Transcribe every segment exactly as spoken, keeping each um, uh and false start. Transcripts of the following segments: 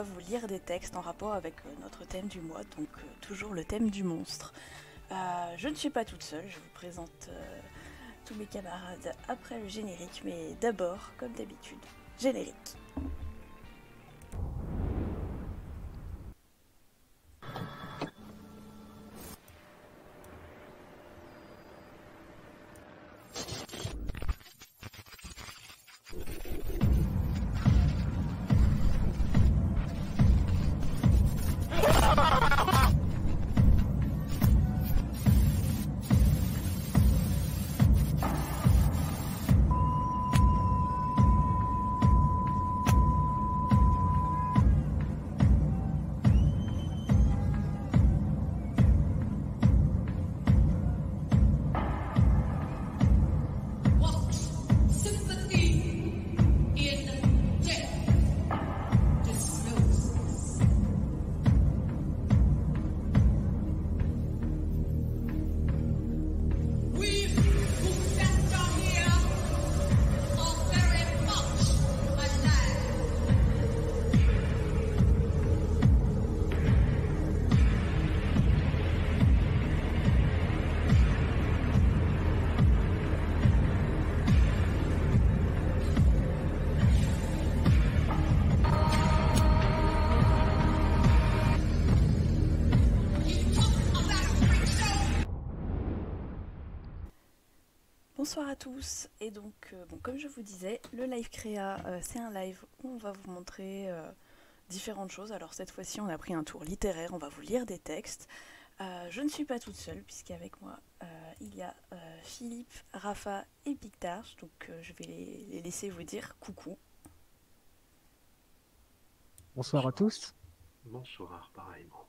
On va vous lire des textes en rapport avec notre thème du mois, donc euh, toujours le thème du monstre. Euh, je ne suis pas toute seule, je vous présente euh, tous mes camarades après le générique, mais d'abord, comme d'habitude, générique. Bonsoir à tous, et donc euh, bon, comme je vous disais, le live créa euh, c'est un live où on va vous montrer euh, différentes choses. Alors cette fois-ci on a pris un tour littéraire, on va vous lire des textes. Euh, je ne suis pas toute seule puisqu'avec moi euh, il y a euh, Philippe, Rafa et Pictarche, donc euh, je vais les, les laisser vous dire coucou. Bonsoir à tous. Bonsoir pareillement.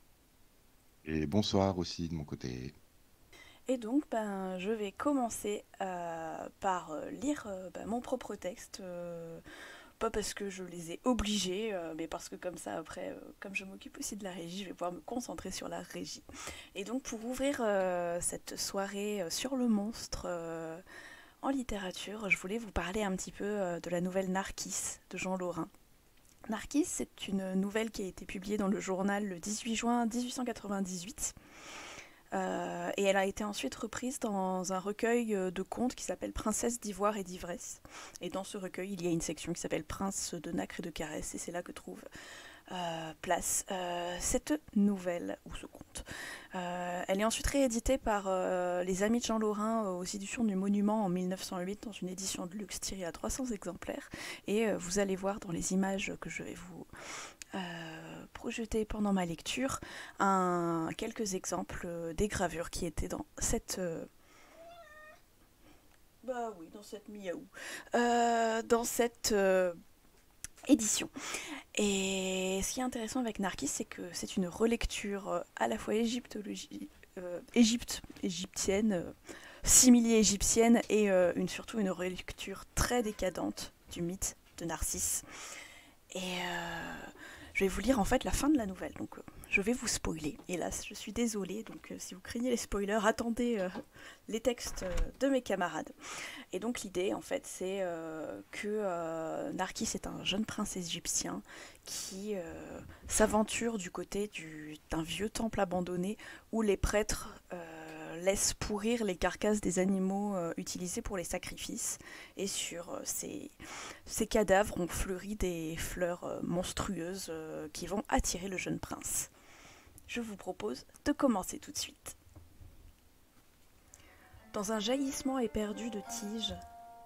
Et bonsoir aussi de mon côté. Et donc, ben, je vais commencer euh, par lire euh, ben, mon propre texte, euh, pas parce que je les ai obligés, euh, mais parce que comme ça, après, euh, comme je m'occupe aussi de la régie, je vais pouvoir me concentrer sur la régie. Et donc, pour ouvrir euh, cette soirée sur le monstre euh, en littérature, je voulais vous parler un petit peu euh, de la nouvelle Narkiss de Jean Lorrain. Narkiss, c'est une nouvelle qui a été publiée dans le journal le dix-huit juin mille huit cent quatre-vingt-dix-huit. Euh, et elle a été ensuite reprise dans un recueil de contes qui s'appelle Princesse d'ivoire et d'ivresse. Et dans ce recueil, il y a une section qui s'appelle Prince de nacre et de caresse, et c'est là que trouve euh, place euh, cette nouvelle, ou ce conte. Euh, elle est ensuite rééditée par euh, les Amis de Jean Lorrain aux éditions du Monument en mille neuf cent huit, dans une édition de luxe tirée à trois cents exemplaires. Et euh, vous allez voir dans les images que je vais vous... Euh, projeté pendant ma lecture un, quelques exemples euh, des gravures qui étaient dans cette euh, bah oui dans cette miaou euh, dans cette euh, édition. Et ce qui est intéressant avec Narkiss, c'est que c'est une relecture à la fois égyptologie euh, Égypte égyptienne euh, simili égyptienne et euh, une, surtout une relecture très décadente du mythe de Narcisse. Et euh, je vais vous lire en fait la fin de la nouvelle, donc euh, je vais vous spoiler, hélas, je suis désolée, donc euh, si vous craignez les spoilers, attendez euh, les textes euh, de mes camarades. Et donc l'idée en fait c'est euh, que euh, Narkiss est un jeune prince égyptien qui euh, s'aventure du côté du, d'un vieux temple abandonné où les prêtres euh, laissent pourrir les carcasses des animaux euh, utilisés pour les sacrifices, et sur euh, ces, ces cadavres ont fleuri des fleurs euh, monstrueuses euh, qui vont attirer le jeune prince. Je vous propose de commencer tout de suite. Dans un jaillissement éperdu de tiges,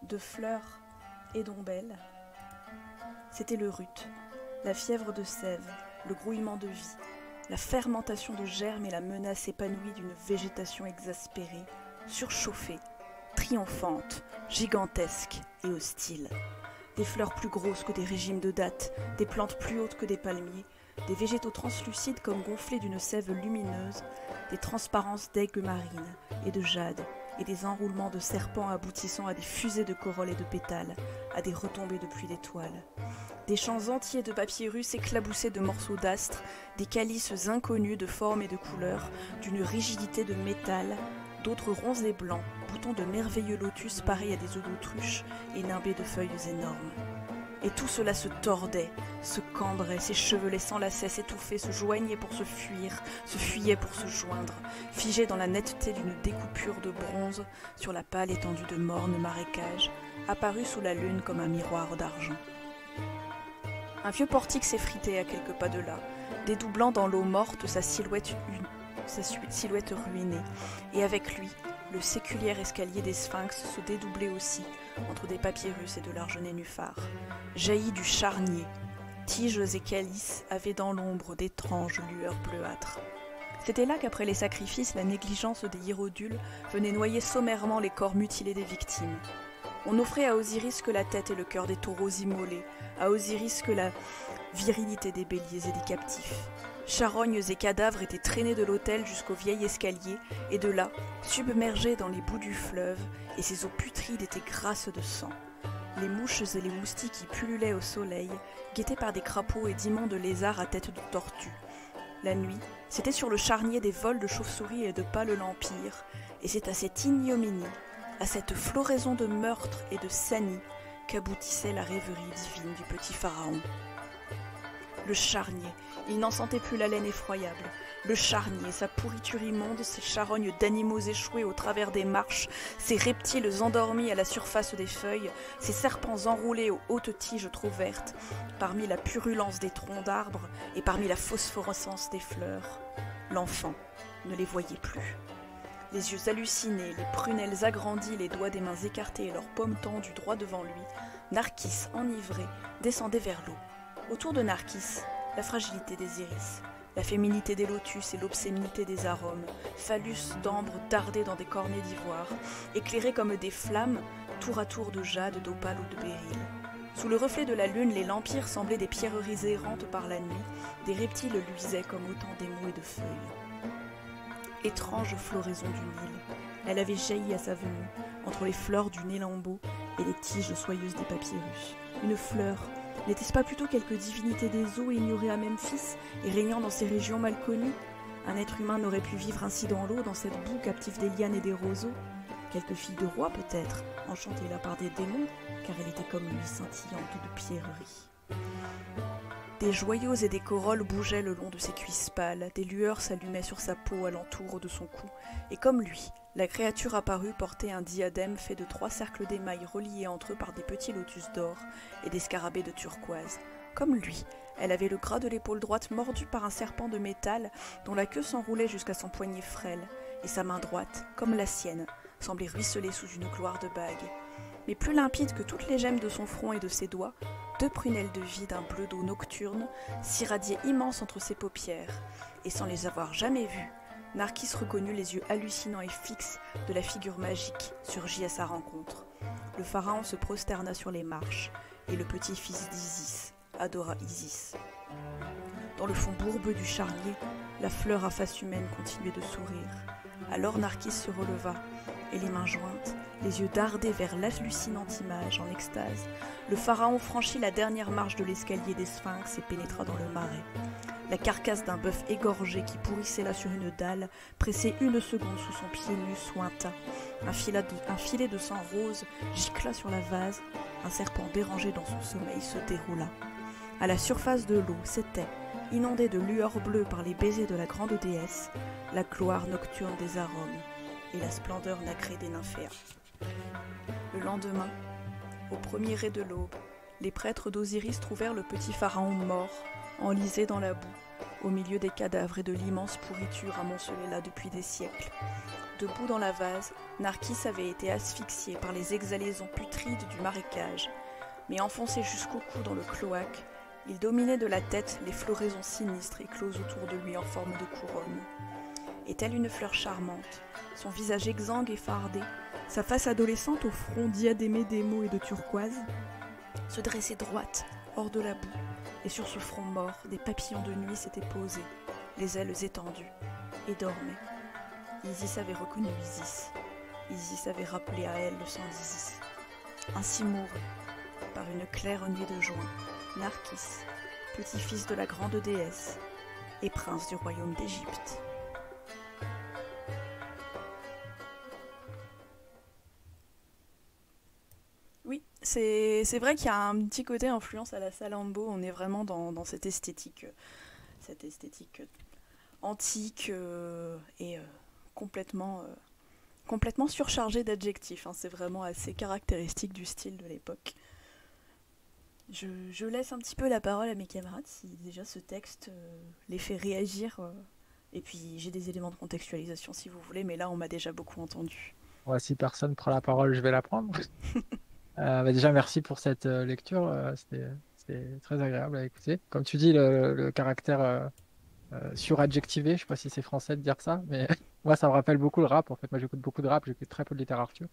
de fleurs et d'ombelles, c'était le rut, la fièvre de sève, le grouillement de vie, la fermentation de germes et la menace épanouie d'une végétation exaspérée, surchauffée, triomphante, gigantesque et hostile. Des fleurs plus grosses que des régimes de dattes, des plantes plus hautes que des palmiers, des végétaux translucides comme gonflés d'une sève lumineuse, des transparences d'aigues marines et de jade, et des enroulements de serpents aboutissant à des fusées de corolles et de pétales, à des retombées de pluie d'étoiles. Des champs entiers de papyrus éclaboussés de morceaux d'astres, des calices inconnus de forme et de couleur, d'une rigidité de métal, d'autres ronds et blancs, boutons de merveilleux lotus pareils à des œufs d'autruche et nimbés de feuilles énormes. et tout cela se tordait, se cambrait, ses cheveux les s'enlaçaient, s'étouffaient, se joignaient pour se fuir, se fuyaient pour se joindre, figés dans la netteté d'une découpure de bronze sur la pâle étendue de mornes marécages, apparus sous la lune comme un miroir d'argent. Un vieux portique s'effritait à quelques pas de là, dédoublant dans l'eau morte sa silhouette, sa silhouette ruinée, et avec lui, le séculier escalier des sphinx se dédoublait aussi, entre des papyrus et de larges nénuphars. Jaillis du charnier, tiges et calices avaient dans l'ombre d'étranges lueurs bleuâtres. C'était là qu'après les sacrifices, la négligence des hiérodules venait noyer sommairement les corps mutilés des victimes. On offrait à Osiris que la tête et le cœur des taureaux immolés, à Osiris que la virilité des béliers et des captifs. Charognes et cadavres étaient traînés de l'autel jusqu'au vieil escalier, et de là, submergés dans les boues du fleuve, et ses eaux putrides étaient grasses de sang. Les mouches et les moustiques qui pullulaient au soleil, guettés par des crapauds et d'immondes lézards à tête de tortue. La nuit, c'était sur le charnier des vols de chauves-souris et de pâles lampires, et c'est à cette ignominie, à cette floraison de meurtres et de sanies, qu'aboutissait la rêverie divine du petit pharaon. Le charnier, il n'en sentait plus l'haleine effroyable. Le charnier, sa pourriture immonde, ses charognes d'animaux échoués au travers des marches, ses reptiles endormis à la surface des feuilles, ses serpents enroulés aux hautes tiges trop vertes, parmi la purulence des troncs d'arbres et parmi la phosphorescence des fleurs. L'enfant ne les voyait plus. Les yeux hallucinés, les prunelles agrandies, les doigts des mains écartés et leurs paumes tendues droit devant lui, Narkiss, enivré, descendait vers l'eau. Autour de Narkiss, la fragilité des iris, la féminité des lotus et l'obscénité des arômes, phallus d'ambre dardés dans des cornets d'ivoire, éclairés comme des flammes, tour à tour de jade, d'opale ou de béryl. Sous le reflet de la lune, les lampyres semblaient des pierreries errantes par la nuit, des reptiles luisaient comme autant d'émaux et de feuilles. Étrange floraison du Nil, elle avait jailli à sa venue, entre les fleurs du Nélambo et les tiges soyeuses des papyrus. Une fleur, n'était-ce pas plutôt quelque divinité des eaux ignorée à Memphis et régnant dans ces régions mal connues? Un être humain n'aurait pu vivre ainsi dans l'eau, dans cette boue captive des lianes et des roseaux. Quelque fille de roi peut-être, enchantée là par des démons, car elle était comme lui scintillante de pierreries. Des joyaux et des corolles bougeaient le long de ses cuisses pâles, des lueurs s'allumaient sur sa peau alentour de son cou, et comme lui, la créature apparue portait un diadème fait de trois cercles d'émail reliés entre eux par des petits lotus d'or et des scarabées de turquoise. Comme lui, elle avait le gras de l'épaule droite mordu par un serpent de métal dont la queue s'enroulait jusqu'à son poignet frêle, et sa main droite, comme la sienne, semblait ruisseler sous une gloire de bague. Mais plus limpide que toutes les gemmes de son front et de ses doigts, deux prunelles de vie d'un bleu d'eau nocturne s'irradiaient immenses entre ses paupières, et sans les avoir jamais vues, Narkiss reconnut les yeux hallucinants et fixes de la figure magique surgie à sa rencontre. Le pharaon se prosterna sur les marches, et le petit-fils d'Isis adora Isis. Dans le fond bourbeux du charnier, la fleur à face humaine continuait de sourire. Alors Narkiss se releva, et les mains jointes, les yeux dardés vers l'hallucinante image en extase, le pharaon franchit la dernière marche de l'escalier des sphinx et pénétra dans le marais. La carcasse d'un bœuf égorgé qui pourrissait là sur une dalle, pressée une seconde sous son pied nu, sointa. Un filet de, un filet de sang rose gicla sur la vase, un serpent dérangé dans son sommeil se déroula. À la surface de l'eau, c'était, inondée de lueurs bleues par les baisers de la grande déesse, la gloire nocturne des arômes et la splendeur nacrée des nymphéas. Le lendemain, au premier ray de l'aube, les prêtres d'Osiris trouvèrent le petit pharaon mort, enlisé dans la boue, au milieu des cadavres et de l'immense pourriture amoncelée là depuis des siècles. Debout dans la vase, Narkiss avait été asphyxié par les exhalaisons putrides du marécage, mais enfoncé jusqu'au cou dans le cloaque, il dominait de la tête les floraisons sinistres écloses autour de lui en forme de couronne. Et telle une fleur charmante, son visage exsangue et fardé, sa face adolescente au front diadémé d'émaux et de turquoise, se dressait droite, hors de la boue, et sur ce front mort, des papillons de nuit s'étaient posés, les ailes étendues, et dormaient. Isis avait reconnu Isis. Isis avait rappelé à elle le sang d'Isis. Ainsi mourut, par une claire nuit de juin, Narkiss, petit-fils de la grande déesse, et prince du royaume d'Égypte. c'est c'est vrai qu'il y a un petit côté influence à la Salambo. On est vraiment dans, dans cette esthétique, cette esthétique antique euh, et euh, complètement, euh, complètement surchargée d'adjectifs. Hein. C'est vraiment assez caractéristique du style de l'époque. Je, je laisse un petit peu la parole à mes camarades si déjà ce texte euh, les fait réagir. Euh, et puis j'ai des éléments de contextualisation si vous voulez, mais là on m'a déjà beaucoup entendu. Ouais, si personne prend la parole, je vais la prendre. Euh, bah déjà, merci pour cette euh, lecture. Euh, C'était très agréable à écouter. Comme tu dis, le, le caractère euh, euh, suradjectivé, je ne sais pas si c'est français de dire ça, mais moi, ça me rappelle beaucoup le rap. En fait, moi, j'écoute beaucoup de rap, j'écoute très peu de littérature.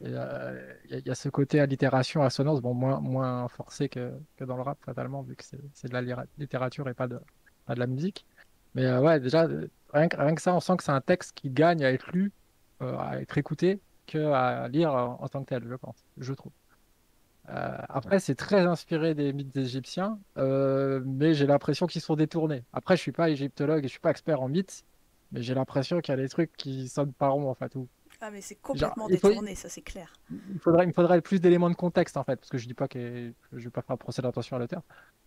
Il euh, y, y a ce côté allitération, assonance, bon, moins, moins forcé que, que dans le rap, fatalement, vu que c'est de la littérature et pas de, pas de la musique. Mais euh, ouais, déjà, rien que, rien que ça, on sent que c'est un texte qui gagne à être lu, euh, à être écouté, qu'à lire en tant que tel, je pense, je trouve. Euh, après, c'est très inspiré des mythes égyptiens, euh, mais j'ai l'impression qu'ils sont détournés. Après, je suis pas égyptologue et je suis pas expert en mythes, mais j'ai l'impression qu'il y a des trucs qui sonnent pas rond, en fait. Où... Ah, mais c'est complètement Genre, détourné, faut... ça, c'est clair. Il faudrait, il faudrait plus d'éléments de contexte, en fait, parce que je dis pas que je vais pas faire un procès d'attention à l'auteur,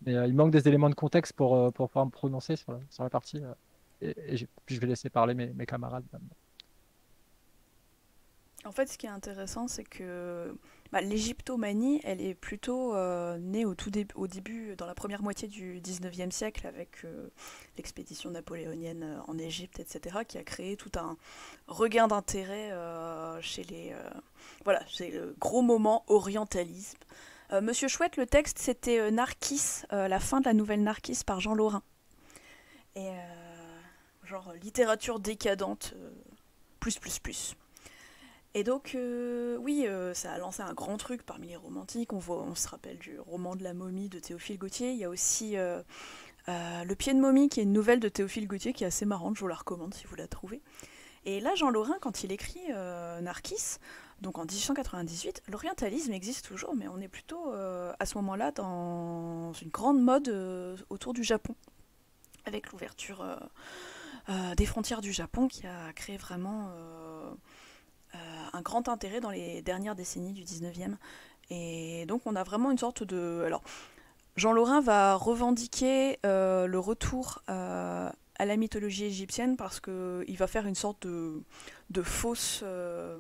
mais euh, il manque des éléments de contexte pour, euh, pour pouvoir me prononcer sur la, sur la partie. Euh, et, et je vais laisser parler mes, mes camarades maintenant. En fait, ce qui est intéressant, c'est que bah, l'égyptomanie, elle est plutôt euh, née au, tout dé au début, dans la première moitié du dix-neuvième siècle, avec euh, l'expédition napoléonienne en Égypte, et cetera, qui a créé tout un regain d'intérêt euh, chez les... Euh, voilà, c'est le gros moment orientalisme. Euh, Monsieur Chouette, le texte, c'était euh, Narkiss, euh, la fin de la nouvelle Narkiss par Jean Lorrain. Et euh, genre littérature décadente, euh, plus, plus, plus. Et donc, euh, oui, euh, ça a lancé un grand truc parmi les romantiques. On, voit, on se rappelle du roman de la momie de Théophile Gautier. Il y a aussi euh, euh, Le pied de momie, qui est une nouvelle de Théophile Gautier, qui est assez marrante, je vous la recommande si vous la trouvez. Et là, Jean Lorrain, quand il écrit euh, Narkiss, donc en mille huit cent quatre-vingt-dix-huit, l'orientalisme existe toujours, mais on est plutôt, euh, à ce moment-là, dans une grande mode euh, autour du Japon, avec l'ouverture euh, euh, des frontières du Japon, qui a créé vraiment... Euh, un grand intérêt dans les dernières décennies du dix-neuvième. Et donc on a vraiment une sorte de... Alors, Jean Lorrain va revendiquer euh, le retour euh, à la mythologie égyptienne parce qu'il va faire une sorte de, de fausse... Euh,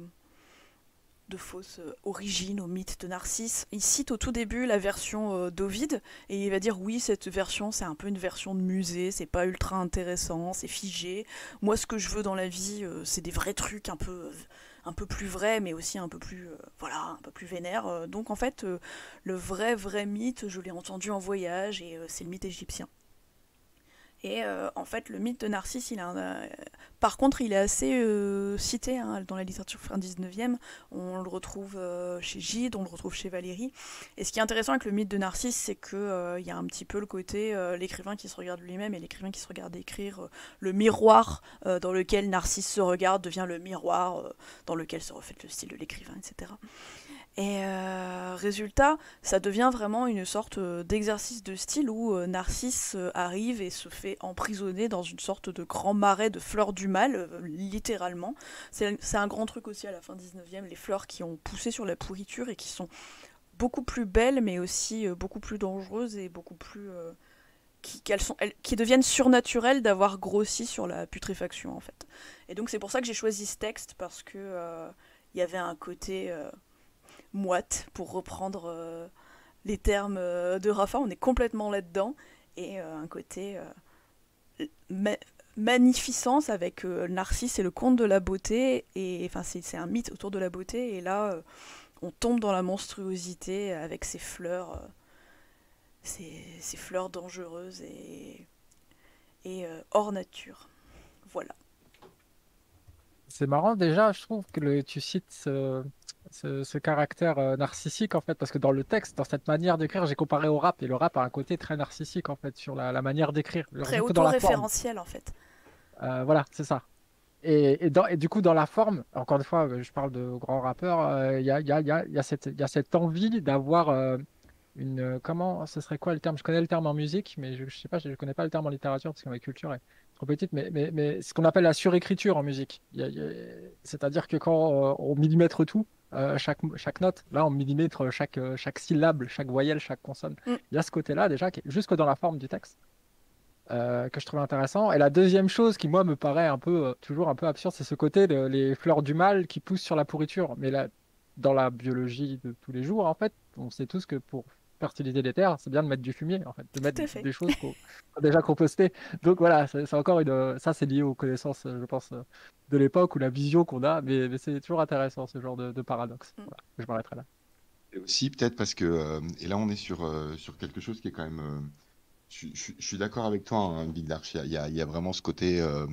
de fausse origine au mythe de Narcisse. Il cite au tout début la version euh, d'Ovide, et il va dire oui, cette version, c'est un peu une version de musée, c'est pas ultra intéressant, c'est figé. Moi, ce que je veux dans la vie, euh, c'est des vrais trucs un peu... Euh, un peu plus vrai, mais aussi un peu plus, euh, voilà, un peu plus vénère. Donc en fait, euh, le vrai, vrai mythe, je l'ai entendu en voyage, et euh, c'est le mythe égyptien. Et euh, en fait, le mythe de Narcisse, il a un, euh, par contre, il est assez euh, cité hein, dans la littérature fin dix-neuvième. On le retrouve euh, chez Gide, on le retrouve chez Valérie. Et ce qui est intéressant avec le mythe de Narcisse, c'est qu'il euh, y a un petit peu le côté euh, l'écrivain qui se regarde lui-même et l'écrivain qui se regarde écrire. Euh, le miroir euh, dans lequel Narcisse se regarde devient le miroir euh, dans lequel se reflète le style de l'écrivain, et cetera. Et euh, résultat, ça devient vraiment une sorte d'exercice de style où Narcisse arrive et se fait emprisonner dans une sorte de grand marais de fleurs du mal, littéralement. C'est un grand truc aussi à la fin dix-neuvième, les fleurs qui ont poussé sur la pourriture et qui sont beaucoup plus belles, mais aussi beaucoup plus dangereuses et beaucoup plus... Euh, qui, qu'elles sont, elles, qui deviennent surnaturelles d'avoir grossi sur la putréfaction, en fait. Et donc c'est pour ça que j'ai choisi ce texte, parce que euh, y avait un côté... Euh, moite, pour reprendre euh, les termes euh, de Rafa, on est complètement là-dedans, et euh, un côté euh, ma magnificence avec euh, Narcisse et le conte de la beauté, et enfin c'est un mythe autour de la beauté, et là euh, on tombe dans la monstruosité avec ces fleurs, euh, ces, ces fleurs dangereuses et, et euh, hors nature. Voilà. C'est marrant déjà, je trouve que le, tu cites euh, ce, ce caractère euh, narcissique en fait, parce que dans le texte, dans cette manière d'écrire, j'ai comparé au rap et le rap a un côté très narcissique en fait sur la, la manière d'écrire. Très autoréférentiel en fait. Euh, voilà, c'est ça. Et, et, dans, et du coup, dans la forme, encore une fois, je parle de grands rappeurs, il euh, y, a, y, a, y, a, y, a cette, y a cette envie d'avoir euh, une... Comment ce serait quoi le terme? Je connais le terme en musique, mais je, je sais pas, je, je connais pas le terme en littérature parce que ma culture est... trop petite, mais, mais, mais ce qu'on appelle la surécriture en musique. C'est-à-dire que quand euh, on millimètre tout, euh, chaque, chaque note. Là, on millimètre chaque, chaque syllabe, chaque voyelle, chaque consonne. Mm. Il y a ce côté-là, déjà, qui est jusque dans la forme du texte, euh, que je trouvais intéressant. Et la deuxième chose qui, moi, me paraît un peu, euh, toujours un peu absurde, c'est ce côté, de, les fleurs du mal qui poussent sur la pourriture. Mais là, dans la biologie de tous les jours, en fait, on sait tous que pour fertiliser les terres, c'est bien de mettre du fumier, en fait, de mettre fait. des choses qu'on déjà compostées. Donc voilà, c'est encore une, ça c'est lié aux connaissances, je pense, de l'époque ou la vision qu'on a, mais, mais c'est toujours intéressant ce genre de, de paradoxe. Mm. Voilà, je m'arrêterai là. Et aussi peut-être parce que, euh, et là on est sur, euh, sur quelque chose qui est quand même, euh, je, je, je suis d'accord avec toi, hein, Guildarch, il y a, il y a vraiment ce côté, euh,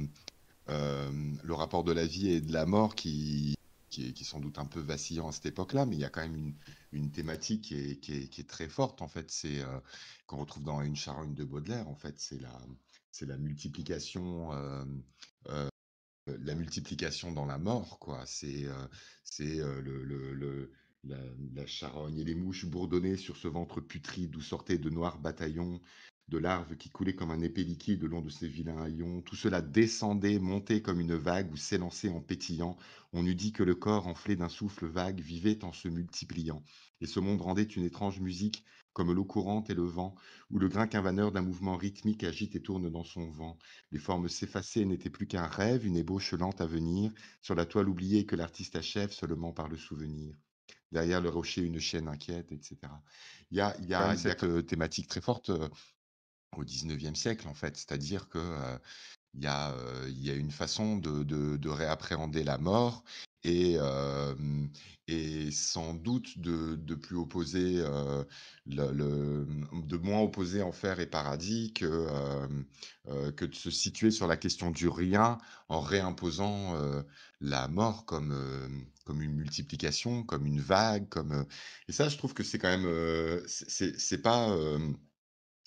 euh, le rapport de la vie et de la mort qui... Qui est, qui est sans doute un peu vacillant à cette époque-là, mais il y a quand même une, une thématique qui est, qui, est, qui est très forte, en fait, c'est euh, qu'on retrouve dans Une charogne de Baudelaire, en fait, c'est la, c'est la multiplication, euh, euh, la multiplication dans la mort, quoi. C'est, euh, c'est euh, le, le, le, la, la charogne et les mouches bourdonnaient sur ce ventre putride d'où sortaient de noirs bataillons de larves qui coulaient comme un épais liquide le long de ces vilains haillons. Tout cela descendait, montait comme une vague ou s'élançait en pétillant. On eût dit que le corps enflé d'un souffle vague vivait en se multipliant. Et ce monde rendait une étrange musique, comme l'eau courante et le vent, où le grain cavaneur d'un mouvement rythmique agite et tourne dans son vent. Les formes s'effaçaient n'étaient plus qu'un rêve, une ébauche lente à venir, sur la toile oubliée que l'artiste achève seulement par le souvenir. Derrière le rocher, une chaîne inquiète, et cetera. Il y a, il y a, ouais, cette c'est... euh, thématique très forte euh, au dix-neuvième siècle, en fait, c'est-à-dire que euh, y a, euh, y a une façon de, de, de réappréhender la mort et, euh, et sans doute de, de plus opposer, euh, le, le, de moins opposer enfer et paradis que, euh, euh, que de se situer sur la question du rien en réimposant euh, la mort comme, euh, comme une multiplication, comme une vague, comme euh... et ça, je trouve que c'est quand même, euh, c'est, c'est pas euh,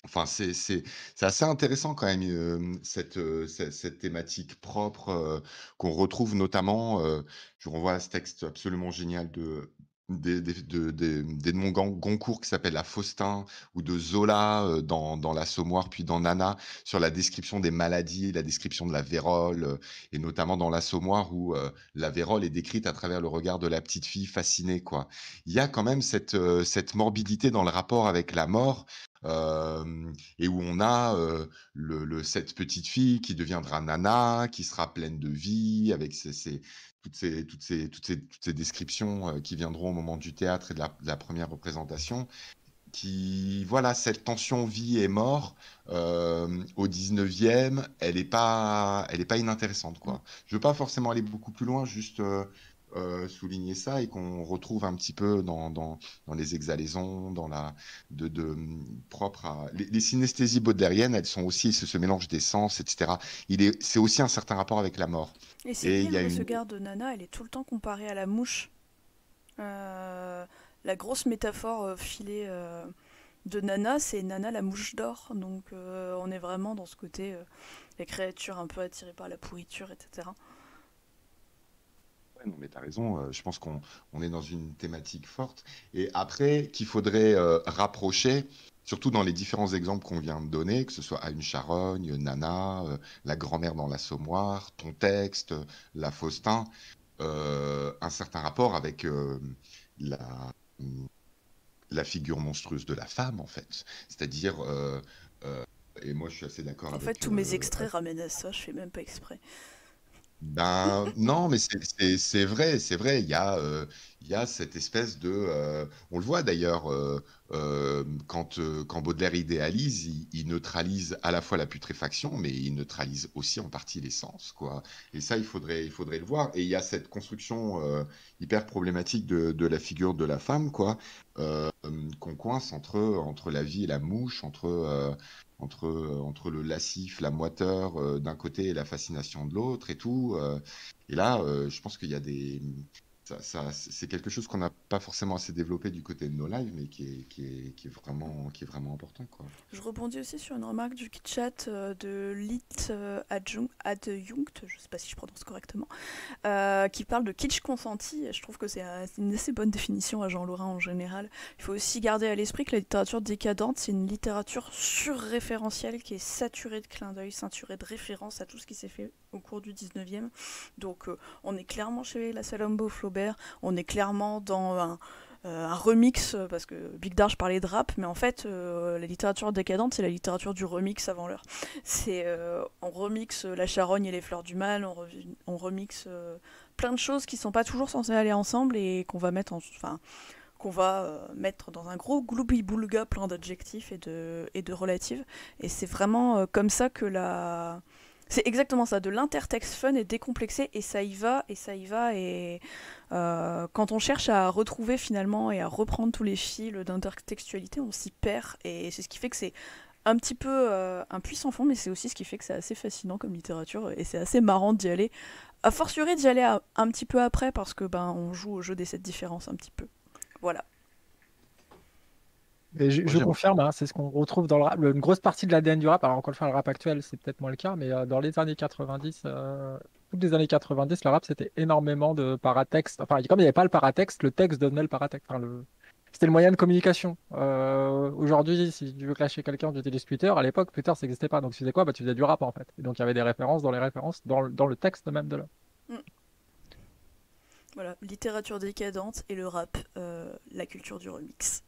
Enfin, c'est, c'est, c'est assez intéressant quand même, euh, cette, euh, cette, cette thématique propre euh, qu'on retrouve notamment, euh, je renvoie à ce texte absolument génial de... Des, des, des, des, des noms Goncourt qui s'appelle La Faustin, ou de Zola euh, dans, dans L'Assommoir, puis dans Nana, sur la description des maladies, la description de la vérole, euh, et notamment dans L'Assommoir où euh, la vérole est décrite à travers le regard de la petite fille fascinée, quoi. Il y a quand même cette, euh, cette morbidité dans le rapport avec la mort, euh, et où on a euh, le, le, cette petite fille qui deviendra Nana, qui sera pleine de vie, avec ses... ses Toutes ces, toutes, ces, toutes, ces, toutes ces descriptions euh, qui viendront au moment du théâtre et de la, de la première représentation, qui, voilà, cette tension vie et mort, euh, au dix-neuvième, elle n'est pas, elle est pas inintéressante, quoi. Je ne veux pas forcément aller beaucoup plus loin, juste euh, euh, souligner ça et qu'on retrouve un petit peu dans, dans, dans les exhalaisons, dans la, de, de, propre à... Les, les synesthésies baudelairiennes, elles sont aussi ce, ce mélange des sens, et cetera. Il est, c'est aussi un certain rapport avec la mort. Et c'est bien que ce garde de Nana, elle est tout le temps comparée à la mouche. Euh, la grosse métaphore filée euh, de Nana, c'est Nana la mouche d'or. Donc euh, on est vraiment dans ce côté, euh, les créatures un peu attirées par la pourriture, et cetera. Ouais, non mais t'as raison, euh, je pense qu'on on est dans une thématique forte. Et après, qu'il faudrait euh, rapprocher... Surtout dans les différents exemples qu'on vient de donner, que ce soit à Une charogne, Nana, euh, La grand-mère dans L'Assommoir, Ton texte, euh, La Faustin, euh, un certain rapport avec euh, la, la figure monstrueuse de la femme, en fait. C'est-à-dire, euh, euh, et moi je suis assez d'accord en avec... En fait, tous euh, mes extraits euh, ramènent à ça, je fais même pas exprès. Ben, non, mais c'est, c'est, c'est vrai, c'est vrai, il y a... Euh, il y a cette espèce de... Euh, on le voit d'ailleurs, euh, euh, quand, euh, quand Baudelaire idéalise, il, il neutralise à la fois la putréfaction, mais il neutralise aussi en partie les sens, quoi. Et ça, il faudrait, il faudrait le voir. Et il y a cette construction euh, hyper problématique de, de la figure de la femme, quoi, euh, qu'on coince entre, entre la vie et la mouche, entre, euh, entre, entre le lascif, la moiteur euh, d'un côté et la fascination de l'autre et tout. Euh, et là, euh, je pense qu'il y a des... Ça, ça, c'est quelque chose qu'on n'a pas forcément assez développé du côté de nos lives, mais qui est, qui est, qui est, vraiment, qui est vraiment important, quoi. Je rebondis aussi sur une remarque du chat de Lit Adjunct, je ne sais pas si je prononce correctement, euh, qui parle de kitsch consenti. Et je trouve que c'est une assez bonne définition à Jean Lorrain en général. Il faut aussi garder à l'esprit que la littérature décadente, c'est une littérature surréférentielle qui est saturée de clins d'œil, ceinturée de références à tout ce qui s'est fait au cours du dix-neuvième. Donc euh, on est clairement chez la Salambo Flaubert, on est clairement dans un, euh, un remix, parce que Big Darge parlait de rap, mais en fait euh, la littérature décadente c'est la littérature du remix avant l'heure. C'est euh, on remixe La Charogne et les Fleurs du Mal, on, re on remixe euh, plein de choses qui ne sont pas toujours censées aller ensemble et qu'on va mettre en... Enfin, qu'on va mettre dans un gros gloubi-boulga plein d'adjectifs et de, et de relatives. Et c'est vraiment comme ça que la... C'est exactement ça, de l'intertexte fun et décomplexé, et ça y va, et ça y va, et euh, quand on cherche à retrouver finalement et à reprendre tous les fils d'intertextualité, on s'y perd, et c'est ce qui fait que c'est un petit peu euh, un puits sans fond, mais c'est aussi ce qui fait que c'est assez fascinant comme littérature, et c'est assez marrant d'y aller, a fortiori d'y aller à, un petit peu après, parce que ben on joue au jeu des sept différences un petit peu. Voilà. Et je, je confirme, hein, c'est ce qu'on retrouve dans le rap, une grosse partie de l'A D N du rap. Alors encore une fois, le rap actuel, c'est peut-être moins le cas, mais euh, dans les années quatre-vingt-dix, euh, toutes les années quatre-vingt-dix, le rap, c'était énormément de paratexte. Enfin, comme il n'y avait pas le paratexte, le texte donnait le paratexte. Enfin, le... C'était le moyen de communication. Euh, Aujourd'hui, si tu veux clasher quelqu'un, tu utilises Twitter. À l'époque, Twitter, ça n'existait pas. Donc tu faisais quoi? Bah, tu faisais du rap, en fait. Et donc il y avait des références dans les références, dans le, dans le texte même de l'homme. Mm. Voilà, littérature décadente et le rap, euh, la culture du remix.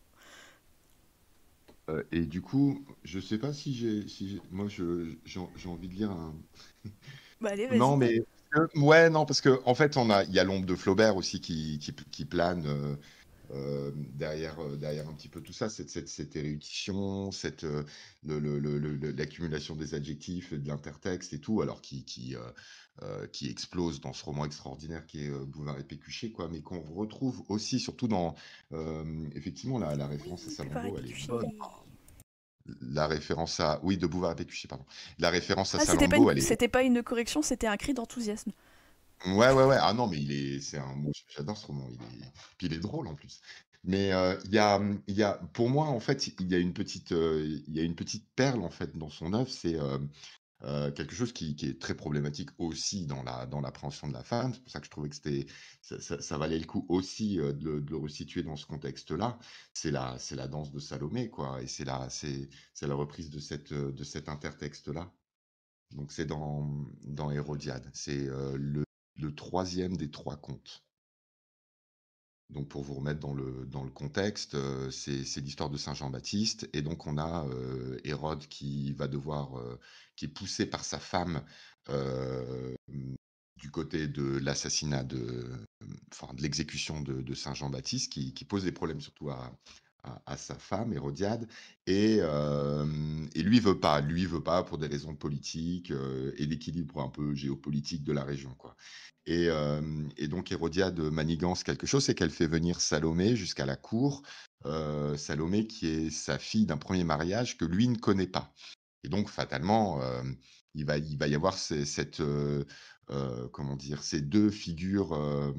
Euh, et du coup, je sais pas si j'ai... Si moi, j'ai envie de lire un... Bah, allez, vas-y. Non, mais... Euh, ouais, non, parce qu'en en fait, on a, il y a l'ombre de Flaubert aussi qui, qui, qui plane euh, euh, derrière, euh, derrière un petit peu tout ça, cette, cette, cette érudition, cette, euh, le, le, le, le, l'accumulation des adjectifs, de l'intertexte et tout, alors qui... qui euh, Euh, qui explose dans ce roman extraordinaire qui est euh, Bouvard et Pécuchet, quoi, mais qu'on retrouve aussi, surtout dans euh, effectivement la, la référence oui, à Salambo, elle est bonne. La référence à oui de Bouvard et Pécuchet, pardon. La référence à ah, Salambo, elle est. C'était pas une correction, c'était un cri d'enthousiasme. Ouais, ouais, ouais. Ah non, mais il est, c'est un, moi j'adore ce roman. Il est, puis il est drôle en plus. Mais il euh, y a, il y a, pour moi en fait, il y a une petite, il euh, y a une petite perle en fait dans son œuvre, c'est euh, Euh, quelque chose qui, qui est très problématique aussi dans la dans l'appréhension de la femme, c'est pour ça que je trouvais que c'était ça, ça, ça valait le coup aussi euh, de, de le resituer dans ce contexte-là. C'est la c'est la danse de Salomé, quoi, et c'est la c'est c'est la reprise de cette de cet intertexte-là. Donc c'est dans dans Hérodiade, c'est euh, le, le troisième des trois contes. Donc pour vous remettre dans le, dans le contexte, euh, c'est l'histoire de Saint-Jean-Baptiste, et donc on a euh, Hérode qui va devoir, euh, qui est poussé par sa femme euh, du côté de l'assassinat, de, enfin, de l'exécution de, de Saint-Jean-Baptiste, qui, qui pose des problèmes surtout à, à, à sa femme, Hérodiade, et, euh, et lui veut pas, lui veut pas pour des raisons politiques euh, et d'équilibre un peu géopolitique de la région, quoi. Et, euh, et donc Hérodiade manigance quelque chose, c'est qu'elle fait venir Salomé jusqu'à la cour, euh, Salomé qui est sa fille d'un premier mariage que lui ne connaît pas. Et donc fatalement, euh, il, va, il va y avoir ces, cette, euh, euh, comment dire, ces deux figures euh,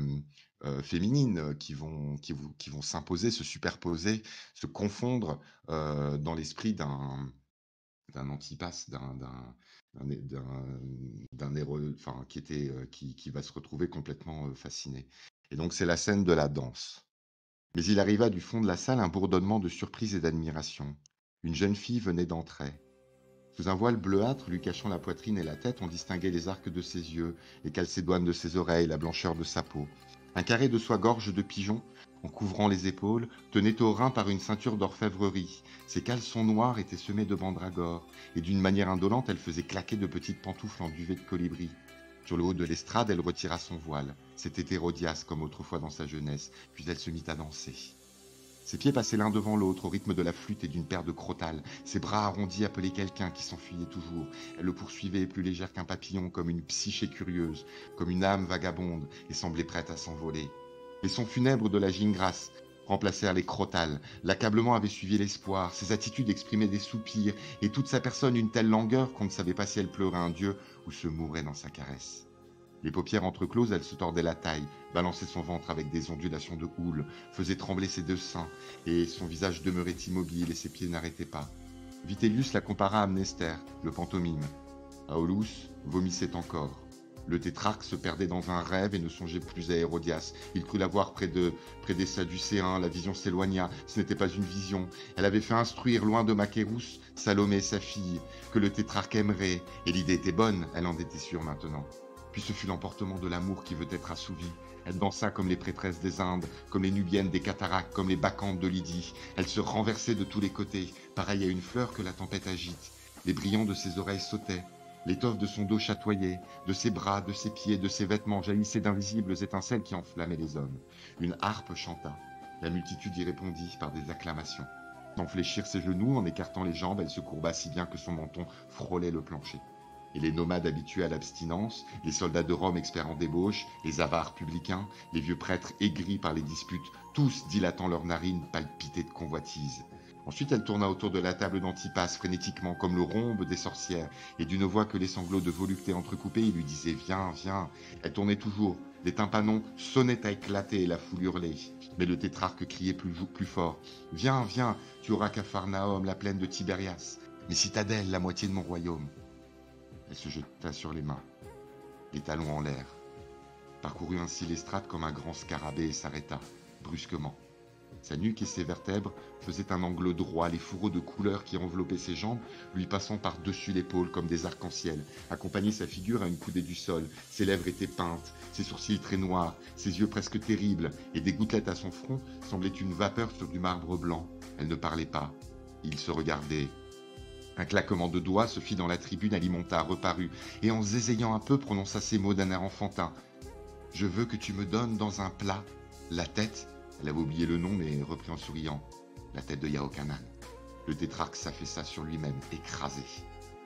euh, féminines qui vont, qui, qui vont s'imposer, se superposer, se confondre euh, dans l'esprit d'un Antipasse, d'un... d'un héros, enfin, qui, était, euh, qui, qui va se retrouver complètement euh, fasciné. Et donc c'est la scène de la danse. Mais il arriva du fond de la salle un bourdonnement de surprise et d'admiration. Une jeune fille venait d'entrer. Sous un voile bleuâtre lui cachant la poitrine et la tête, on distinguait les arcs de ses yeux, les calcédoines de ses oreilles, la blancheur de sa peau. Un carré de soie gorge de pigeon, en couvrant les épaules, tenait aux reins par une ceinture d'orfèvrerie. Ses caleçons noirs étaient semés de mandragores, et d'une manière indolente, elle faisait claquer de petites pantoufles en duvet de colibri. Sur le haut de l'estrade, elle retira son voile. C'était Hérodias, comme autrefois dans sa jeunesse, puis elle se mit à danser. Ses pieds passaient l'un devant l'autre, au rythme de la flûte et d'une paire de crotales. Ses bras arrondis appelaient quelqu'un qui s'enfuyait toujours. Elle le poursuivait, plus légère qu'un papillon, comme une psyché curieuse, comme une âme vagabonde, et semblait prête à s'envoler. Les sons funèbres de la gingrasse remplacèrent les crotales. L'accablement avait suivi l'espoir, ses attitudes exprimaient des soupirs, et toute sa personne une telle langueur qu'on ne savait pas si elle pleurait un dieu ou se mourait dans sa caresse. Les paupières entrecloses, elle se tordait la taille, balançait son ventre avec des ondulations de houle, faisait trembler ses deux seins, et son visage demeurait immobile et ses pieds n'arrêtaient pas. Vitellius la compara à Amnestère, le pantomime. Aulus vomissait encore. Le tétrarque se perdait dans un rêve et ne songeait plus à Hérodias. Il crut la voir près, de, près des Sadducéens, la vision s'éloigna, ce n'était pas une vision. Elle avait fait instruire loin de Maquérous, Salomé, sa fille, que le tétrarque aimerait, et l'idée était bonne, elle en était sûre maintenant. Puis ce fut l'emportement de l'amour qui veut être assouvi. Elle dansa comme les prêtresses des Indes, comme les Nubiennes des Cataractes, comme les Bacchantes de Lydie. Elle se renversait de tous les côtés, pareille à une fleur que la tempête agite. Les brillants de ses oreilles sautaient, l'étoffe de son dos chatoyait, de ses bras, de ses pieds, de ses vêtements jaillissaient d'invisibles étincelles qui enflammaient les hommes. Une harpe chanta. La multitude y répondit par des acclamations. Sans fléchir ses genoux, en écartant les jambes, elle se courba si bien que son menton frôlait le plancher. Et les nomades habitués à l'abstinence, les soldats de Rome experts en débauche, les avares publicains, les vieux prêtres aigris par les disputes, tous dilatant leurs narines palpitées de convoitise. Ensuite elle tourna autour de la table d'Antipas frénétiquement comme le rhombe des sorcières, et d'une voix que les sanglots de volupté entrecoupés, il lui disait « Viens, viens ». Elle tournait toujours, les tympanons sonnaient à éclater et la foule hurlait. Mais le tétrarque criait plus, plus fort « Viens, viens, tu auras Capharnaüm, la plaine de Tibérias, mes citadelles, la moitié de mon royaume ». Elle se jeta sur les mains, les talons en l'air, parcourut ainsi l'estrade comme un grand scarabée et s'arrêta, brusquement. Sa nuque et ses vertèbres faisaient un angle droit, les fourreaux de couleurs qui enveloppaient ses jambes, lui passant par-dessus l'épaule comme des arcs-en-ciel, accompagnaient sa figure à une coudée du sol, ses lèvres étaient peintes, ses sourcils très noirs, ses yeux presque terribles, et des gouttelettes à son front semblaient une vapeur sur du marbre blanc. Elle ne parlait pas, il se regardait. Un claquement de doigts se fit dans la tribune, alimenta, reparut, et en zézayant un peu prononça ces mots d'un air enfantin. « Je veux que tu me donnes dans un plat la tête » Elle avait oublié le nom, mais reprit en souriant. « La tête de Yaokanan. » Le tétrarque s'affaissa sur lui-même, écrasé.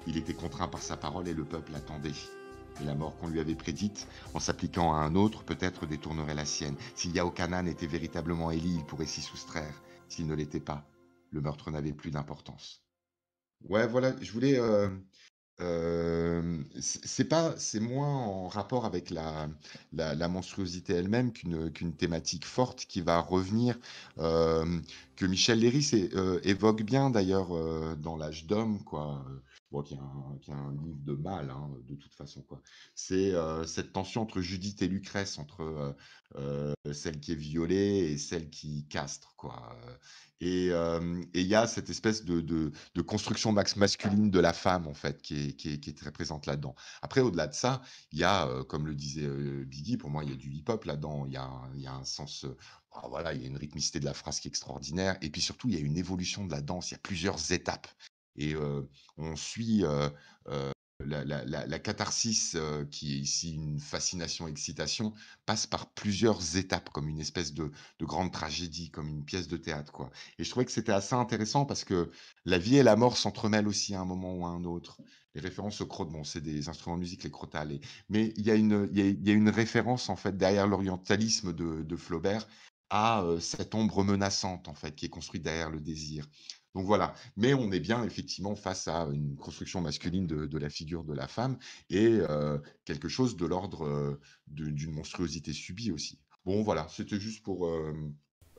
Il était contraint par sa parole et le peuple attendait. Et la mort qu'on lui avait prédite, en s'appliquant à un autre, peut-être détournerait la sienne. Si Yaokanan était véritablement Élie, il pourrait s'y soustraire. S'il ne l'était pas, le meurtre n'avait plus d'importance. Ouais, voilà, je voulais. Euh, euh, c'est pas, c'est moins en rapport avec la, la, la monstruosité elle-même qu'une qu'une thématique forte qui va revenir, euh, que Michel Léris euh, évoque bien d'ailleurs euh, dans L'Âge d'Homme, quoi. Bon, qui est un, qui est un livre de mal, hein, de toute façon, quoi. C'est euh, cette tension entre Judith et Lucrèce, entre euh, euh, celle qui est violée et celle qui castre, quoi. Et il euh, y a cette espèce de, de, de construction max masculine de la femme, en fait, qui est, qui est, qui est très présente là-dedans. Après, au-delà de ça, il y a, euh, comme le disait euh, Biggie, pour moi, il y a du hip-hop là-dedans. Il y, y a un sens... Euh, oh, voilà, il y a une rythmicité de la phrase qui est extraordinaire. Et puis surtout, il y a une évolution de la danse. Il y a plusieurs étapes. Et euh, on suit... Euh, euh, La, la, la, la catharsis, euh, qui est ici une fascination, excitation, passe par plusieurs étapes, comme une espèce de, de grande tragédie, comme une pièce de théâtre, quoi. Et je trouvais que c'était assez intéressant parce que la vie et la mort s'entremêlent aussi à un moment ou à un autre. Les références au crotales, bon, c'est des instruments de musique, les crotales. Mais il y a une, il y a, il y a une référence, en fait, derrière l'orientalisme de, de Flaubert à euh, cette ombre menaçante, en fait, qui est construite derrière le désir. Donc voilà, mais on est bien effectivement face à une construction masculine de, de la figure de la femme et euh, quelque chose de l'ordre euh, d'une monstruosité subie aussi. Bon voilà, c'était juste pour, euh,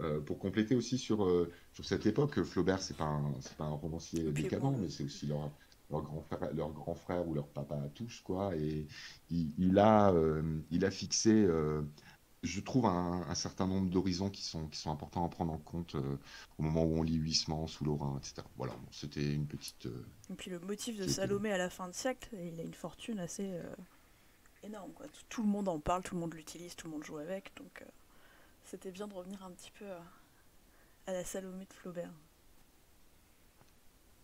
euh, pour compléter aussi sur, euh, sur cette époque. Flaubert, c'est pas, pas un romancier décadent, bon. Mais c'est aussi leur, leur, grand frère, leur grand frère ou leur papa à tous, quoi. Et il, il, a, euh, il a fixé... Euh, je trouve un, un certain nombre d'horizons qui sont, qui sont importants à prendre en compte euh, au moment où on lit Huysmans, sous Lorrain, et cetera. Voilà, bon, c'était une petite... Euh... Et puis le motif de Salomé à la fin de siècle, il a une fortune assez euh, énorme, quoi. Tout, tout le monde en parle, tout le monde l'utilise, tout le monde joue avec, donc euh, c'était bien de revenir un petit peu euh, à la Salomé de Flaubert.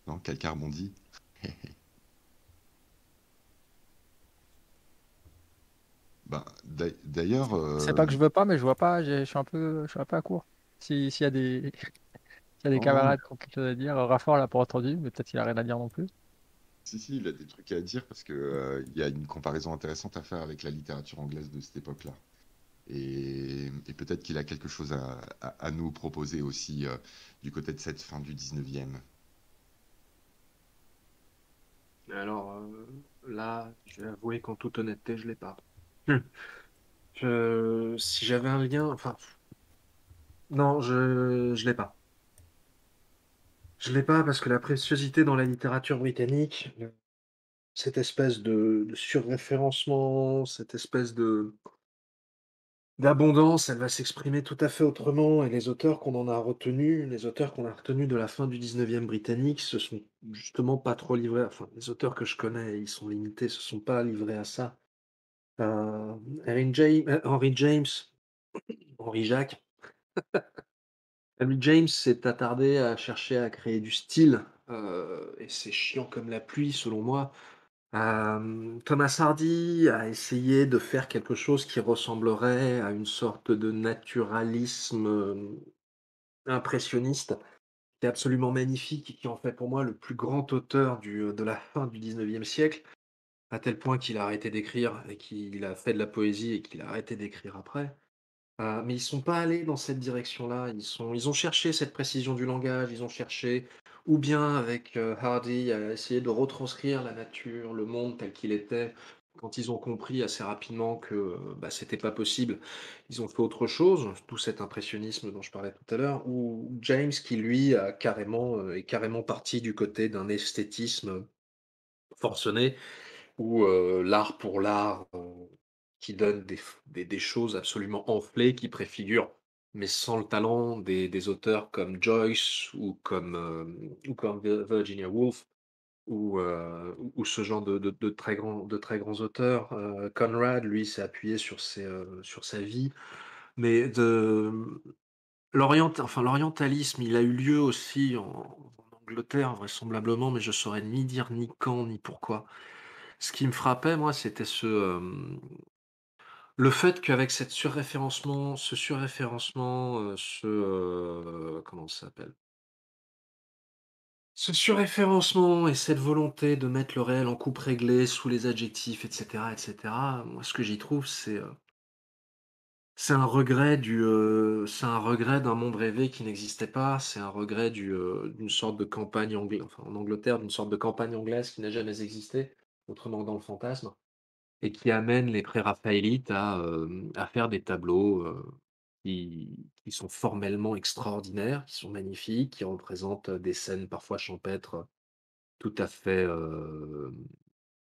Non, quelqu'un rebondit. Ben, d'ailleurs... Euh... C'est pas que je veux pas, mais je vois pas, je suis un peu, je suis un peu à court. S'il si y a des, si y a des oh. camarades qui ont quelque chose à dire, Raffort l'a pas entendu, mais peut-être qu'il a rien à dire non plus. Si, si, il a des trucs à dire, parce qu'il euh, y a une comparaison intéressante à faire avec la littérature anglaise de cette époque-là. Et, et peut-être qu'il a quelque chose à, à, à nous proposer aussi euh, du côté de cette fin du dix-neuvième. Alors, euh, là, je vais avouer qu'en toute honnêteté, je l'ai pas. Je... Si j'avais un lien, enfin, non, je je l'ai pas. Je l'ai pas parce que la préciosité dans la littérature britannique, cette espèce de, de surréférencement, cette espèce de d'abondance, elle va s'exprimer tout à fait autrement. Et les auteurs qu'on en a retenus, les auteurs qu'on a retenus de la fin du dix-neuvième britannique, se sont justement pas trop livrés. Enfin, les auteurs que je connais, ils sont limités, se sont pas livrés à ça. Euh, Henry James, Henry James, Henry Jacques. Henry James s'est attardé à chercher à créer du style, euh, et c'est chiant comme la pluie, selon moi. Euh, Thomas Hardy a essayé de faire quelque chose qui ressemblerait à une sorte de naturalisme euh, impressionniste, qui est absolument magnifique et qui en fait pour moi le plus grand auteur du, de la fin du dix-neuvième siècle, à tel point qu'il a arrêté d'écrire et qu'il a fait de la poésie et qu'il a arrêté d'écrire après. Euh, mais ils ne sont pas allés dans cette direction-là, ils, sont, ils ont cherché cette précision du langage, ils ont cherché... ou bien avec euh, Hardy, à essayer de retranscrire la nature, le monde tel qu'il était, quand ils ont compris assez rapidement que bah, c'était pas possible, ils ont fait autre chose, tout cet impressionnisme dont je parlais tout à l'heure, ou James qui lui a carrément, euh, est carrément parti du côté d'un esthétisme forcené, ou euh, l'art pour l'art, euh, qui donne des, des, des choses absolument enflées, qui préfigurent mais sans le talent des, des auteurs comme Joyce ou comme, euh, ou comme Virginia Woolf ou, euh, ou ce genre de, de, de, très, grand, de très grands auteurs. Euh, Conrad, lui, s'est appuyé sur, ses, euh, sur sa vie. Mais de... l'orient... enfin, l'orientalisme, il a eu lieu aussi en, en Angleterre, vraisemblablement, mais je ne saurais ni dire ni quand ni pourquoi. Ce qui me frappait, moi, c'était ce... Euh... le fait qu'avec cette surréférencement, ce surréférencement, euh, ce euh, comment ça s'appelle, ce surréférencement et cette volonté de mettre le réel en coupe réglée sous les adjectifs, et cetera, et cetera. Moi, ce que j'y trouve, c'est euh, c'est un regret du, euh, c'est un regret d'un monde rêvé qui n'existait pas. C'est un regret du, euh, d'une sorte de campagne anglaise, enfin en Angleterre, d'une sorte de campagne anglaise qui n'a jamais existé, autrement que dans le fantasme, et qui amène les pré-raphaélites à, euh, à faire des tableaux euh, qui, qui sont formellement extraordinaires, qui sont magnifiques, qui représentent des scènes parfois champêtres tout à fait, euh,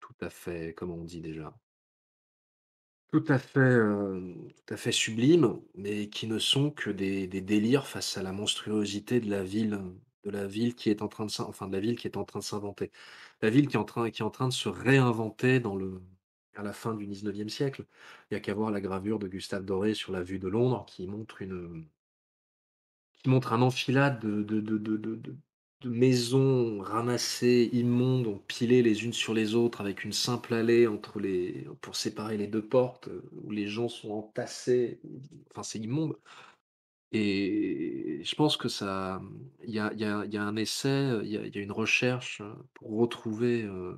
tout à fait, comment on dit déjà, tout à fait, euh, tout à fait sublimes, mais qui ne sont que des, des délires face à la monstruosité de la ville, de la ville qui est en train de s'in- enfin de la ville qui est en train de s'inventer, la ville qui est en train, qui est en train de se réinventer dans le à la fin du dix-neuvième siècle. Il n'y a qu'à voir la gravure de Gustave Doré sur la vue de Londres qui montre, une, qui montre un enfilade de, de, de, de, de, de maisons ramassées, immondes, empilées les unes sur les autres, avec une simple allée entre les, pour séparer les deux portes, où les gens sont entassés. Enfin, c'est immonde. Et je pense que ça... Il y a, y a, y a un essai, il y a, y a une recherche pour retrouver, euh,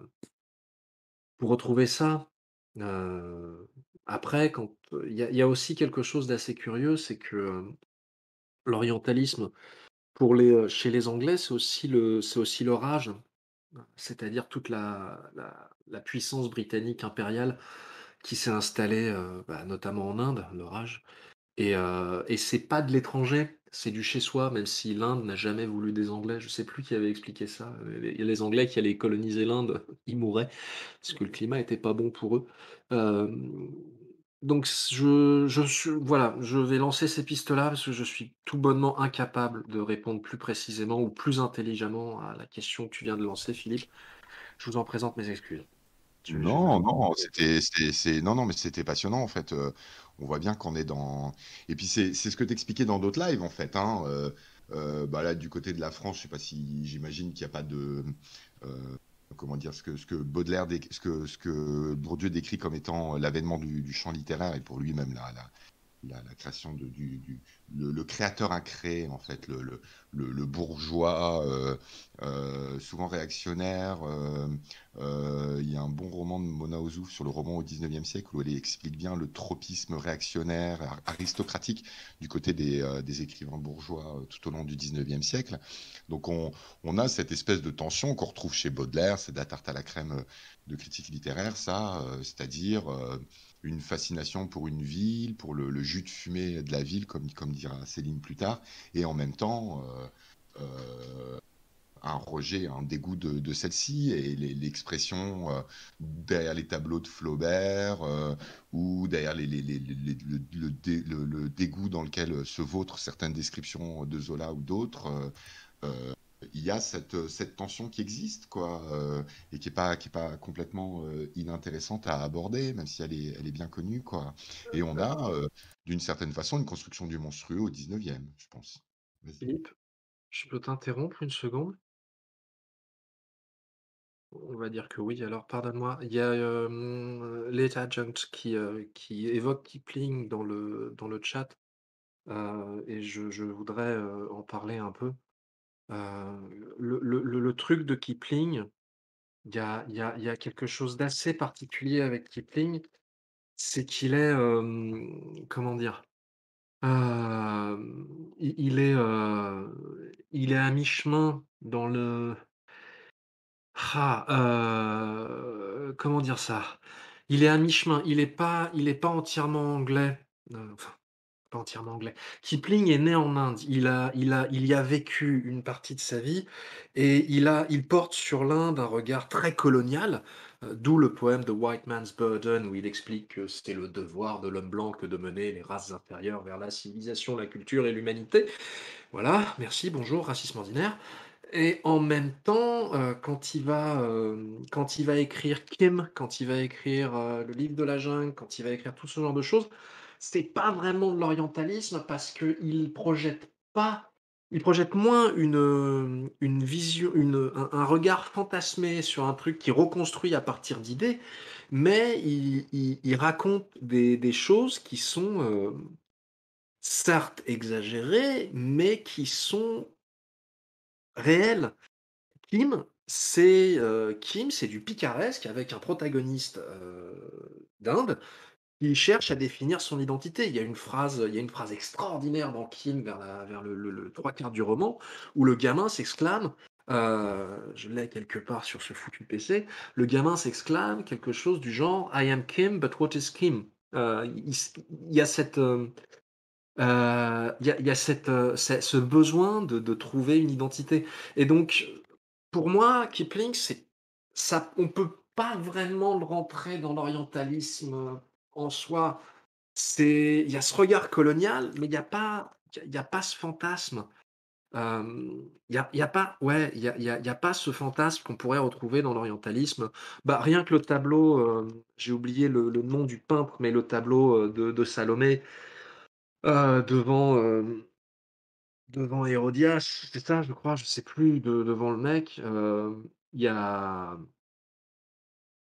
pour retrouver ça. Euh, après, quand il y, a- y a aussi quelque chose d'assez curieux, c'est que euh, l'orientalisme, pour les, euh, chez les Anglais, c'est aussi le, c'est aussi leur âge, c'est-à-dire toute la, la, la puissance britannique impériale qui s'est installée, euh, bah, notamment en Inde, leur âge. Et, euh, et c'est pas de l'étranger, c'est du chez soi, même si l'Inde n'a jamais voulu des Anglais. Je sais plus qui avait expliqué ça. Les, les Anglais qui allaient coloniser l'Inde, ils mouraient, parce que le climat était pas bon pour eux. Euh, donc je, je suis, voilà, je vais lancer ces pistes-là, parce que je suis tout bonnement incapable de répondre plus précisément ou plus intelligemment à la question que tu viens de lancer, Philippe. Je vous en présente mes excuses. Je- je- Non, non, c'était, c'était- c'est, non, non, mais c'était passionnant en fait. Euh, on voit bien qu'on est dans. Et puis c'est, c'est ce que t'expliquais dans d'autres lives en fait. Hein. Euh, euh, bah là, du côté de la France, je sais pas si, j'imagine qu'il n'y a pas de, euh, comment dire, ce que, ce que Baudelaire, dé- ce que, ce que Bourdieu décrit comme étant l'avènement du, du champ littéraire et pour lui-même la, la, la, la création de, du, du le, le créateur incréé en fait, le, le, le, le bourgeois euh, euh, souvent réactionnaire. euh, euh, Il y a un bon roman de Mona Ozouf sur le roman au dix-neuvième siècle où elle explique bien le tropisme réactionnaire, ar- aristocratique du côté des, euh, des écrivains bourgeois euh, tout au long du dix-neuvième siècle. Donc on, on a cette espèce de tension qu'on retrouve chez Baudelaire, c'est de la tarte à la crème euh, de critique littéraire, ça, euh, c'est-à-dire euh, une fascination pour une ville, pour le, le jus de fumée de la ville, comme, comme dira Céline plus tard, et en même temps euh, euh, un rejet, un dégoût de, de celle-ci, et l'expression euh, derrière les tableaux de Flaubert euh, ou derrière les, les, les, les, les, le, le, dé, le, le dégoût dans lequel se vautrent certaines descriptions de Zola ou d'autres, il euh, euh, y a cette, cette tension qui existe, quoi, euh, et qui n'est pas, qui est pas complètement euh, inintéressante à aborder, même si elle est, elle est bien connue, quoi. Et on a, euh, d'une certaine façon, une construction du monstrueux au dix-neuvième, je pense. Vas-y. Philippe, je peux t'interrompre une seconde? On va dire que oui, alors pardonne-moi. Il y a euh, Late Adjunct qui, euh, qui évoque Kipling dans le, dans le chat, euh, et je, je voudrais euh, en parler un peu. Euh, le, le, le, le truc de Kipling, il y a, il y a, il y a quelque chose d'assez particulier avec Kipling, c'est qu'il est, euh, comment dire, euh, il, il, est euh, il est à mi-chemin dans le... Ah, euh, comment dire ça? Il est à mi-chemin, il n'est pas, il est pas entièrement anglais. Euh, enfin, pas entièrement anglais. Kipling est né en Inde, il, a, il, a, il y a vécu une partie de sa vie, et il, a, il porte sur l'Inde un regard très colonial, euh, d'où le poème de White Man's Burden, où il explique que c'était le devoir de l'homme blanc que de mener les races inférieures vers la civilisation, la culture et l'humanité. Voilà, merci, bonjour, racisme ordinaire. Et en même temps, euh, quand, il va, euh, quand il va écrire Kim, quand il va écrire euh, le livre de la jungle, quand il va écrire tout ce genre de choses, c'est pas vraiment de l'orientalisme, parce qu'il projette pas, il projette moins une, une vision, une, un, un regard fantasmé sur un truc qui reconstruit à partir d'idées, mais il, il, il raconte des, des choses qui sont euh, certes exagérées, mais qui sont réel. Kim, c'est euh, Kim, c'est du picaresque avec un protagoniste euh, d'Inde qui cherche à définir son identité. Il y a une phrase, il y a une phrase extraordinaire dans Kim vers, la, vers le, le, le trois quarts du roman, où le gamin s'exclame, euh, je l'ai quelque part sur ce foutu P C, le gamin s'exclame quelque chose du genre « I am Kim, but what is Kim ?» euh, il, il y a cette... Euh, Il euh, y a, y a cette, euh, ce besoin de, de trouver une identité. Et donc, pour moi, Kipling, ça, on ne peut pas vraiment le rentrer dans l'orientalisme en soi. Il y a ce regard colonial, mais il n'y a pas, y a pas ce fantasme. Il euh, n'y a, y a, pas, ouais, y a, y a, y a pas ce fantasme qu'on pourrait retrouver dans l'orientalisme. Bah, rien que le tableau, euh, j'ai oublié le, le nom du peintre, mais le tableau de, de Salomé, Euh, devant, euh, devant Hérodiade, c'est ça, je crois, je sais plus, de, devant le mec, il euh, n'y a,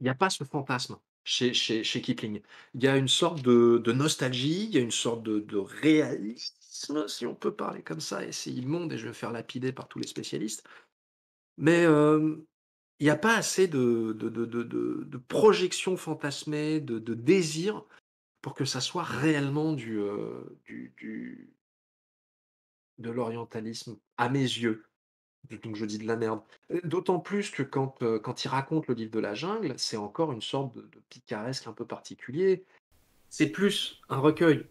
y a pas ce fantasme chez, chez, chez Kipling. Il y a une sorte de, de nostalgie, il y a une sorte de, de réalisme, si on peut parler comme ça, et c'est immonde, et je vais me faire lapider par tous les spécialistes. Mais... Euh, il n'y a pas assez de, de, de, de, de, de projection fantasmée, de, de désir, pour que ça soit réellement du, euh, du, du de l'orientalisme, à mes yeux. Donc je dis de la merde. D'autant plus que quand, euh, quand il raconte le livre de la jungle, c'est encore une sorte de, de picaresque un peu particulier. C'est plus un recueil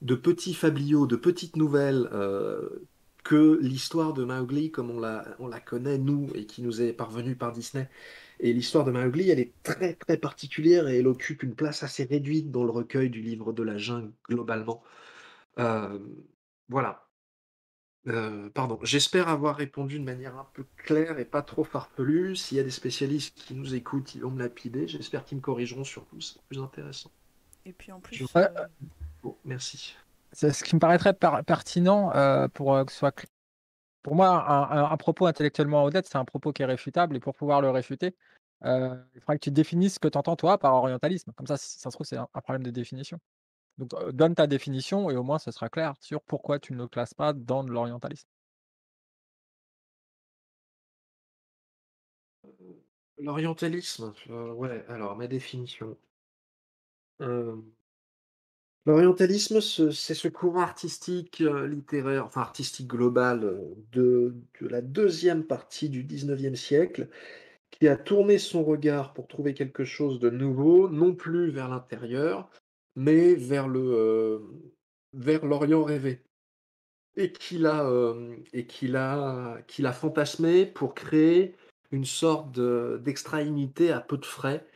de petits fabliaux, de petites nouvelles, euh, que l'histoire de Mowgli, comme on la, on la connaît, nous, et qui nous est parvenue par Disney. Et l'histoire de Mowgli, elle est très très particulière, et elle occupe une place assez réduite dans le recueil du livre de la jungle, globalement. Euh, voilà. Euh, pardon, j'espère avoir répondu de manière un peu claire et pas trop farfelue. S'il y a des spécialistes qui nous écoutent, ils vont me lapider. J'espère qu'ils me corrigeront sur tout, c'est plus intéressant. Et puis en plus... Ouais. Euh... Bon, merci. C'est ce qui me paraîtrait par pertinent euh, pour euh, que ce soit clair. Pour moi, un, un, un propos intellectuellement honnête, c'est un propos qui est réfutable, et pour pouvoir le réfuter, euh, il faudrait que tu définisses ce que tu entends toi par orientalisme. Comme ça, si ça se trouve, c'est un, un problème de définition. Donc, euh, donne ta définition, et au moins, ce sera clair sur pourquoi tu ne le classes pas dans de l'orientalisme. L'orientalisme, euh, ouais, alors, ma définition... Euh... L'orientalisme, c'est ce courant artistique, littéraire, enfin artistique global de, de la deuxième partie du dix-neuvième siècle, qui a tourné son regard pour trouver quelque chose de nouveau, non plus vers l'intérieur, mais vers le, euh, vers l'Orient rêvé. et qu'il a, euh, et qu'il a, qu'il a fantasmé pour créer une sorte de, d'extraïnité à peu de frais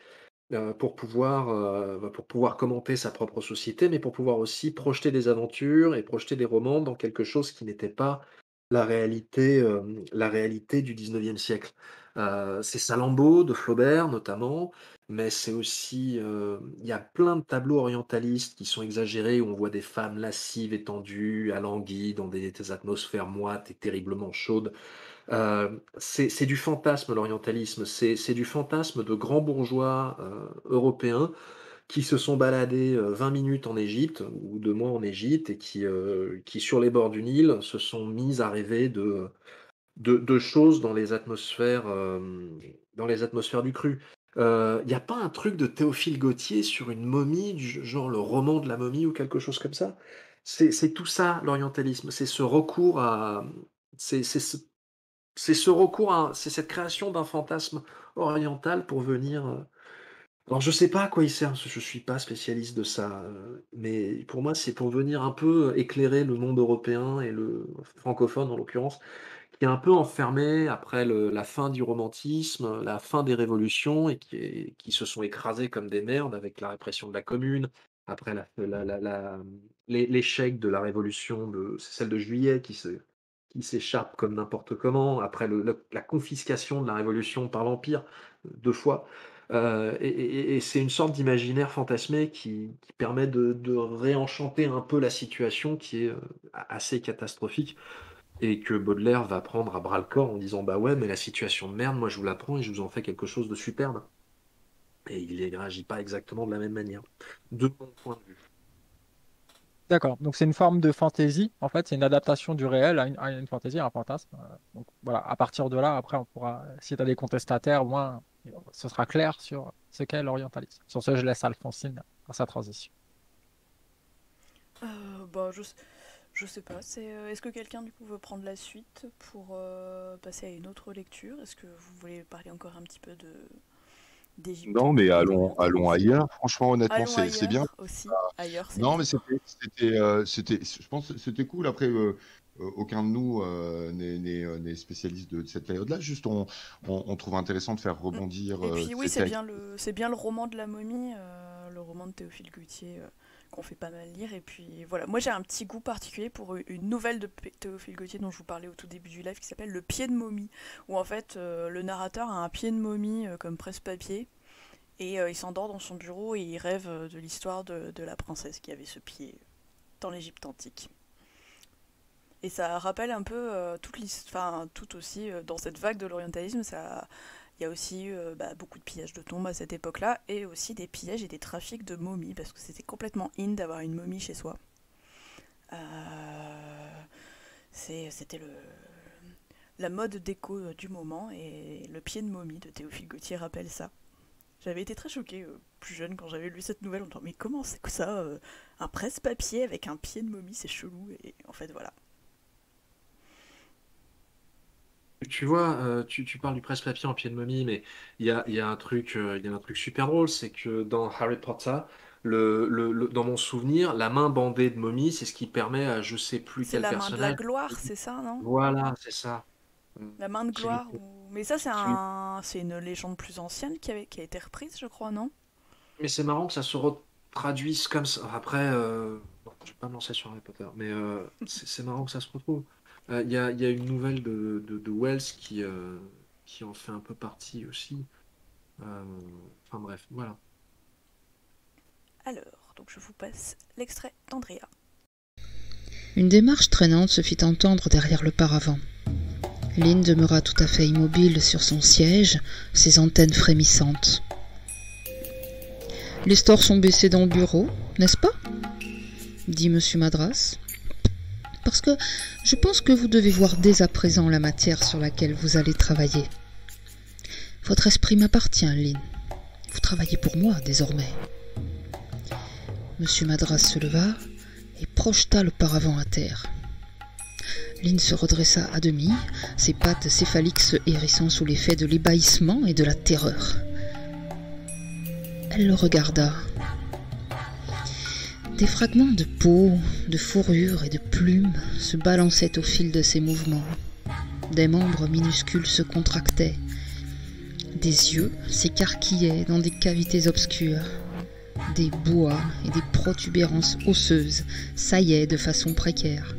euh, pour, pouvoir, euh, pour pouvoir commenter sa propre société, mais pour pouvoir aussi projeter des aventures et projeter des romans dans quelque chose qui n'était pas la réalité, euh, la réalité du dix-neuvième siècle. Euh, c'est Salambo de Flaubert notamment, mais c'est aussi, euh, il y a plein de tableaux orientalistes qui sont exagérés, où on voit des femmes lascives, étendues, alanguies, dans des, des atmosphères moites et terriblement chaudes. Euh, c'est, c'est du fantasme, l'orientalisme, c'est, c'est du fantasme de grands bourgeois euh, européens qui se sont baladés vingt minutes en Égypte, ou deux mois en Égypte, et qui, euh, qui sur les bords du Nil, se sont mis à rêver de, de, de choses dans les atmosphères, euh, dans les atmosphères du cru. Il euh, n'y a pas un truc de Théophile Gautier sur une momie, du, genre le roman de la momie ou quelque chose comme ça. C'est, c'est tout ça, l'orientalisme. C'est ce recours à... C'est, c'est, ce, c'est ce recours à... C'est cette création d'un fantasme oriental pour venir... Euh, Alors, je ne sais pas à quoi il sert, je ne suis pas spécialiste de ça, mais pour moi, c'est pour venir un peu éclairer le monde européen et le francophone, en l'occurrence, qui est un peu enfermé après le, la fin du romantisme, la fin des révolutions, et qui, est, qui se sont écrasés comme des merdes avec la répression de la Commune, après la, la, la, la, l'échec de la révolution, de, c'est celle de Juillet, qui, se, qui s'échappe comme n'importe comment, après le, le, la confiscation de la révolution par l'Empire, deux fois. Euh, et, et, et c'est une sorte d'imaginaire fantasmé qui, qui permet de, de réenchanter un peu la situation qui est assez catastrophique et que Baudelaire va prendre à bras-le-corps en disant « Bah ouais, mais la situation de merde, moi je vous la prends et je vous en fais quelque chose de superbe. » Et il ne réagit pas exactement de la même manière, de mon point de vue. D'accord, donc c'est une forme de fantaisie, en fait, c'est une adaptation du réel à une, à une fantaisie, à un fantasme. Donc voilà, à partir de là, après on pourra, si tu as des contestataires, moins... ce sera clair sur ce qu'est l'orientalisme. Sur ce, je laisse Alphonsine à sa transition. Euh, bah, je, je sais pas. C'est, est-ce que quelqu'un du coup veut prendre la suite pour euh, passer à une autre lecture? Est-ce que vous voulez parler encore un petit peu de d'Égypte? Non, mais allons, allons ailleurs. Franchement, honnêtement, allons c'est, ailleurs c'est bien. Aussi, ailleurs. C'est non, bien. Mais c'était, c'était, euh, c'était, je pense, c'était cool. Après. Euh... Aucun de nous euh, n'est, n'est, n'est spécialiste de cette période-là. Juste, on, on, on trouve intéressant de faire rebondir. Et puis, euh, oui, c'est bien, le, c'est bien le roman de la momie, euh, le roman de Théophile Gautier, euh, qu'on fait pas mal lire. Et puis, voilà. Moi, j'ai un petit goût particulier pour une nouvelle de Théophile Gautier dont je vous parlais au tout début du live qui s'appelle Le pied de momie, où en fait, euh, le narrateur a un pied de momie euh, comme presse-papier et euh, il s'endort dans son bureau et il rêve de l'histoire de, de la princesse qui avait ce pied dans l'Égypte antique. Et ça rappelle un peu euh, toute l'histoire, tout aussi, euh, dans cette vague de l'orientalisme, ça, il y a aussi euh, bah, beaucoup de pillages de tombes à cette époque-là, et aussi des pillages et des trafics de momies, parce que c'était complètement in d'avoir une momie chez soi. Euh, c'est, c'était le, la mode déco du moment, et le pied de momie de Théophile Gautier rappelle ça. J'avais été très choquée, euh, plus jeune, quand j'avais lu cette nouvelle, en me disant « Mais comment c'est que ça euh, un presse-papier avec un pied de momie, c'est chelou !» Et en fait, voilà. Tu vois, euh, tu, tu parles du presse-papier en pied de momie, mais il y a, y a un truc, euh, y a un truc super drôle, c'est que dans Harry Potter, le, le, le, dans mon souvenir, la main bandée de momie, c'est ce qui permet à je sais plus c'est quel personnage... C'est la main de la gloire, c'est ça, non? Voilà, c'est ça. La main de gloire, ou... mais ça c'est, un... c'est une légende plus ancienne qui, avait... qui a été reprise, je crois, non? Mais c'est marrant que ça se retraduise comme ça. Après, euh... bon, je vais pas me lancer sur Harry Potter, mais euh, c'est, c'est marrant que ça se retrouve. Il euh, y, a, y a une nouvelle de, de, de Wells qui, euh, qui en fait un peu partie aussi. Euh, enfin bref, voilà. Alors, donc je vous passe l'extrait d'Andrea. Une démarche traînante se fit entendre derrière le paravent. Lynn demeura tout à fait immobile sur son siège, ses antennes frémissantes. « Les stores sont baissés dans le bureau, n'est-ce pas ?» dit Monsieur Madras. Parce que je pense que vous devez voir dès à présent la matière sur laquelle vous allez travailler. Votre esprit m'appartient, Lynn. Vous travaillez pour moi, désormais. » Monsieur Madras se leva et projeta le paravent à terre. Lynn se redressa à demi, ses pattes céphaliques se hérissant sous l'effet de l'ébahissement et de la terreur. Elle le regarda. Des fragments de peau, de fourrure et de plumes se balançaient au fil de ses mouvements. Des membres minuscules se contractaient. Des yeux s'écarquillaient dans des cavités obscures. Des bois et des protubérances osseuses saillaient de façon précaire.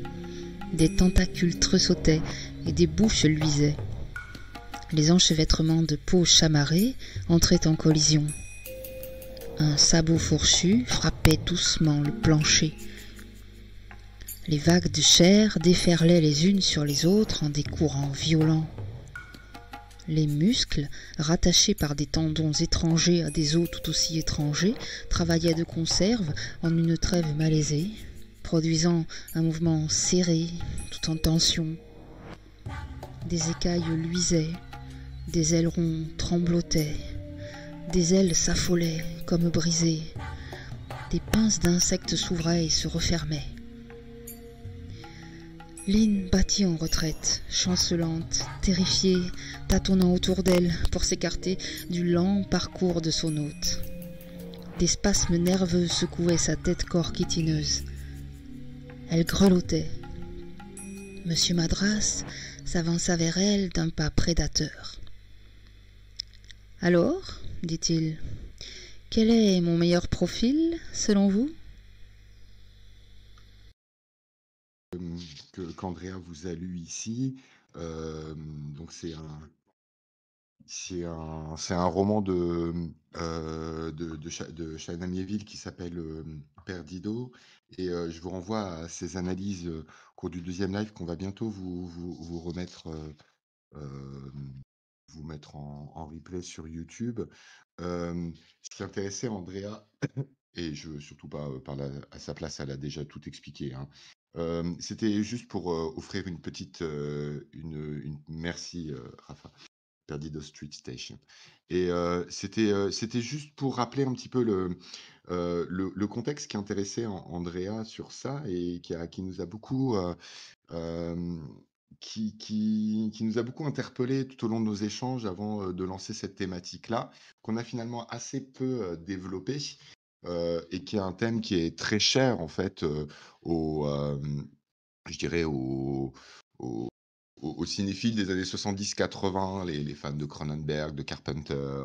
Des tentacules tressautaient et des bouches luisaient. Les enchevêtrements de peaux chamarrées entraient en collision. Un sabot fourchu frappait doucement le plancher. Les vagues de chair déferlaient les unes sur les autres en des courants violents. Les muscles, rattachés par des tendons étrangers à des os tout aussi étrangers, travaillaient de conserve en une trêve malaisée, produisant un mouvement serré, tout en tension. Des écailles luisaient, des ailerons tremblotaient, des ailes s'affolaient comme brisées, des pinces d'insectes s'ouvraient et se refermaient. Lynn battit en retraite, chancelante, terrifiée, tâtonnant autour d'elle pour s'écarter du lent parcours de son hôte. Des spasmes nerveux secouaient sa tête-corps chitineuse. Elle grelottait. Monsieur Madras s'avança vers elle d'un pas prédateur. « Alors, dit-il, quel est mon meilleur profil, selon vous ?» qu'Andrea vous a lu ici, euh, donc c'est un c'est un c'est un roman de euh, de de, de Chana Mieville qui s'appelle euh, Perdido, et euh, je vous renvoie à ces analyses euh, au cours du deuxième live qu'on va bientôt vous vous, vous remettre euh, euh, vous mettre en, en replay sur YouTube. Euh, ce qui intéressait Andrea, et je surtout pas euh, par la, à sa place, elle a déjà tout expliqué, hein. Euh, c'était juste pour euh, offrir une petite euh, une, une merci euh, Rafa Perdido Street Station, et euh, c'était euh, c'était juste pour rappeler un petit peu le euh, le, le contexte qui intéressait Andrea sur ça, et qui a qui nous a beaucoup euh, euh, qui, qui qui nous a beaucoup interpellé tout au long de nos échanges avant de lancer cette thématique là qu'on a finalement assez peu développée. Euh, et qui est un thème qui est très cher en fait euh, au, euh, je dirais au, au, au cinéphile des années soixante-dix quatre-vingts, les, les fans de Cronenberg, de Carpenter, euh,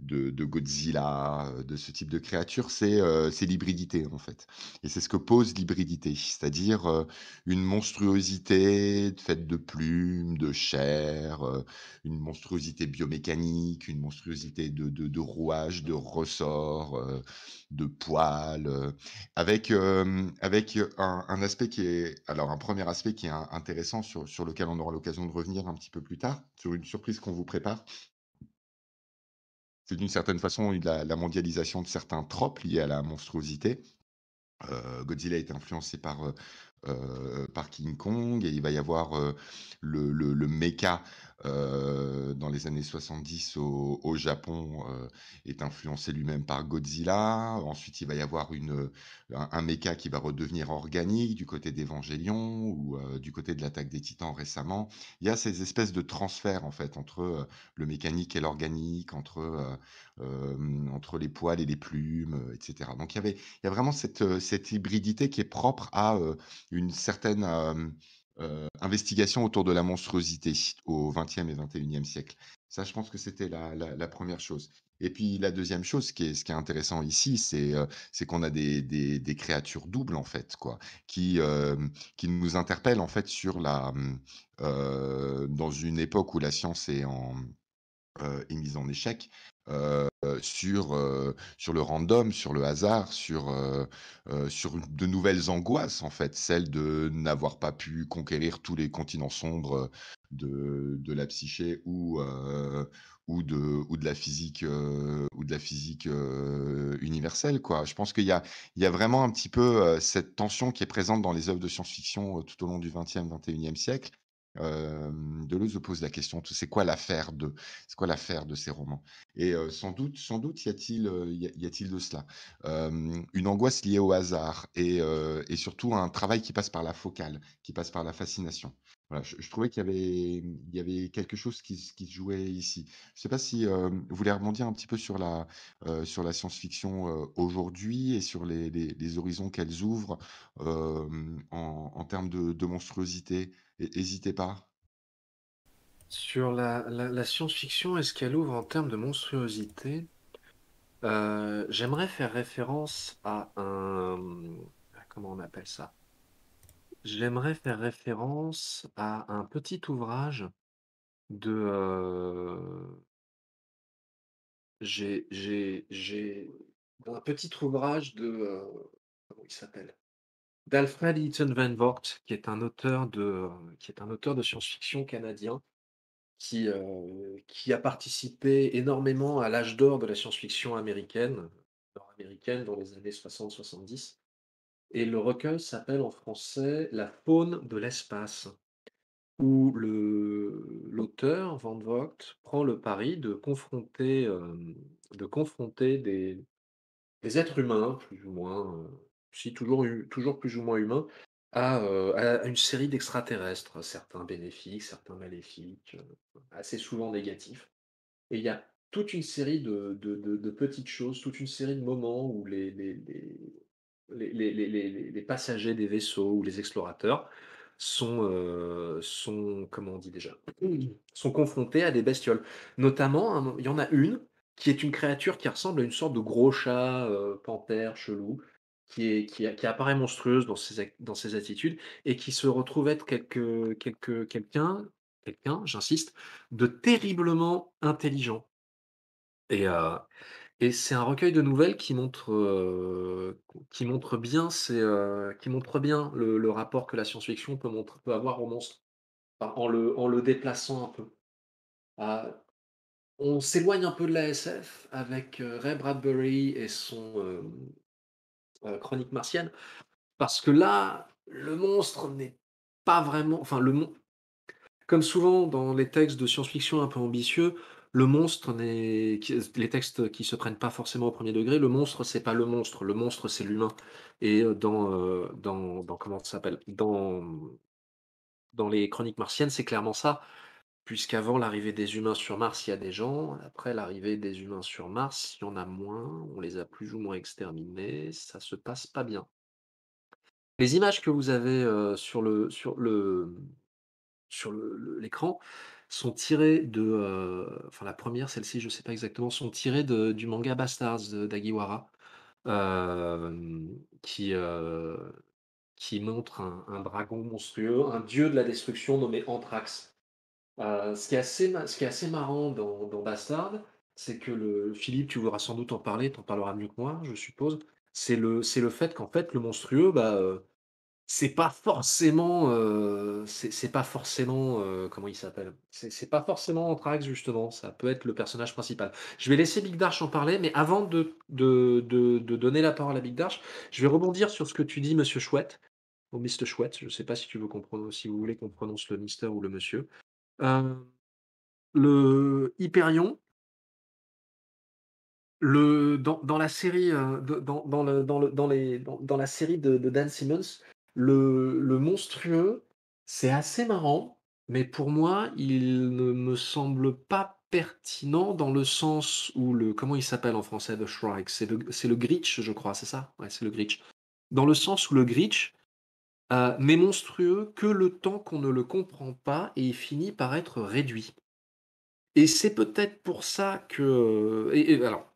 de, de Godzilla, de ce type de créature, c'est euh, c'est l'hybridité en fait. Et c'est ce que pose l'hybridité, c'est-à-dire euh, une monstruosité faite de plumes, de chair, euh, une monstruosité biomécanique, une monstruosité de, de, de rouages, de ressorts, euh, de poils, euh, avec, euh, avec un, un aspect qui est, alors un premier aspect qui est un, intéressant, sur, sur lequel on aura l'occasion de revenir un petit peu plus tard, sur une surprise qu'on vous prépare. C'est d'une certaine façon la, la mondialisation de certains tropes liés à la monstruosité. Euh, Godzilla est influencé par, euh, par King Kong, et il va y avoir euh, le, le, le mecha euh, dans les années soixante-dix au, au Japon, euh, est influencé lui-même par Godzilla. Ensuite, il va y avoir une, un, un mecha qui va redevenir organique du côté d'Evangelion, ou euh, du côté de l'attaque des Titans récemment. Il y a ces espèces de transferts en fait, entre euh, le mécanique et l'organique, entre, euh, euh, entre les poils et les plumes, et cetera. Donc il y avait, il y a vraiment cette, cette hybridité qui est propre à euh, une certaine euh, euh, investigation autour de la monstruosité au vingtième et vingt et unième siècle. Ça, je pense que c'était la, la, la première chose. Et puis la deuxième chose, qui est, ce qui est intéressant ici, c'est euh, qu'on a des, des, des créatures doubles, en fait, quoi, qui, euh, qui nous interpellent, en fait, sur la, euh, dans une époque où la science est, en, euh, est mise en échec, euh, sur, euh, sur le random, sur le hasard, sur, euh, euh, sur de nouvelles angoisses, en fait, celle de n'avoir pas pu conquérir tous les continents sombres de, de la psyché, ou, euh, ou, de, ou de la physique, euh, ou de la physique euh, universelle, quoi. Je pense qu'il y a, il y a vraiment un petit peu euh, cette tension qui est présente dans les œuvres de science-fiction euh, tout au long du vingtième, vingt et unième siècle. Euh, Deleuze pose la question, c'est quoi l'affaire de, c'est quoi l'affaire de ces romans? Et euh, sans doute, sans doute, y a-t-il, y a-t-il de cela, euh, une angoisse liée au hasard, et, euh, et surtout un travail qui passe par la focale, qui passe par la fascination. Voilà, je, je trouvais qu'il y avait, il y avait quelque chose qui, se- qui se jouait ici. Je ne sais pas si euh, vous voulez rebondir un petit peu sur la, euh, sur la science-fiction euh, aujourd'hui et sur les, les- les horizons qu'elles ouvrent euh, en, en termes de, de monstruosité. Et- N'hésitez pas. Sur la, la- la science-fiction, est-ce qu'elle ouvre en termes de monstruosité? Euh, j'aimerais faire référence à un... à Comment on appelle ça? J'aimerais faire référence à un petit ouvrage de... euh, j'ai, j'ai, j'ai... Un petit ouvrage de... euh, Comment il s'appelle? D'Alfred Hitton Van Vogt, qui est un auteur de, qui est un auteur de science-fiction canadien, qui, euh, qui a participé énormément à l'âge d'or de la science-fiction américaine, nord-américaine, dans les années soixante soixante-dix. Et le recueil s'appelle en français La faune de l'espace, où le, l'auteur, Van Vogt, prend le pari de confronter, euh, de confronter des, des êtres humains, plus ou moins, euh, si toujours, hu- toujours plus ou moins humains, à, euh, à- à une série d'extraterrestres, certains bénéfiques, certains maléfiques, euh, assez souvent négatifs. Et il y a toute une série de, de- de- de petites choses, toute une série de moments où les, les, les- les- les- les- les- les- les passagers des vaisseaux ou les explorateurs sont, euh, sont comment on dit déjà, sont confrontés à des bestioles. Notamment, un- il y en a une qui est une créature qui ressemble à une sorte de gros chat, euh, panthère, chelou, qui, est, qui, a- qui apparaît monstrueuse dans ses, ac- dans ses attitudes et qui se retrouve être quelque, quelque, quelqu'un, quelqu'un, j'insiste, de terriblement intelligent. Et, euh, et c'est un recueil de nouvelles qui montre, euh, qui montre bien, ces, euh, qui montre bien le, le rapport que la science-fiction peut, montre- peut avoir au monstre, enfin, en le, en le déplaçant un peu. À- On s'éloigne un peu de la S F avec euh, Ray Bradbury et son euh, euh, Chronique martienne, parce que là, le monstre n'est pas vraiment. Enfin, le mon- comme souvent dans les textes de science-fiction un peu ambitieux, le monstre n'est. qui- Les textes qui se prennent pas forcément au premier degré, le monstre, c'est pas le monstre. Le monstre, c'est l'humain. Et euh, dans, euh, dans, dans. Comment ça s'appelle? Dans, dans les Chroniques martiennes, c'est clairement ça, puisqu'avant l'arrivée des humains sur Mars, il y a des gens. Après l'arrivée des humains sur Mars, il y en a moins. On les a plus ou moins exterminés. Ça se passe pas bien. Les images que vous avez euh, sur le sur le sur le- le- l'écran sont tirées de. euh, Enfin, la première, celle-ci, je ne sais pas exactement, sont tirées de- du manga Bastards de- d'Agiwara, euh, qui, euh, qui montre un, un dragon monstrueux, un dieu de la destruction nommé Anthrax. Euh, ce, qui est assez, ma- ce qui est assez marrant dans, dans Bastard, c'est que le Philippe, tu voudras sans doute en parler, t'en parleras mieux que moi, je suppose. C'est le, c'est le fait qu'en fait, le monstrueux, bah, euh, c'est pas forcément, euh, c'est c'est pas forcément, euh, comment il s'appelle? C'est c'est pas forcément Anthrax justement. Ça peut être le personnage principal. Je vais laisser Big Darsh en parler, mais avant de de, de- de donner la parole à Big Darsh, je vais rebondir sur ce que tu dis, Monsieur Chouette, ou Mister Chouette. Je sais pas si tu veux qu'on prononce, si vous voulez qu'on prononce le Mister ou le Monsieur. Euh, Le Hyperion, le dans, dans la série euh, de- dans, dans le, dans, le, dans, les, dans, dans la série de, de Dan Simmons, le, le monstrueux, c'est assez marrant, mais pour moi, il ne me semble pas pertinent dans le sens où le comment il s'appelle en français, The Shrike, c'est le c'est le Gritch, je crois, c'est ça? Ouais, c'est le Gritch. Dans le sens où le Gritch euh, n'est monstrueux que le temps qu'on ne le comprend pas et il finit par être réduit. Et c'est peut-être pour ça que et- et alors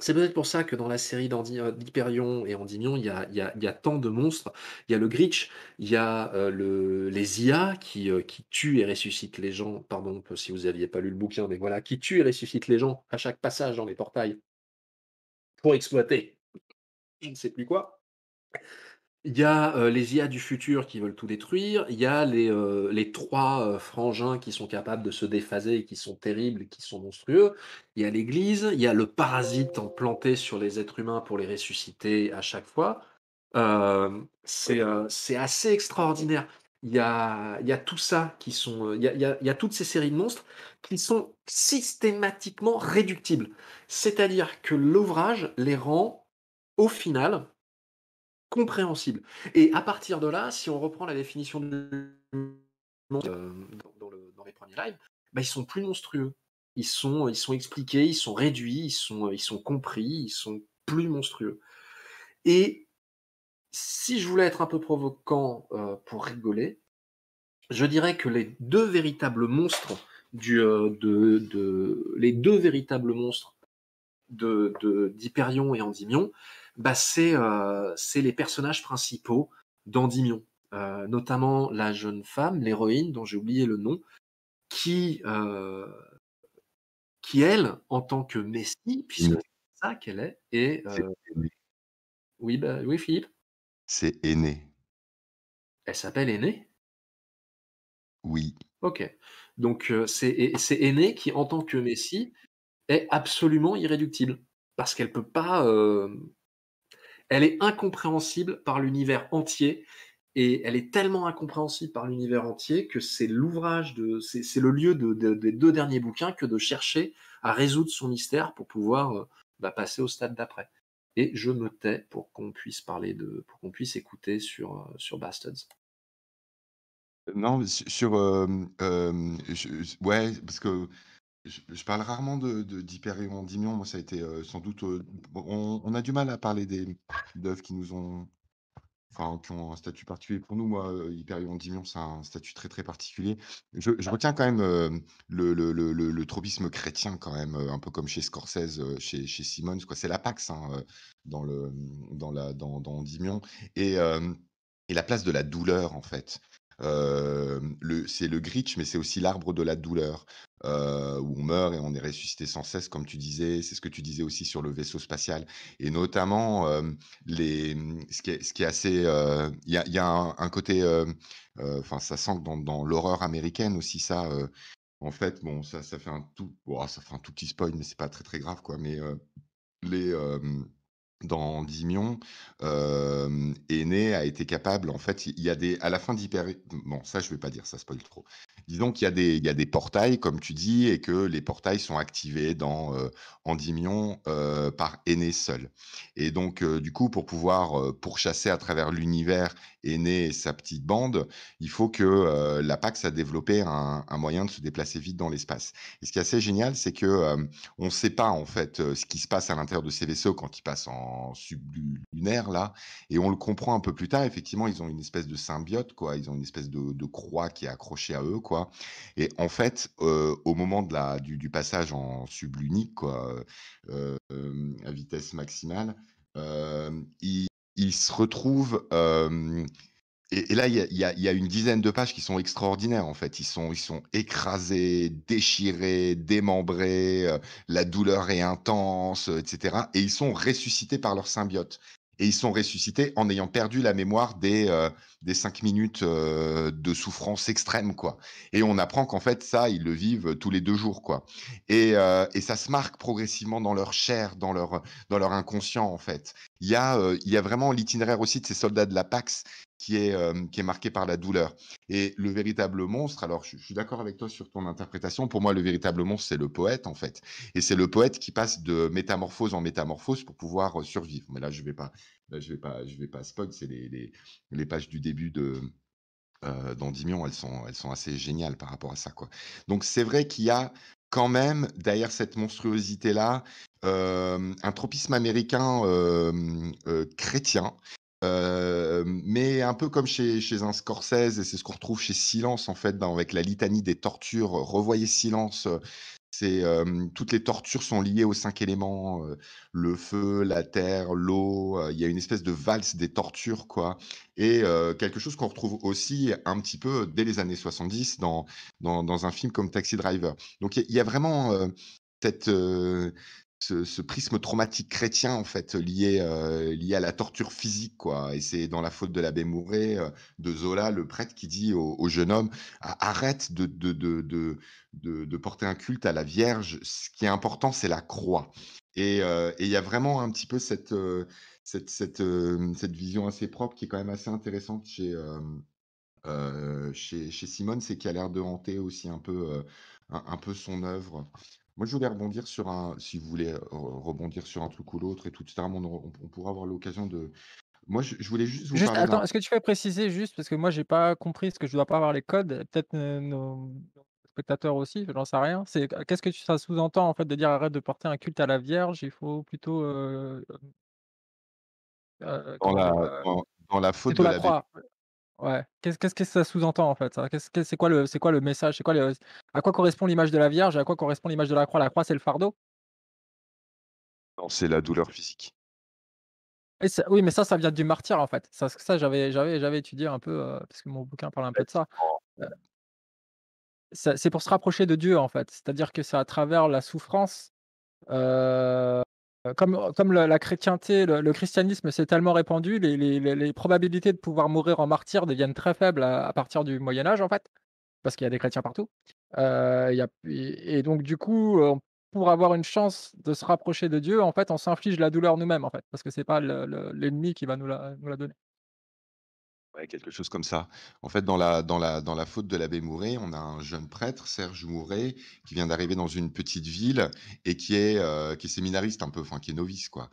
c'est peut-être pour ça que dans la série d'Andy- euh, d'Hyperion et Endymion, il y a, il y a- il y a tant de monstres. Il y a le Gritch, il y a euh, le- les I A qui, euh, qui tuent et ressuscitent les gens. Pardon euh, si vous n'aviez pas lu le bouquin, mais voilà, qui tuent et ressuscitent les gens à chaque passage dans les portails pour exploiter je ne sais plus quoi. Il y a euh, les I A du futur qui veulent tout détruire. Il y a les, euh, les trois euh, frangins qui sont capables de se déphaser et qui sont terribles, et qui sont monstrueux. Il y a l'Église. Il y a le parasite implanté sur les êtres humains pour les ressusciter à chaque fois. Euh, c'est euh, c'est assez extraordinaire. Il y a, il y a tout ça qui sont. euh, Il y a, il y a- il y a toutes ces séries de monstres qui sont systématiquement réductibles. C'est-à-dire que l'ouvrage les rend, au final, compréhensible. Et à partir de là, si on reprend la définition du euh, dans, dans, le, dans les premiers lives, bah, ils sont plus monstrueux. Ils sont, ils sont expliqués, ils sont réduits, ils sont, ils sont compris, ils sont plus monstrueux. Et si je voulais être un peu provoquant euh, pour rigoler, je dirais que les deux véritables monstres du, euh, de, de, les deux véritables monstres de, de, d'Hyperion et Endymion, bah c'est, euh, c'est les personnages principaux d'Endymion, euh, notamment la jeune femme, l'héroïne dont j'ai oublié le nom, qui, euh, qui elle, en tant que messie, puisque mmh. c'est ça qu'elle est, et euh, oui, bah, oui, Philippe. C'est Aînée. Elle s'appelle Aînée ? Oui. Ok. Donc, euh, c'est, c'est Aînée qui, en tant que Messie, est absolument irréductible. Parce qu'elle peut pas... Euh... Elle est incompréhensible par l'univers entier. Et elle est tellement incompréhensible par l'univers entier que c'est l'ouvrage, de, c'est, c'est le lieu de, de, des deux derniers bouquins que de chercher à résoudre son mystère pour pouvoir euh, bah, passer au stade d'après. Et je me tais pour qu'on puisse parler de, pour qu'on puisse écouter sur, sur Bastards. Non, sur, euh, euh, je, ouais, parce que je, je parle rarement de, de, d'Hyperion, Endymion. Moi, ça a été euh, sans doute, euh, on, on a du mal à parler des d'œuvres qui nous ont, enfin, qui ont un statut particulier pour nous. Moi, Hyperion, Endymion, c'est un statut très très particulier. Je, je retiens quand même euh, le, le, le, le, le tropisme chrétien quand même, euh, un peu comme chez Scorsese, euh, chez, chez Simmons, quoi. C'est la Pax hein, euh, dans le dans la dans, dans Endymion et euh, et la place de la douleur en fait. Euh, le, c'est le Gritch, mais c'est aussi l'arbre de la douleur, euh, où on meurt et on est ressuscité sans cesse, comme tu disais. C'est ce que tu disais aussi sur le vaisseau spatial. Et notamment, euh, les, ce, qui est, ce qui est assez... Il euh, y, a, y a un, un côté... Enfin, euh, euh, ça sent que dans, dans l'horreur américaine aussi, ça... Euh, en fait, bon, ça, ça, fait un tout, oh, ça fait un tout petit spoil, mais c'est pas très, très grave, quoi. Mais euh, les... Euh, dans Endymion, euh, Aînée a été capable, en fait, il y a des, à la fin d'Hyperion, bon, ça je vais pas dire, ça spoil trop. Disons qu'il y a des, il y a des portails, comme tu dis, et que les portails sont activés dans euh, Endymion euh, par Aînée seule. Et donc, euh, du coup, pour pouvoir euh, pourchasser à travers l'univers Aînée et sa petite bande, il faut que euh, la Pax a développé un, un moyen de se déplacer vite dans l'espace. Et ce qui est assez génial, c'est que euh, on sait pas en fait ce qui se passe à l'intérieur de ces vaisseaux quand ils passent en sublunaire là, et on le comprend un peu plus tard. Effectivement, ils ont une espèce de symbiote, quoi. Ils ont une espèce de, de croix qui est accrochée à eux, quoi. Et en fait, euh, au moment de la du, du passage en sublunique, quoi, euh, euh, à vitesse maximale, euh, ils, ils se retrouvent. Euh, Et, et là, il y, y, y a une dizaine de pages qui sont extraordinaires, en fait. Ils sont, ils sont écrasés, déchirés, démembrés, euh, la douleur est intense, euh, et cetera. Et ils sont ressuscités par leur symbiote. Et ils sont ressuscités en ayant perdu la mémoire des, euh, des cinq minutes euh, de souffrance extrême, quoi. Et on apprend qu'en fait, ça, ils le vivent tous les deux jours, quoi. Et, euh, et ça se marque progressivement dans leur chair, dans leur, dans leur inconscient, en fait. Il y a, euh, il y a vraiment l'itinéraire aussi de ces soldats de la Pax qui est, euh, qui est marqué par la douleur. Et le véritable monstre, alors je, je suis d'accord avec toi sur ton interprétation, pour moi le véritable monstre c'est le poète en fait. Et c'est le poète qui passe de métamorphose en métamorphose pour pouvoir euh, survivre. Mais là je vais pas, là, je vais pas, je vais pas spoil, c'est les, les, les pages du début de... Euh, d'Endymion, elles sont, elles sont assez géniales par rapport à ça, quoi. Donc c'est vrai qu'il y a quand même derrière cette monstruosité là euh, un tropisme américain euh, euh, chrétien. Euh, mais un peu comme chez, chez un Scorsese, et c'est ce qu'on retrouve chez Silence en fait, dans, avec la litanie des tortures. Revoyez Silence, c'est, euh, toutes les tortures sont liées aux cinq éléments, euh, le feu, la terre, l'eau, il euh, y a une espèce de valse des tortures, quoi. Et euh, quelque chose qu'on retrouve aussi un petit peu dès les années soixante-dix dans, dans, dans un film comme Taxi Driver. Donc il y, y a vraiment euh, cette... Euh, Ce, ce prisme traumatique chrétien en fait lié euh, lié à la torture physique, quoi. Et c'est dans La Faute de l'abbé Mouret euh, de Zola, le prêtre qui dit au, au jeune homme arrête de de, de de de de porter un culte à la Vierge, ce qui est important c'est la croix. Et euh, et il y a vraiment un petit peu cette euh, cette cette euh, cette vision assez propre qui est quand même assez intéressante chez euh, euh, chez chez Simone, c'est qui a l'air de hanter aussi un peu euh, un, un peu son œuvre. Moi, je voulais rebondir sur un, si vous voulez rebondir sur un truc ou l'autre et tout, et cetera, on, on, on pourra avoir l'occasion de, Moi, je, je voulais juste vous juste, parler. Attends, d'un- est-ce que tu peux préciser juste, parce que moi, j'ai pas compris, ce que je dois pas avoir les codes, peut-être euh, nos spectateurs aussi, j'en sais rien. C'est qu'est-ce que tu- ça sous-entend en fait de dire arrête de porter un culte à la Vierge, il faut plutôt euh, euh, Dans comment la, dire euh, dans, dans la faute plutôt de la la bête. croix. Ouais. Qu'est-ce qu'est-ce que ça sous-entend en fait ça Qu'est-ce que- c'est quoi le c'est quoi le message C'est quoi le- à quoi correspond l'image de la Vierge? À quoi correspond l'image de la croix? La croix, c'est le fardeau. Non, c'est la douleur physique. Et ça- oui, mais ça, ça vient du martyr en fait. Ça, ça j'avais, j'avais, j'avais étudié un peu euh, parce que mon bouquin parle un peu de ça. Euh, ça- C'est pour se rapprocher de Dieu en fait. C'est-à-dire que c'est à travers la souffrance, euh, comme, comme la, la chrétienté, le, le christianisme s'est tellement répandu, les, les- les- les probabilités de pouvoir mourir en martyr deviennent très faibles à, à partir du Moyen Âge en fait, parce qu'il y a des chrétiens partout. Euh, il y a- et et donc du coup, on- pour avoir une chance de se rapprocher de Dieu, en fait, on s'inflige la douleur nous-mêmes en fait, parce que c'est pas le- le- l'ennemi qui va nous la, nous la donner. Ouais, quelque chose comme ça. En fait, dans la, dans la, dans la faute de l'abbé Mouret, on a un jeune prêtre, Serge Mouret, qui vient d'arriver dans une petite ville et qui est, euh, qui est séminariste un peu, enfin qui est novice, quoi.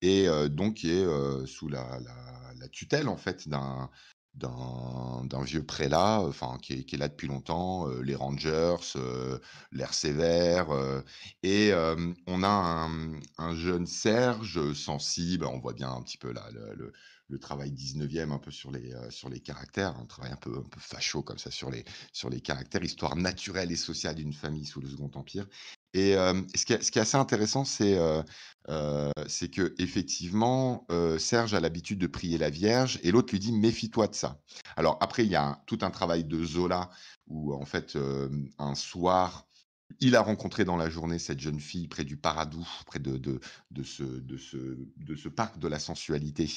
Et euh, donc qui est euh, sous la, la- la tutelle en fait d'un d'un d'un vieux prélat, enfin qui est, qui est là depuis longtemps, euh, les Rangers, euh, l'air sévère, euh, et euh, on a un, un jeune Serge sensible, on voit bien un petit peu là le, le- le travail dix-neuvième un peu sur les euh, sur les caractères, un travail un peu un peu facho comme ça sur les sur les caractères, histoire naturelle et sociale d'une famille sous le Second Empire. Et euh, ce, qui est, ce qui est assez intéressant, c'est euh, euh, c'est que effectivement, euh, Serge a l'habitude de prier la Vierge et l'autre lui dit méfie-toi de ça. Alors après, il y a un- tout un travail de Zola où en fait euh, un soir, il a rencontré dans la journée cette jeune fille près du Paradou, près de, de, de ce, de, ce, de ce parc de la sensualité,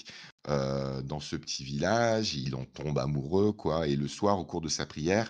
euh, dans ce petit village. Il en tombe amoureux, quoi. Et le soir, au cours de sa prière,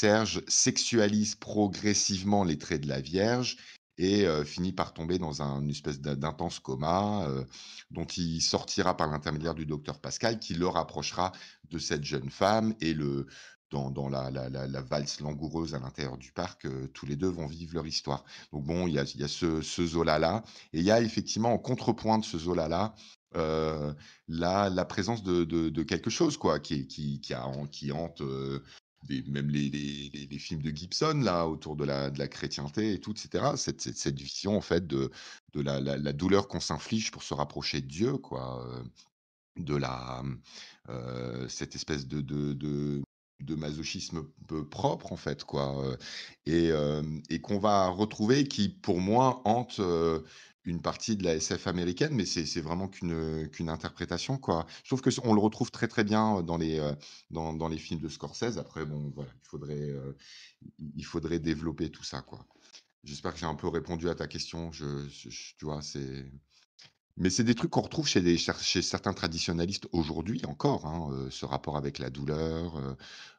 Serge sexualise progressivement les traits de la Vierge et euh, finit par tomber dans un, une espèce d'in- d'intense coma, euh, dont il sortira par l'intermédiaire du docteur Pascal, qui le rapprochera de cette jeune femme, et le, dans, dans la, la, la, la valse langoureuse à l'intérieur du parc, euh, tous les deux vont vivre leur histoire. Donc bon, il y a, il y a ce, ce Zola-là, et il y a effectivement en contrepoint de ce Zola-là, euh, la, la présence de, de, de quelque chose, quoi, qui, est- qui, qui, a, qui hante euh, des- même les, les, les- les films de Gibson, là, autour de la, de la chrétienté et tout, et cetera. Cette, cette, cette vision, en fait, de, de la, la, la douleur qu'on s'inflige pour se rapprocher de Dieu, quoi. euh, de la euh, cette espèce de, de, de, de masochisme peu propre en fait, quoi, euh, et, euh, et qu'on va retrouver, qui pour moi hante euh, une partie de la S F américaine, mais c'est c'est vraiment qu'une qu'une interprétation, quoi. Je trouve que c- on le retrouve très très bien dans les euh, dans, dans les films de Scorsese. Après bon voilà, il faudrait euh, il il faudrait développer tout ça, quoi. J'espère que j'ai un peu répondu à ta question. Je, je- je- tu vois, c'est mais c'est des trucs qu'on retrouve chez, des, cher- chez certains traditionalistes aujourd'hui encore, hein, euh, ce rapport avec la douleur, euh,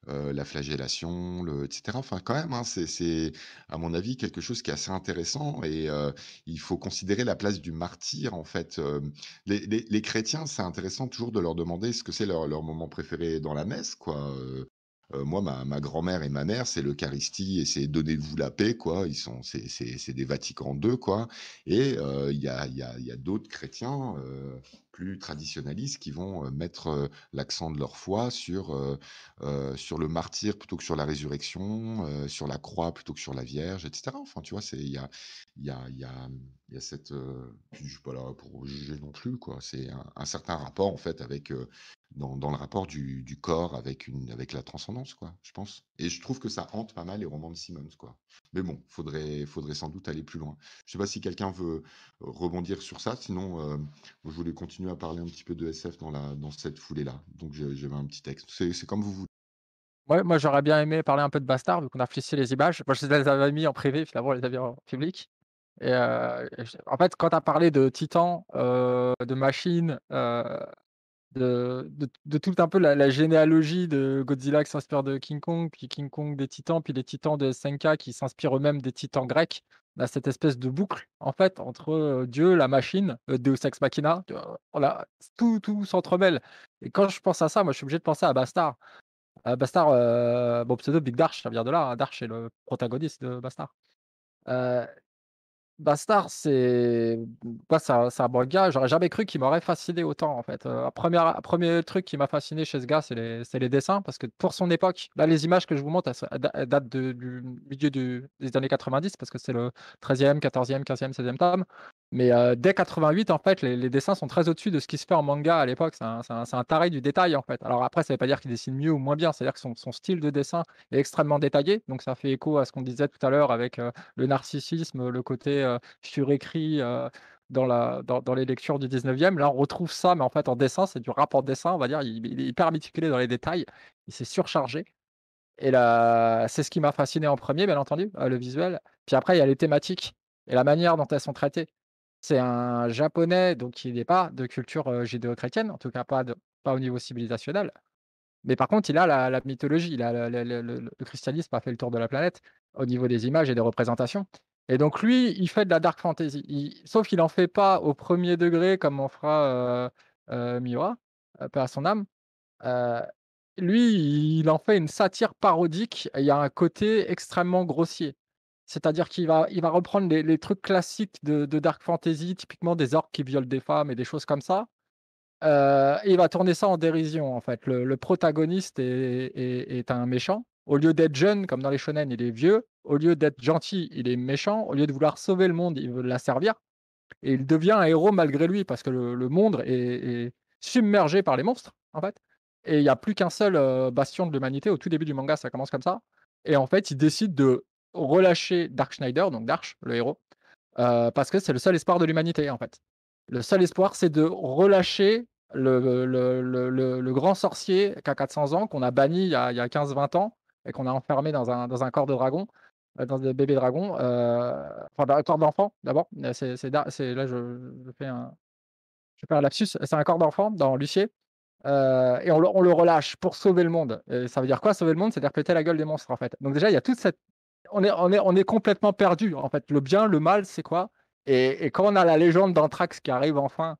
euh, la flagellation, le, et cetera. Enfin, quand même, hein, c'est, c'est, à mon avis, quelque chose qui est assez intéressant, et euh, il faut considérer la place du martyr, en fait. Euh, les, les- les chrétiens, c'est intéressant toujours de leur demander ce que c'est leur, leur moment préféré dans la messe, quoi. Euh, euh, moi, ma, ma grand-mère et ma mère, c'est l'Eucharistie et c'est donnez-vous la paix, quoi. Ils sont, c'est, c'est, c'est des Vatican deux, quoi. Et euh, il y a, il y a- il y a d'autres chrétiens euh, plus traditionalistes qui vont euh, mettre euh, l'accent de leur foi sur, euh, euh, sur le martyr plutôt que sur la résurrection, euh, sur la croix plutôt que sur la Vierge, et cetera. Enfin, tu vois, c'est- il y a, il y, a, il y, a, il y a cette... euh, je ne suis pas là pour juger non plus, quoi. C'est un, un certain rapport, en fait, avec... euh, dans, dans le rapport du, du corps avec, une, avec la transcendance, quoi, je pense. Et je trouve que ça hante pas mal les romans de Simmons, quoi. Mais bon, faudrait, faudrait sans doute aller plus loin. Je sais pas si quelqu'un veut rebondir sur ça, sinon euh, je voulais continuer à parler un petit peu de S F dans, la, dans cette foulée-là. Donc j'ai- j'avais un petit texte. C'est c'est comme vous voulez. Ouais, moi, j'aurais bien aimé parler un peu de Bastard, vu qu'on a flissé les images. Moi, je les avais mis en privé, finalement, on les avais en public. Et euh, et je- en fait, quand tu as parlé de Titan, euh, de Machine, euh, de, de, de toute un peu la, la généalogie de Godzilla qui s'inspire de King Kong, puis King Kong des Titans, puis les Titans de S N K qui s'inspirent eux-mêmes des Titans grecs, on a cette espèce de boucle, en fait, entre euh, Dieu, la machine, euh, Deus Ex Machina, tu vois, on a- tout, tout s'entremêle. Et quand je pense à ça, moi, je suis obligé de penser à Bastard. Euh, Bastard, euh, bon, pseudo Big Darsh, ça vient de là, hein. Darsh est le protagoniste de Bastard. Euh, Bastard, c'est quoi, ça, c'est un manga. J'aurais jamais cru qu'il m'aurait fasciné autant en fait. Euh, premier, premier truc qui m'a fasciné chez ce gars, c'est les, c'est les dessins parce que pour son époque, là les images que je vous montre, elles, elles datent de, du milieu du, des années quatre-vingt-dix parce que c'est le treizième, quatorzième, quinzième, seizième tome. Mais euh, dès quatre-vingt-huit, en fait, les, les dessins sont très au-dessus de ce qui se fait en manga à l'époque. C'est un, c'est un, c'est un taré du détail en fait. Alors après, ça ne veut pas dire qu'il dessine mieux ou moins bien. C'est-à-dire que son, son style de dessin est extrêmement détaillé. Donc ça fait écho à ce qu'on disait tout à l'heure avec euh, le narcissisme, le côté euh, surécrit euh, dans, la, dans, dans les lectures du dix-neuvième. Là, on retrouve ça, mais en fait, en dessin, c'est du rapport dessin. On va dire, il, il est hyper méticulé dans les détails. Il s'est surchargé. Et là, c'est ce qui m'a fasciné en premier, bien entendu, euh, le visuel. Puis après, il y a les thématiques et la manière dont elles sont traitées. C'est un japonais, donc il n'est pas de culture euh, judéo-chrétienne, en tout cas pas, de, pas au niveau civilisationnel. Mais par contre, il a la, la mythologie, il a la, la, la, le, le christianisme a fait le tour de la planète au niveau des images et des représentations. Et donc lui, il fait de la dark fantasy, il, sauf qu'il n'en fait pas au premier degré comme on fera euh, euh, Miura, paix à son âme. Euh, lui, il en fait une satire parodique, il y a un côté extrêmement grossier. C'est-à-dire qu'il va, il va reprendre les, les trucs classiques de, de Dark Fantasy, typiquement des orques qui violent des femmes et des choses comme ça. Euh, et il va tourner ça en dérision, en fait. Le, le protagoniste est, est, est un méchant. Au lieu d'être jeune, comme dans les shonen, il est vieux. Au lieu d'être gentil, il est méchant. Au lieu de vouloir sauver le monde, il veut l'asservir. Et il devient un héros malgré lui, parce que le, le monde est, est submergé par les monstres, en fait. Et il n'y a plus qu'un seul bastion de l'humanité. Au tout début du manga, ça commence comme ça. Et en fait, il décide de relâcher Dark Schneider, donc Dark, le héros, euh, parce que c'est le seul espoir de l'humanité, en fait. Le seul espoir, c'est de relâcher le, le, le, le, le grand sorcier qui a quatre cents ans, qu'on a banni il y a, a quinze vingt ans, et qu'on a enfermé dans un, dans un corps de dragon, dans des bébés dragons, euh, enfin, dans un corps d'enfant, d'abord. C'est, c'est, c'est, là, je, je fais un, je fais un lapsus. C'est un corps d'enfant, dans Lucier. Euh, et on le, on le relâche pour sauver le monde. Et ça veut dire quoi, sauver le monde? C'est-à-dire péter la gueule des monstres, en fait. Donc déjà, il y a toute cette... On est, on, est, on est complètement perdu, en fait. Le bien, le mal, c'est quoi? et, et quand on a la légende d'Anthrax qui arrive enfin,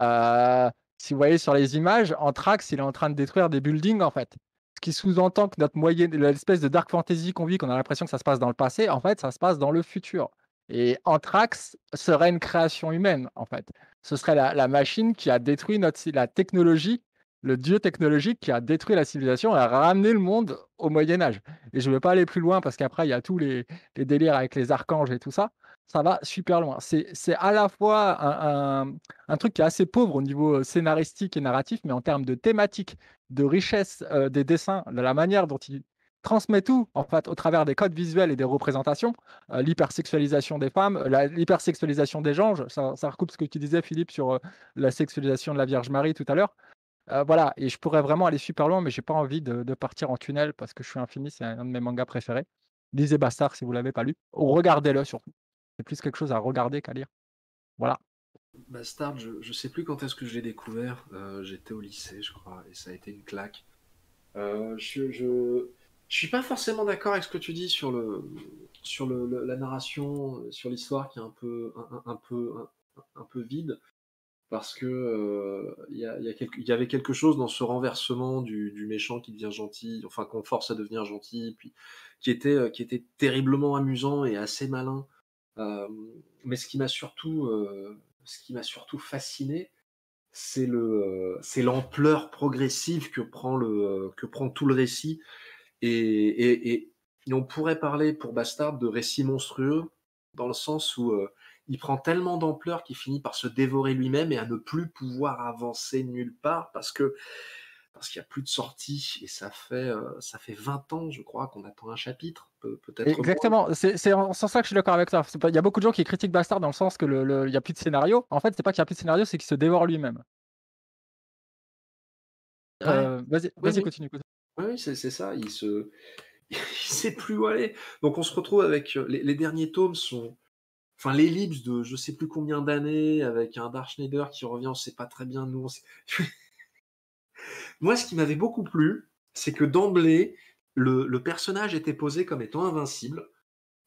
euh, si vous voyez sur les images, Anthrax, il est en train de détruire des buildings, en fait. Ce qui sous-entend que notre moyenne, l'espèce de dark fantasy qu'on vit, qu'on a l'impression que ça se passe dans le passé, en fait, ça se passe dans le futur. Et Anthrax serait une création humaine, en fait. Ce serait la, la machine qui a détruit notre, la technologie, le dieu technologique qui a détruit la civilisation et a ramené le monde au Moyen-Âge. Et je ne veux pas aller plus loin parce qu'après, il y a tous les, les délires avec les archanges et tout ça. Ça va super loin. C'est, c'est à la fois un, un, un truc qui est assez pauvre au niveau scénaristique et narratif, mais en termes de thématique, de richesse euh, des dessins, de la manière dont il transmet tout, en fait, au travers des codes visuels et des représentations, euh, l'hypersexualisation des femmes, la, l'hypersexualisation des anges, ça, ça recoupe ce que tu disais, Philippe, sur euh, la sexualisation de la Vierge Marie tout à l'heure. Euh, voilà, et je pourrais vraiment aller super loin, mais j'ai pas envie de, de partir en tunnel parce que Je suis infini, c'est un de mes mangas préférés. Lisez Bastard si vous l'avez pas lu, regardez-le surtout. C'est plus quelque chose à regarder qu'à lire. Voilà. Bastard, je, je sais plus quand est-ce que je l'ai découvert. Euh, j'étais au lycée, je crois, et ça a été une claque. Euh, je, je, je suis pas forcément d'accord avec ce que tu dis sur le, sur le, le, la narration, sur l'histoire qui est un peu, un, un, un peu, un, un peu vide. Parce que euh, y, a, y, a quelque, y avait quelque chose dans ce renversement du, du méchant qui devient gentil, enfin qu'on force à devenir gentil, puis qui était, euh, qui était terriblement amusant et assez malin. Euh, mais ce qui m'a surtout, euh, ce qui m'a surtout fasciné, c'est le, euh, c'est l'ampleur progressive que prend le, euh, que prend tout le récit. Et, et, et, et on pourrait parler pour Bastard de récit monstrueux dans le sens où euh, il prend tellement d'ampleur qu'il finit par se dévorer lui-même et à ne plus pouvoir avancer nulle part parce que parce qu'il n'y a plus de sortie. Et ça fait, ça fait vingt ans, je crois, qu'on attend un chapitre, peut-être. Exactement. C'est, c'est en sens ça que je suis d'accord avec toi. Il y a beaucoup de gens qui critiquent Bastard dans le sens qu'il n'y a plus de scénario. En fait, c'est pas qu'il n'y a plus de scénario, c'est qu'il se dévore lui-même. Ouais. Euh, vas-y, oui, vas-y oui. Continue. Oui, oui c'est, c'est ça. Il se... il sait plus où aller. Donc, on se retrouve avec... Les, les derniers tomes sont... Enfin, l'ellipse de je sais plus combien d'années avec un Dark Schneider qui revient, on sait pas très bien nous. On sait... Moi, ce qui m'avait beaucoup plu, c'est que d'emblée, le, le personnage était posé comme étant invincible,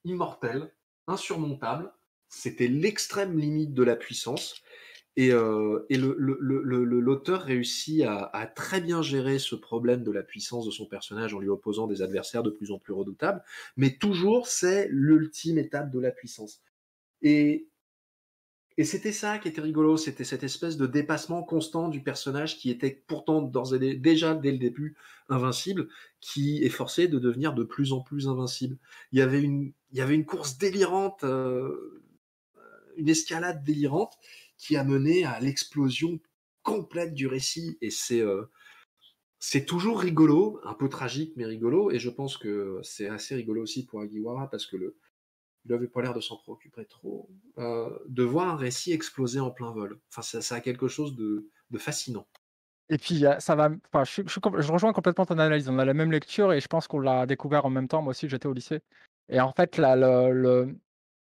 immortel, insurmontable. C'était l'extrême limite de la puissance. Et, euh, et le, le, le, le, l'auteur réussit à, à très bien gérer ce problème de la puissance de son personnage en lui opposant des adversaires de plus en plus redoutables. Mais toujours, c'est l'ultime étape de la puissance. Et, et c'était ça qui était rigolo, c'était cette espèce de dépassement constant du personnage qui était pourtant d'ores et déjà dès le début invincible, qui est forcé de devenir de plus en plus invincible. Il y avait une, il y avait une course délirante, euh, une escalade délirante qui a mené à l'explosion complète du récit, et c'est euh, c'est toujours rigolo, un peu tragique mais rigolo, et je pense que c'est assez rigolo aussi pour Hagiwara parce que le il n'avait pas l'air de s'en préoccuper trop, euh, de voir un récit exploser en plein vol. Enfin, ça, ça a quelque chose de, de fascinant. Et puis, ça va. Enfin, je, je, je rejoins complètement ton analyse. On a la même lecture et je pense qu'on l'a découvert en même temps. Moi aussi, j'étais au lycée. Et en fait, là, le, le,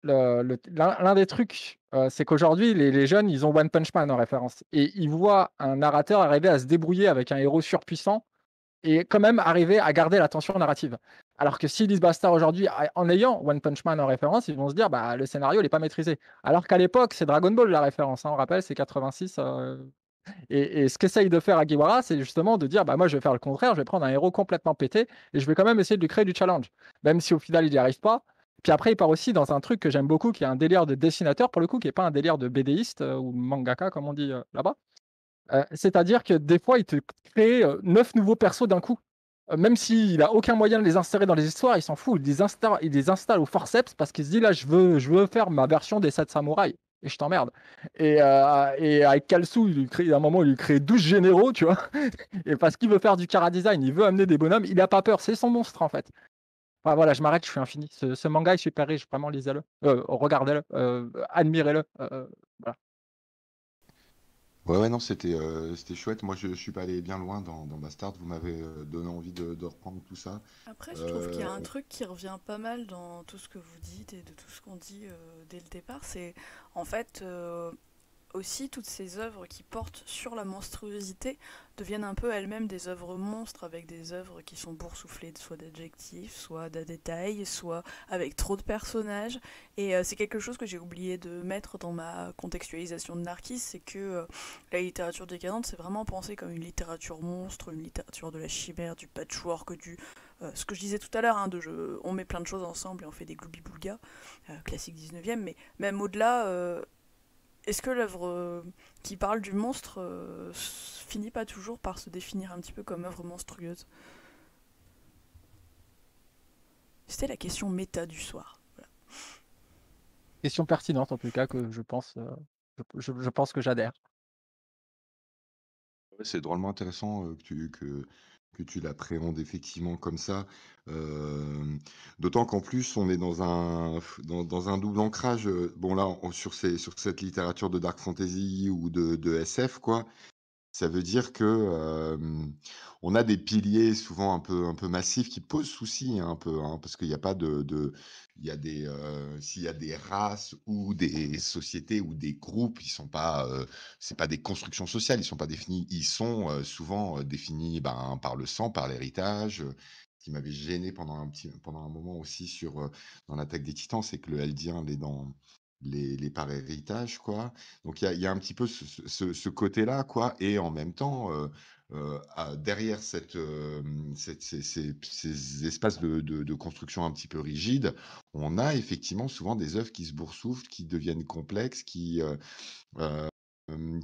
le, le, l'un des trucs, euh, c'est qu'aujourd'hui, les, les jeunes, ils ont One Punch Man en référence. Et ils voient un narrateur arriver à se débrouiller avec un héros surpuissant et quand même arriver à garder la tension narrative. Alors que s'ils lisent Bastard aujourd'hui, en ayant One Punch Man en référence, ils vont se dire bah, le scénario, il n'est pas maîtrisé. Alors qu'à l'époque, c'est Dragon Ball la référence. Hein, on rappelle, c'est quatre-vingt-six. Euh... Et, et ce qu'essaye de faire Hagiwara, c'est justement de dire bah, moi, je vais faire le contraire, je vais prendre un héros complètement pété et je vais quand même essayer de lui créer du challenge. Même si au final, il n'y arrive pas. Puis après, il part aussi dans un truc que j'aime beaucoup, qui est un délire de dessinateur, pour le coup, qui n'est pas un délire de BDiste euh, ou mangaka, comme on dit euh, là-bas. Euh, c'est-à-dire que des fois, il te crée neuf nouveaux persos d'un coup. Même s'il n'a aucun moyen de les insérer dans les histoires, il s'en fout, il les, insta- il les installe au forceps parce qu'il se dit là, je veux, je veux faire ma version des sept samouraïs et je t'emmerde. Et, euh, et avec Kalsu, il lui crée, à un moment, il lui crée douze généraux, tu vois, et parce qu'il veut faire du chara-design, il veut amener des bonhommes, il n'a pas peur, c'est son monstre en fait. Enfin, voilà, je m'arrête, je suis infini. Ce, ce manga est super riche, vraiment, lisez-le, euh, regardez-le, euh, admirez-le. Euh, voilà. Ouais, ouais, non, c'était, euh, c'était chouette. Moi, je ne suis pas allé bien loin dans, dans Bastard. Vous m'avez donné envie de, de reprendre tout ça. Après, je trouve euh... qu'il y a un truc qui revient pas mal dans tout ce que vous dites et de tout ce qu'on dit euh, dès le départ. C'est en fait euh, aussi toutes ces œuvres qui portent sur la monstruosité deviennent un peu elles-mêmes des œuvres monstres avec des œuvres qui sont boursouflées soit d'adjectifs, soit de détails, soit avec trop de personnages. Et euh, c'est quelque chose que j'ai oublié de mettre dans ma contextualisation de Narkiss, c'est que euh, la littérature décadente, c'est vraiment pensée comme une littérature monstre, une littérature de la chimère, du patchwork, du... Euh, ce que je disais tout à l'heure, hein, de jeu, on met plein de choses ensemble et on fait des gloubi-boulga, euh, classique dix-neuvième, mais même au-delà... Euh, Est-ce que l'œuvre qui parle du monstre euh, finit pas toujours par se définir un petit peu comme œuvre monstrueuse? C'était la question méta du soir. Voilà. Question pertinente en tout cas que je pense, euh, je, je pense que j'adhère. C'est drôlement intéressant euh, que tu... Que... que tu l'appréhendes effectivement comme ça, euh, d'autant qu'en plus on est dans un, dans, dans un double ancrage, bon là on, sur, ces, sur cette littérature de dark fantasy ou de, de S F quoi, ça veut dire que euh, on a des piliers souvent un peu, un peu massifs qui posent souci hein, un peu, hein, parce qu'il n'y a pas de, de il y a des, euh, s'il y a des races ou des sociétés ou des groupes, ils sont pas, euh, c'est pas des constructions sociales, ils sont pas définis, ils sont euh, souvent euh, définis ben, par le sang, par l'héritage. Euh, ce qui m'avait gêné pendant un petit, pendant un moment aussi sur euh, dans l'Attaque des Titans, c'est que le Eldien les dans Les, les par héritage, quoi. Donc, il y a, y a un petit peu ce, ce, ce côté-là, quoi. Et en même temps, euh, euh, derrière cette, euh, cette, ces, ces, ces espaces de, de, de construction un petit peu rigides, on a effectivement souvent des œuvres qui se boursouflent, qui deviennent complexes, qui, euh, euh,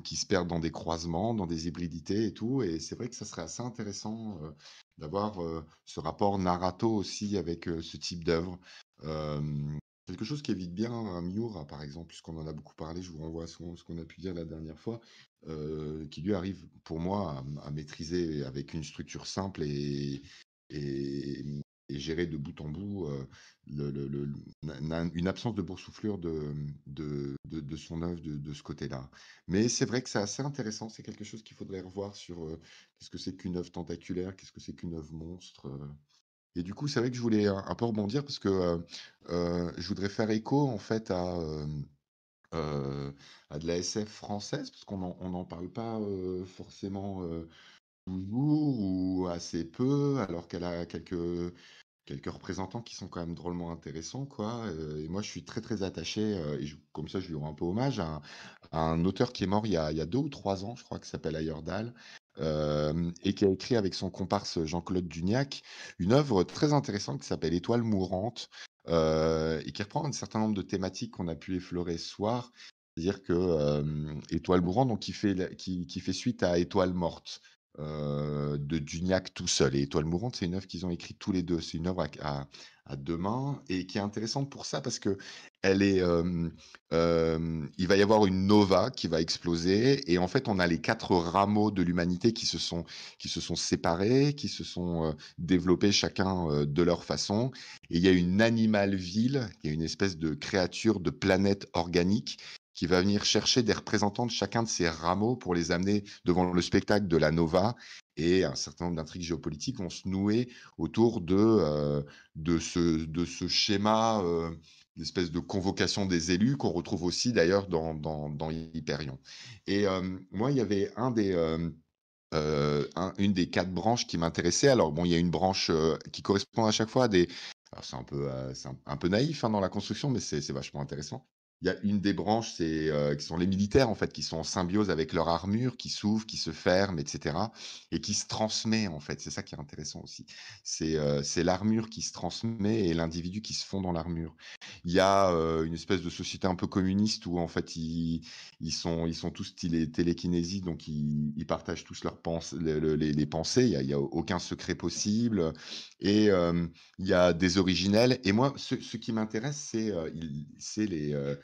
qui se perdent dans des croisements, dans des hybridités et tout. Et c'est vrai que ça serait assez intéressant euh, d'avoir euh, ce rapport narrato aussi avec euh, ce type d'œuvre. Euh, Quelque chose qui évite bien un Miura, par exemple, puisqu'on en a beaucoup parlé, je vous renvoie à ce qu'on, ce qu'on a pu dire la dernière fois, euh, qui lui arrive, pour moi, à, à maîtriser avec une structure simple et, et, et gérer de bout en bout euh, le, le, le, une absence de boursouflure de, de, de, de son œuvre de, de ce côté-là. Mais c'est vrai que c'est assez intéressant, c'est quelque chose qu'il faudrait revoir sur euh, qu'est-ce que c'est qu'une œuvre tentaculaire, qu'est-ce que c'est qu'une œuvre monstre euh... Et du coup, c'est vrai que je voulais un peu rebondir parce que euh, euh, je voudrais faire écho en fait à, euh, euh, à de la S F française, parce qu'on n'en on n'en parle pas euh, forcément euh, toujours ou assez peu, alors qu'elle a quelques, quelques représentants qui sont quand même drôlement intéressants, quoi. Et moi, je suis très très attaché, euh, et je, comme ça, je lui rends un peu hommage à, à un auteur qui est mort il y a, il y a deux ou trois ans, je crois, qui s'appelle Ayerdal. Euh, et qui a écrit avec son comparse Jean-Claude Duniac une œuvre très intéressante qui s'appelle Étoiles mourantes, euh, et qui reprend un certain nombre de thématiques qu'on a pu effleurer ce soir. C'est-à-dire que euh, Étoiles mourantes, donc qui fait, qui, qui fait suite à Étoiles mortes euh, de Duniac tout seul. Et Étoiles mourantes, c'est une œuvre qu'ils ont écrite tous les deux. C'est une œuvre à, à, à deux mains et qui est intéressante pour ça parce que elle est, euh, euh, il va y avoir une nova qui va exploser et en fait, on a les quatre rameaux de l'humanité qui se sont, qui se sont séparés, qui se sont euh, développés chacun euh, de leur façon. Et il y a une animalville, qui est une espèce de créature de planète organique qui va venir chercher des représentants de chacun de ces rameaux pour les amener devant le spectacle de la nova et un certain nombre d'intrigues géopolitiques vont se nouer autour de, euh, de, ce, de ce schéma, euh, d'espèce de convocation des élus qu'on retrouve aussi d'ailleurs dans, dans, dans Hyperion. Et euh, moi, il y avait un des... Euh, euh, un, une des quatre branches qui m'intéressait. Alors bon, il y a une branche euh, qui correspond à chaque fois à des... Alors c'est un peu, euh, c'est un, un peu naïf hein, dans la construction, mais c'est, c'est vachement intéressant. Il y a une des branches, c'est, euh, qui sont les militaires, en fait, qui sont en symbiose avec leur armure, qui s'ouvre, qui se ferme, et cetera, et qui se transmet, en fait. C'est ça qui est intéressant aussi. C'est, euh, c'est l'armure qui se transmet et l'individu qui se fond dans l'armure. Il y a euh, une espèce de société un peu communiste où, en fait, ils, ils, sont, ils sont tous télé- télékinésiques, donc ils, ils partagent tous leurs pens- les, les, les pensées. Il y a, il y a aucun secret possible. Et euh, il y a des originels. Et moi, ce, ce qui m'intéresse, c'est, euh, il, c'est les... Euh,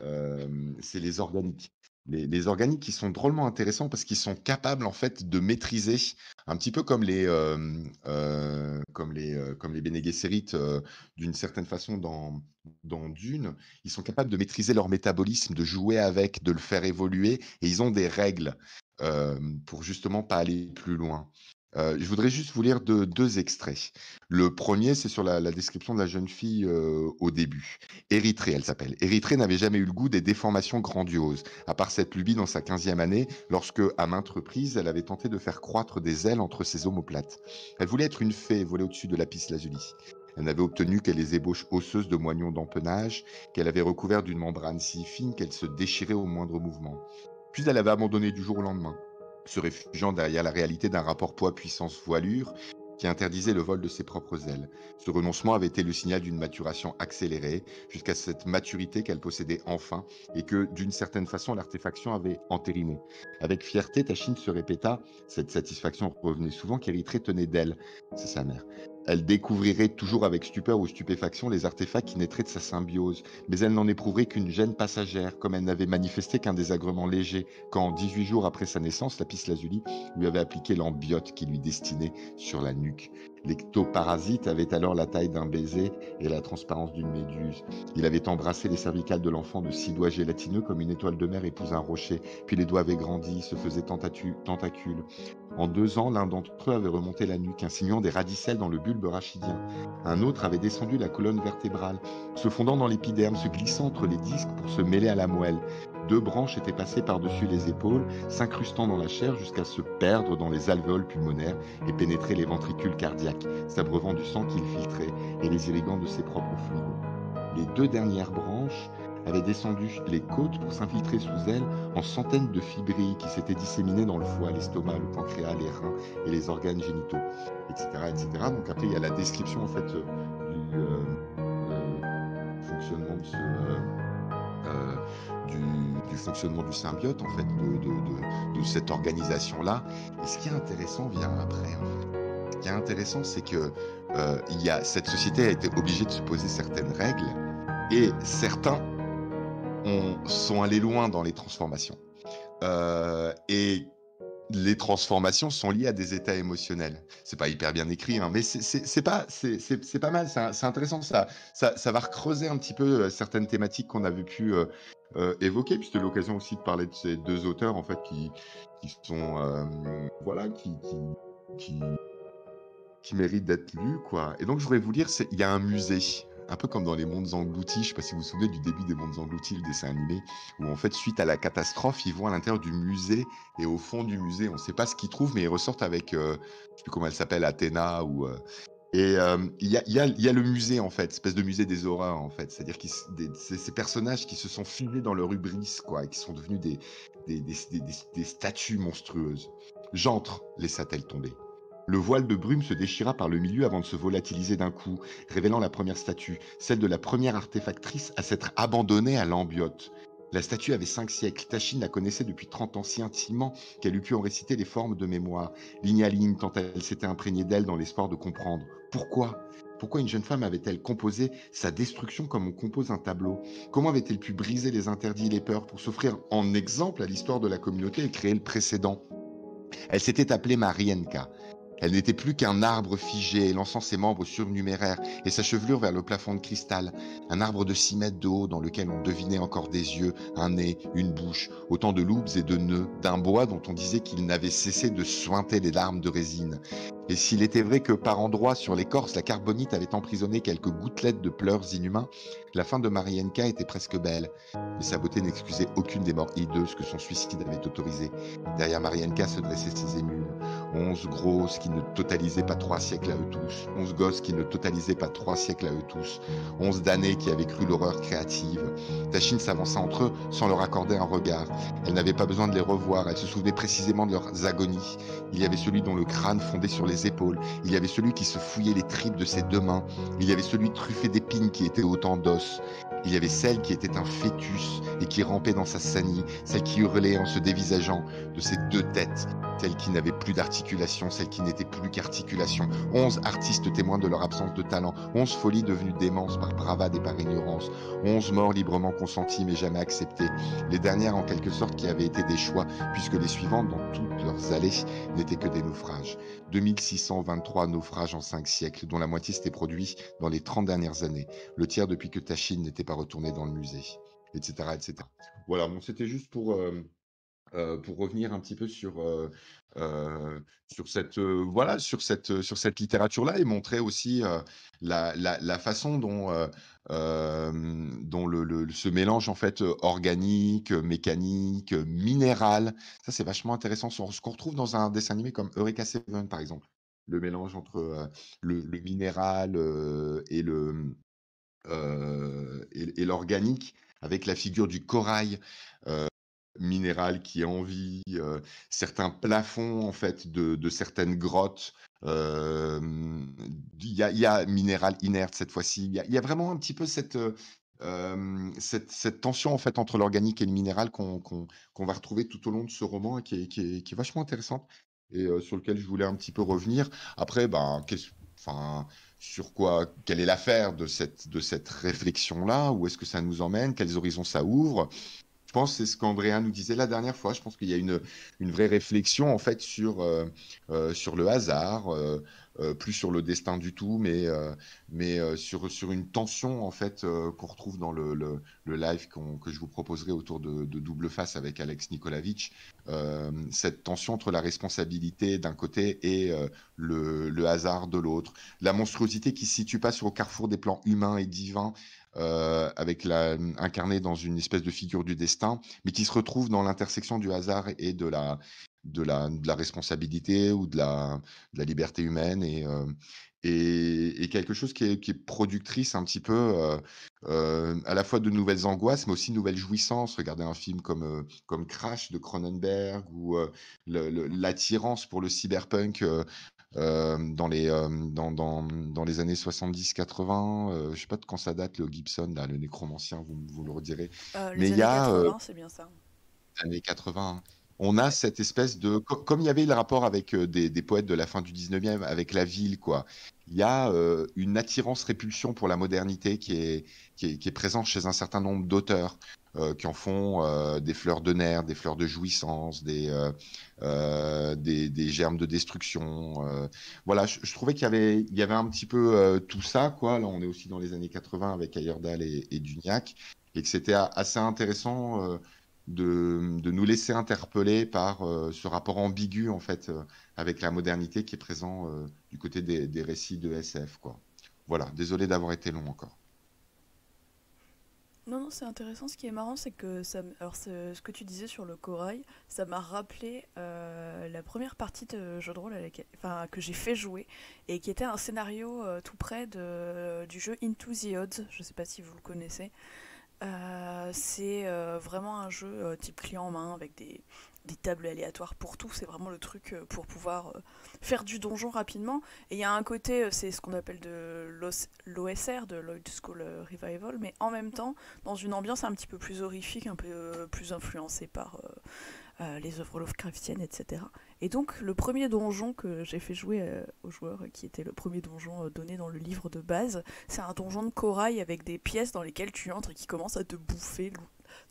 Euh, c'est les organiques. Les, les organiques qui sont drôlement intéressants parce qu'ils sont capables en fait de maîtriser un petit peu comme les euh, euh, comme les euh, comme les Bene Gesserit euh, d'une certaine façon dans dans Dune. Ils sont capables de maîtriser leur métabolisme, de jouer avec, de le faire évoluer et ils ont des règles euh, pour justement pas aller plus loin. Euh, je voudrais juste vous lire de, deux extraits. Le premier, c'est sur la, la description de la jeune fille euh, au début. Érythrée, elle s'appelle. Érythrée n'avait jamais eu le goût des déformations grandioses, à part cette lubie dans sa quinzième année, lorsque, à maintes reprises, elle avait tenté de faire croître des ailes entre ses omoplates. Elle voulait être une fée, voler au-dessus de la lapis lazuli. Elle n'avait obtenu que les ébauches osseuses de moignons d'empennage, qu'elle avait recouvert d'une membrane si fine qu'elle se déchirait au moindre mouvement. Puis elle avait abandonné du jour au lendemain, se réfugiant derrière la réalité d'un rapport poids-puissance-voilure qui interdisait le vol de ses propres ailes. Ce renoncement avait été le signal d'une maturation accélérée, jusqu'à cette maturité qu'elle possédait enfin, et que, d'une certaine façon, l'artefaction avait entérinée. Avec fierté, Tachine se répéta, cette satisfaction revenait souvent qu'Érythrée tenait d'elle, c'est sa mère. Elle découvrirait toujours avec stupeur ou stupéfaction les artefacts qui naîtraient de sa symbiose, mais elle n'en éprouverait qu'une gêne passagère, comme elle n'avait manifesté qu'un désagrément léger, quand, dix-huit jours après sa naissance, lapis lazuli lui avait appliqué l'ambiote qui lui destinait sur la nuque. L'ectoparasite avait alors la taille d'un baiser et la transparence d'une méduse. Il avait embrassé les cervicales de l'enfant de six doigts gélatineux comme une étoile de mer épouse un rocher, puis les doigts avaient grandi, se faisaient tentatu- tentacules. En deux ans, l'un d'entre eux avait remonté la nuque, insinuant des radicelles dans le bulbe rachidien. Un autre avait descendu la colonne vertébrale, se fondant dans l'épiderme, se glissant entre les disques pour se mêler à la moelle. Deux branches étaient passées par-dessus les épaules, s'incrustant dans la chair jusqu'à se perdre dans les alvéoles pulmonaires et pénétrer les ventricules cardiaques, s'abreuvant du sang qu'il filtrait et les irriguant de ses propres fluides. Les deux dernières branches avaient descendu les côtes pour s'infiltrer sous elles en centaines de fibrilles qui s'étaient disséminées dans le foie, l'estomac, le pancréas, les reins et les organes génitaux, et cetera, et cetera. Donc après, il y a la description en fait du euh, euh, fonctionnement de ce... Euh, euh, du du fonctionnement du symbiote, en fait, de, de, de, de cette organisation-là. Et ce qui est intéressant vient après, en fait. Ce qui est intéressant, c'est que euh, il y a, cette société a été obligée de se poser certaines règles, et certains ont, sont allés loin dans les transformations. Euh, et les transformations sont liées à des états émotionnels. C'est pas hyper bien écrit, hein, mais c'est, c'est, c'est pas, c'est, c'est, c'est pas mal, c'est, c'est intéressant, ça, ça, ça va recreuser un petit peu certaines thématiques qu'on avait pu euh, euh, évoquer, puis c'était l'occasion aussi de parler de ces deux auteurs, en fait, qui, qui sont, euh, voilà, qui, qui, qui, qui méritent d'être lus, quoi. Et donc, je voudrais vous lire, c'est, il y a un musée, un peu comme dans Les Mondes Engloutis, je sais pas si vous vous souvenez du début des Mondes Engloutis, le dessin animé, où en fait, suite à la catastrophe, ils vont à l'intérieur du musée, et au fond du musée, on sait pas ce qu'ils trouvent, mais ils ressortent avec, euh, je sais plus comment elle s'appelle, Athéna, ou... Euh... Et il euh, y, a, y, a, y a le musée, en fait, espèce de musée des horreurs, en fait, c'est-à-dire qu'ils, des, ces, ces personnages qui se sont filés dans leur hubris, quoi, et qui sont devenus des, des, des, des, des statues monstrueuses. J'entre, laissa-t-elle tomber. Le voile de brume se déchira par le milieu avant de se volatiliser d'un coup, révélant la première statue, celle de la première artefactrice à s'être abandonnée à l'ambiote. La statue avait cinq siècles, Tachine la connaissait depuis trente ans si intimement qu'elle eût pu en réciter les formes de mémoire, ligne à ligne, tant elle s'était imprégnée d'elle dans l'espoir de comprendre. Pourquoi ? Pourquoi une jeune femme avait-elle composé sa destruction comme on compose un tableau ? Comment avait-elle pu briser les interdits et les peurs pour s'offrir en exemple à l'histoire de la communauté et créer le précédent ? Elle s'était appelée Marienka. Elle n'était plus qu'un arbre figé, lançant ses membres surnuméraires et sa chevelure vers le plafond de cristal. Un arbre de six mètres de haut dans lequel on devinait encore des yeux, un nez, une bouche, autant de loupes et de nœuds, d'un bois dont on disait qu'il n'avait cessé de suinter les larmes de résine. Et s'il était vrai que par endroits sur l'écorce, la carbonite avait emprisonné quelques gouttelettes de pleurs inhumains, la fin de Marienka était presque belle. Mais sa beauté n'excusait aucune des morts hideuses que son suicide avait autorisées. Derrière Marienka se dressaient ses émules. Onze grosses qui ne totalisaient pas trois siècles à eux tous. Onze gosses qui ne totalisaient pas trois siècles à eux tous. Onze damnés qui avaient cru l'horreur créative. Tachine s'avança entre eux sans leur accorder un regard. Elle n'avait pas besoin de les revoir. Elle se souvenait précisément de leurs agonies. Il y avait celui dont le crâne fondait sur les épaules, il y avait celui qui se fouillait les tripes de ses deux mains, il y avait celui truffé d'épines qui était autant d'os, il y avait celle qui était un fœtus et qui rampait dans sa sanie, celle qui hurlait en se dévisageant de ses deux têtes, celle qui n'avait plus d'articulation, celle qui n'était plus qu'articulation, onze artistes témoins de leur absence de talent, onze folies devenues démences par bravade et par ignorance, onze morts librement consenties mais jamais acceptées, les dernières en quelque sorte qui avaient été des choix, puisque les suivantes dans toutes leurs allées n'étaient que des naufrages. deux mille six cent vingt-trois naufrages en cinq siècles, dont la moitié s'était produit dans les trente dernières années, le tiers depuis que Tachine n'était pas retournée dans le musée, et cetera et cetera. Voilà, bon, c'était juste pour, euh, euh, pour revenir un petit peu sur, euh, euh, sur cette, euh, voilà, sur cette, sur cette littérature-là et montrer aussi euh, la, la, la façon dont... Euh, Euh, dont le, le, ce mélange en fait organique, mécanique, minéral, ça c'est vachement intéressant, ce qu'on retrouve dans un dessin animé comme Eureka Seven par exemple, le mélange entre euh, le, le minéral euh, et le euh, et, et l'organique avec la figure du corail euh, minéral qui est en vie, euh, certains plafonds en fait de, de certaines grottes. Il euh, y, y a minéral inerte cette fois-ci. Il y, y a vraiment un petit peu cette, euh, cette, cette tension en fait entre l'organique et le minéral qu'on qu'on, qu'on va retrouver tout au long de ce roman et qui est, qui est, qui est vachement intéressante et euh, sur lequel je voulais un petit peu revenir. Après, ben, qu'est-ce, enfin, sur quoi, quelle est l'affaire de cette, de cette réflexion-là? Où est-ce que ça nous emmène? Quels horizons ça ouvre? Je pense que c'est ce qu'Andrea nous disait la dernière fois. Je pense qu'il y a une, une vraie réflexion en fait sur, euh, sur le hasard, euh, euh, plus sur le destin du tout, mais, euh, mais euh, sur, sur une tension en fait, euh, qu'on retrouve dans le, le, le live qu'on, que je vous proposerai autour de, de Double Face avec Alex Nikolavitch. Euh, cette tension entre la responsabilité d'un côté et euh, le, le hasard de l'autre. La monstruosité qui ne se situe pas sur le carrefour des plans humains et divins, Euh, avec la, incarnée dans une espèce de figure du destin, mais qui se retrouve dans l'intersection du hasard et de la, de la, de la responsabilité ou de la, de la liberté humaine et, euh, et, et quelque chose qui est, qui est productrice un petit peu euh, euh, à la fois de nouvelles angoisses, mais aussi de nouvelles jouissances. Regardez un film comme, euh, comme Crash de Cronenberg ou euh, le, le, l'attirance pour le cyberpunk euh, Euh, dans, les, euh, dans, dans, dans les années soixante-dix quatre-vingts, euh, je ne sais pas de quand ça date, le Gibson, là, le nécromancien, vous, vous le redirez. Euh, les Mais il y a. Euh, c'est bien ça. Années quatre-vingts. On a cette espèce de. Comme il y avait le rapport avec des, des poètes de la fin du dix-neuvième, avec la ville, quoi. Il y a euh, une attirance-répulsion pour la modernité qui est, qui est, qui est présente chez un certain nombre d'auteurs. Euh, qui en font euh, des fleurs de nerfs, des fleurs de jouissance, des, euh, euh, des, des germes de destruction. Euh. Voilà, je, je trouvais qu'il y avait, il y avait un petit peu euh, tout ça, quoi. Là, on est aussi dans les années quatre-vingts avec Ayerdal et, et Duniac, et que c'était assez intéressant euh, de, de nous laisser interpeller par euh, ce rapport ambigu, en fait, euh, avec la modernité qui est présent euh, du côté des, des récits de S F, quoi. Voilà, désolé d'avoir été long encore. Non, non, c'est intéressant. Ce qui est marrant, c'est que ça, alors ce, ce que tu disais sur le corail, ça m'a rappelé euh, la première partie de jeu de rôle à laquelle, enfin, que j'ai fait jouer, et qui était un scénario euh, tout près de, du jeu Into the Odds, je ne sais pas si vous le connaissez, Euh, c'est euh, vraiment un jeu euh, type clé en main avec des, des tables aléatoires pour tout. C'est vraiment le truc euh, pour pouvoir euh, faire du donjon rapidement. Et il y a un côté, euh, c'est ce qu'on appelle de l'O S R, de l'Old School Revival, mais en même temps dans une ambiance un petit peu plus horrifique, un peu euh, plus influencée par euh, euh, les œuvres lovecraftiennes, et cetera. Et donc le premier donjon que j'ai fait jouer euh, aux joueurs, euh, qui était le premier donjon euh, donné dans le livre de base, c'est un donjon de corail avec des pièces dans lesquelles tu entres et qui commencent à te bouffer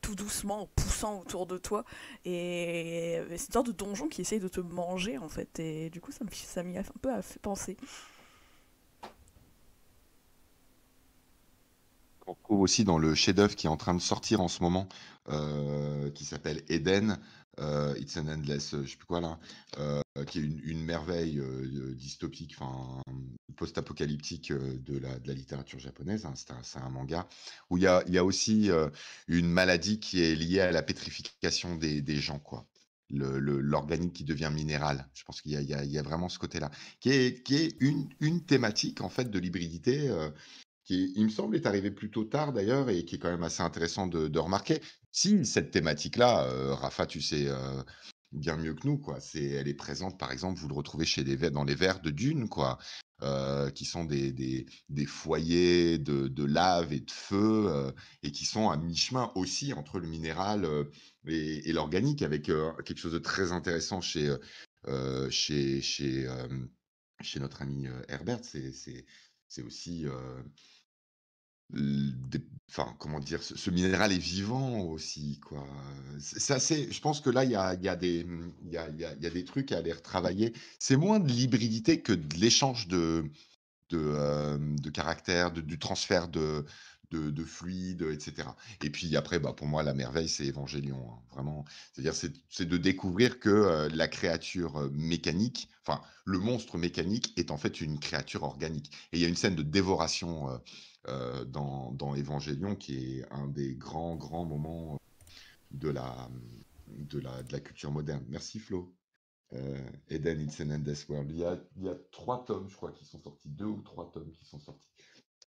tout doucement en poussant autour de toi. Et, et c'est une sorte de donjon qui essaye de te manger en fait. Et du coup ça m'y a un peu à fait penser. On retrouve aussi dans le chef-d'œuvre qui est en train de sortir en ce moment, euh, qui s'appelle Eden, euh, It's an Endless, je sais plus quoi là, euh, qui est une, une merveille euh, dystopique, enfin post-apocalyptique euh, de, la, de la littérature japonaise. Hein, c'est, un, c'est un manga où il y a, y a aussi euh, une maladie qui est liée à la pétrification des, des gens, quoi. Le, le, l'organique qui devient minéral. Je pense qu'il y a, il y a, il y a vraiment ce côté-là, qui est, qui est une, une thématique en fait de l'hybridité. Euh, qui, il me semble, est arrivé plutôt tard d'ailleurs et qui est quand même assez intéressant de, de remarquer. Si cette thématique-là, euh, Rafa, tu sais euh, bien mieux que nous, quoi. C'est, elle est présente, par exemple, vous le retrouvez chez les, dans les vers de Dune, quoi, euh, qui sont des, des, des foyers de, de lave et de feu euh, et qui sont à mi-chemin aussi entre le minéral euh, et, et l'organique, avec euh, quelque chose de très intéressant chez, euh, chez, chez, euh, chez notre ami euh, Herbert. C'est, c'est, c'est aussi... Euh, Des, enfin, comment dire, ce, ce minéral est vivant aussi, quoi. C'est, c'est assez, je pense que là, il y a, y, a y, a, y, a, y a des trucs à aller retravailler. C'est moins de l'hybridité que de l'échange de, de, euh, de caractères, de, du transfert de, de, de fluides, et cetera. Et puis après, bah, pour moi, la merveille, c'est Évangélion, hein, vraiment. C'est-à-dire, c'est, c'est de découvrir que euh, la créature mécanique, enfin, le monstre mécanique est en fait une créature organique. Et il y a une scène de dévoration... Euh, Euh, dans, dans Évangélion, qui est un des grands, grands moments de la, de la, de la culture moderne. Merci Flo. Euh, Eden, It's an Endless World. Il y, a, il y a trois tomes, je crois, qui sont sortis, deux ou trois tomes qui sont sortis.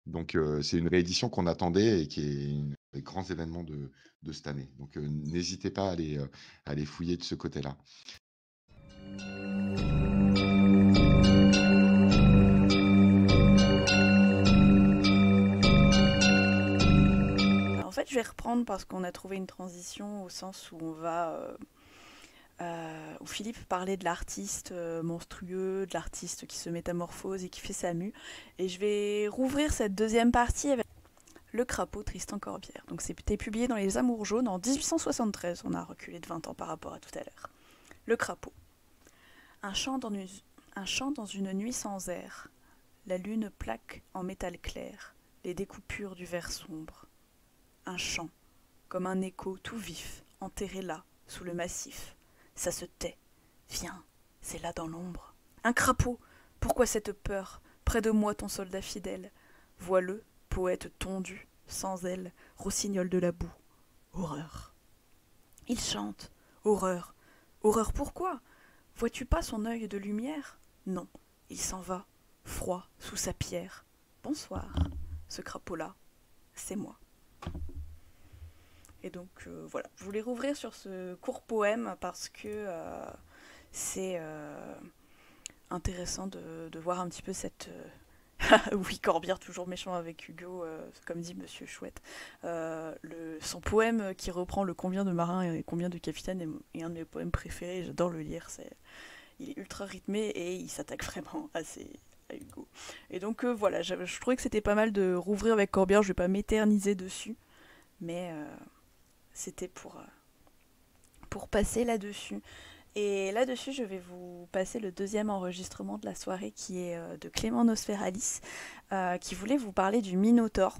Donc, euh, c'est une réédition qu'on attendait et qui est un des grands événements de, de cette année. Donc, euh, n'hésitez pas à aller, euh, à aller fouiller de ce côté-là. En fait, je vais reprendre parce qu'on a trouvé une transition au sens où on va, euh, euh, où Philippe parlait de l'artiste monstrueux, de l'artiste qui se métamorphose et qui fait sa mue. Et je vais rouvrir cette deuxième partie avec Le crapaud, Tristan Corbière. Donc c'était publié dans Les Amours jaunes en dix-huit cent soixante-treize, on a reculé de vingt ans par rapport à tout à l'heure. Le crapaud. Un chant dans une, un chant dans une nuit sans air. La lune plaque en métal clair les découpures du verre sombre. Un chant, comme un écho tout vif, enterré là, sous le massif. Ça se tait. Viens, c'est là dans l'ombre. Un crapaud! Pourquoi cette peur? Près de moi ton soldat fidèle. Vois-le, poète tondu, sans ailes, rossignol de la boue. Horreur! Il chante. Horreur! Horreur pourquoi? Vois-tu pas son œil de lumière? Non, il s'en va, froid, sous sa pierre. Bonsoir, ce crapaud-là, c'est moi. Et donc euh, voilà, je voulais rouvrir sur ce court poème parce que euh, c'est euh, intéressant de, de voir un petit peu cette... Euh... oui, Corbière, toujours méchant avec Hugo, euh, comme dit Monsieur Chouette. Euh, le, son poème qui reprend le combien de marins et combien de capitaines est, est un de mes poèmes préférés, j'adore le lire. C'est, il est ultra rythmé et il s'attaque vraiment à ses... à Hugo. Et donc euh, voilà, je, je trouvais que c'était pas mal de rouvrir avec Corbière, je vais pas m'éterniser dessus, mais... Euh... C'était pour, pour passer là-dessus. Et là-dessus, je vais vous passer le deuxième enregistrement de la soirée qui est de Clément Nosferalis, euh, qui voulait vous parler du Minotaure.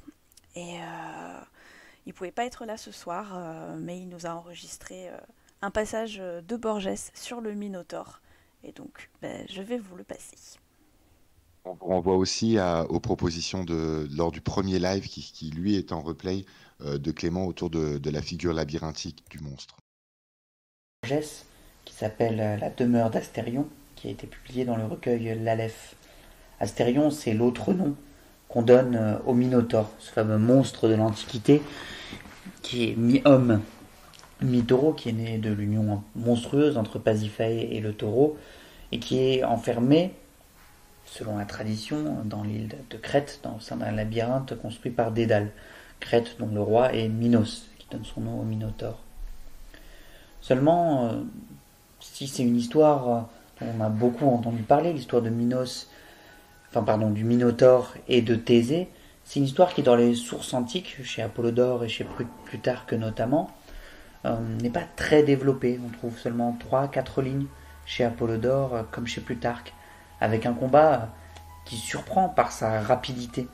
Et euh, il ne pouvait pas être là ce soir, euh, mais il nous a enregistré euh, un passage de Borgès sur le Minotaure. Et donc, ben, je vais vous le passer. On renvoie aussi à, aux propositions de, lors du premier live qui, qui lui, est en replay euh, de Clément autour de, de la figure labyrinthique du monstre. Borgès, qui s'appelle La demeure d'Astérion, qui a été publié dans le recueil L'Aleph. Astérion, c'est l'autre nom qu'on donne au Minotaure, ce fameux monstre de l'Antiquité qui est mi-homme, mi-taureau, qui est né de l'union monstrueuse entre Pasiphae et le taureau, et qui est enfermé, selon la tradition, dans l'île de Crète, dans, au sein d'un labyrinthe construit par Dédale. Crète, dont le roi est Minos, qui donne son nom au Minotaure. Seulement, euh, si c'est une histoire dont on a beaucoup entendu parler, l'histoire de Minos, enfin pardon, du Minotaure et de Thésée, c'est une histoire qui, dans les sources antiques, chez Apollodore et chez Plutarque notamment, euh, n'est pas très développée. On trouve seulement trois quatre lignes chez Apollodore comme chez Plutarque, avec un combat qui surprend par sa rapidité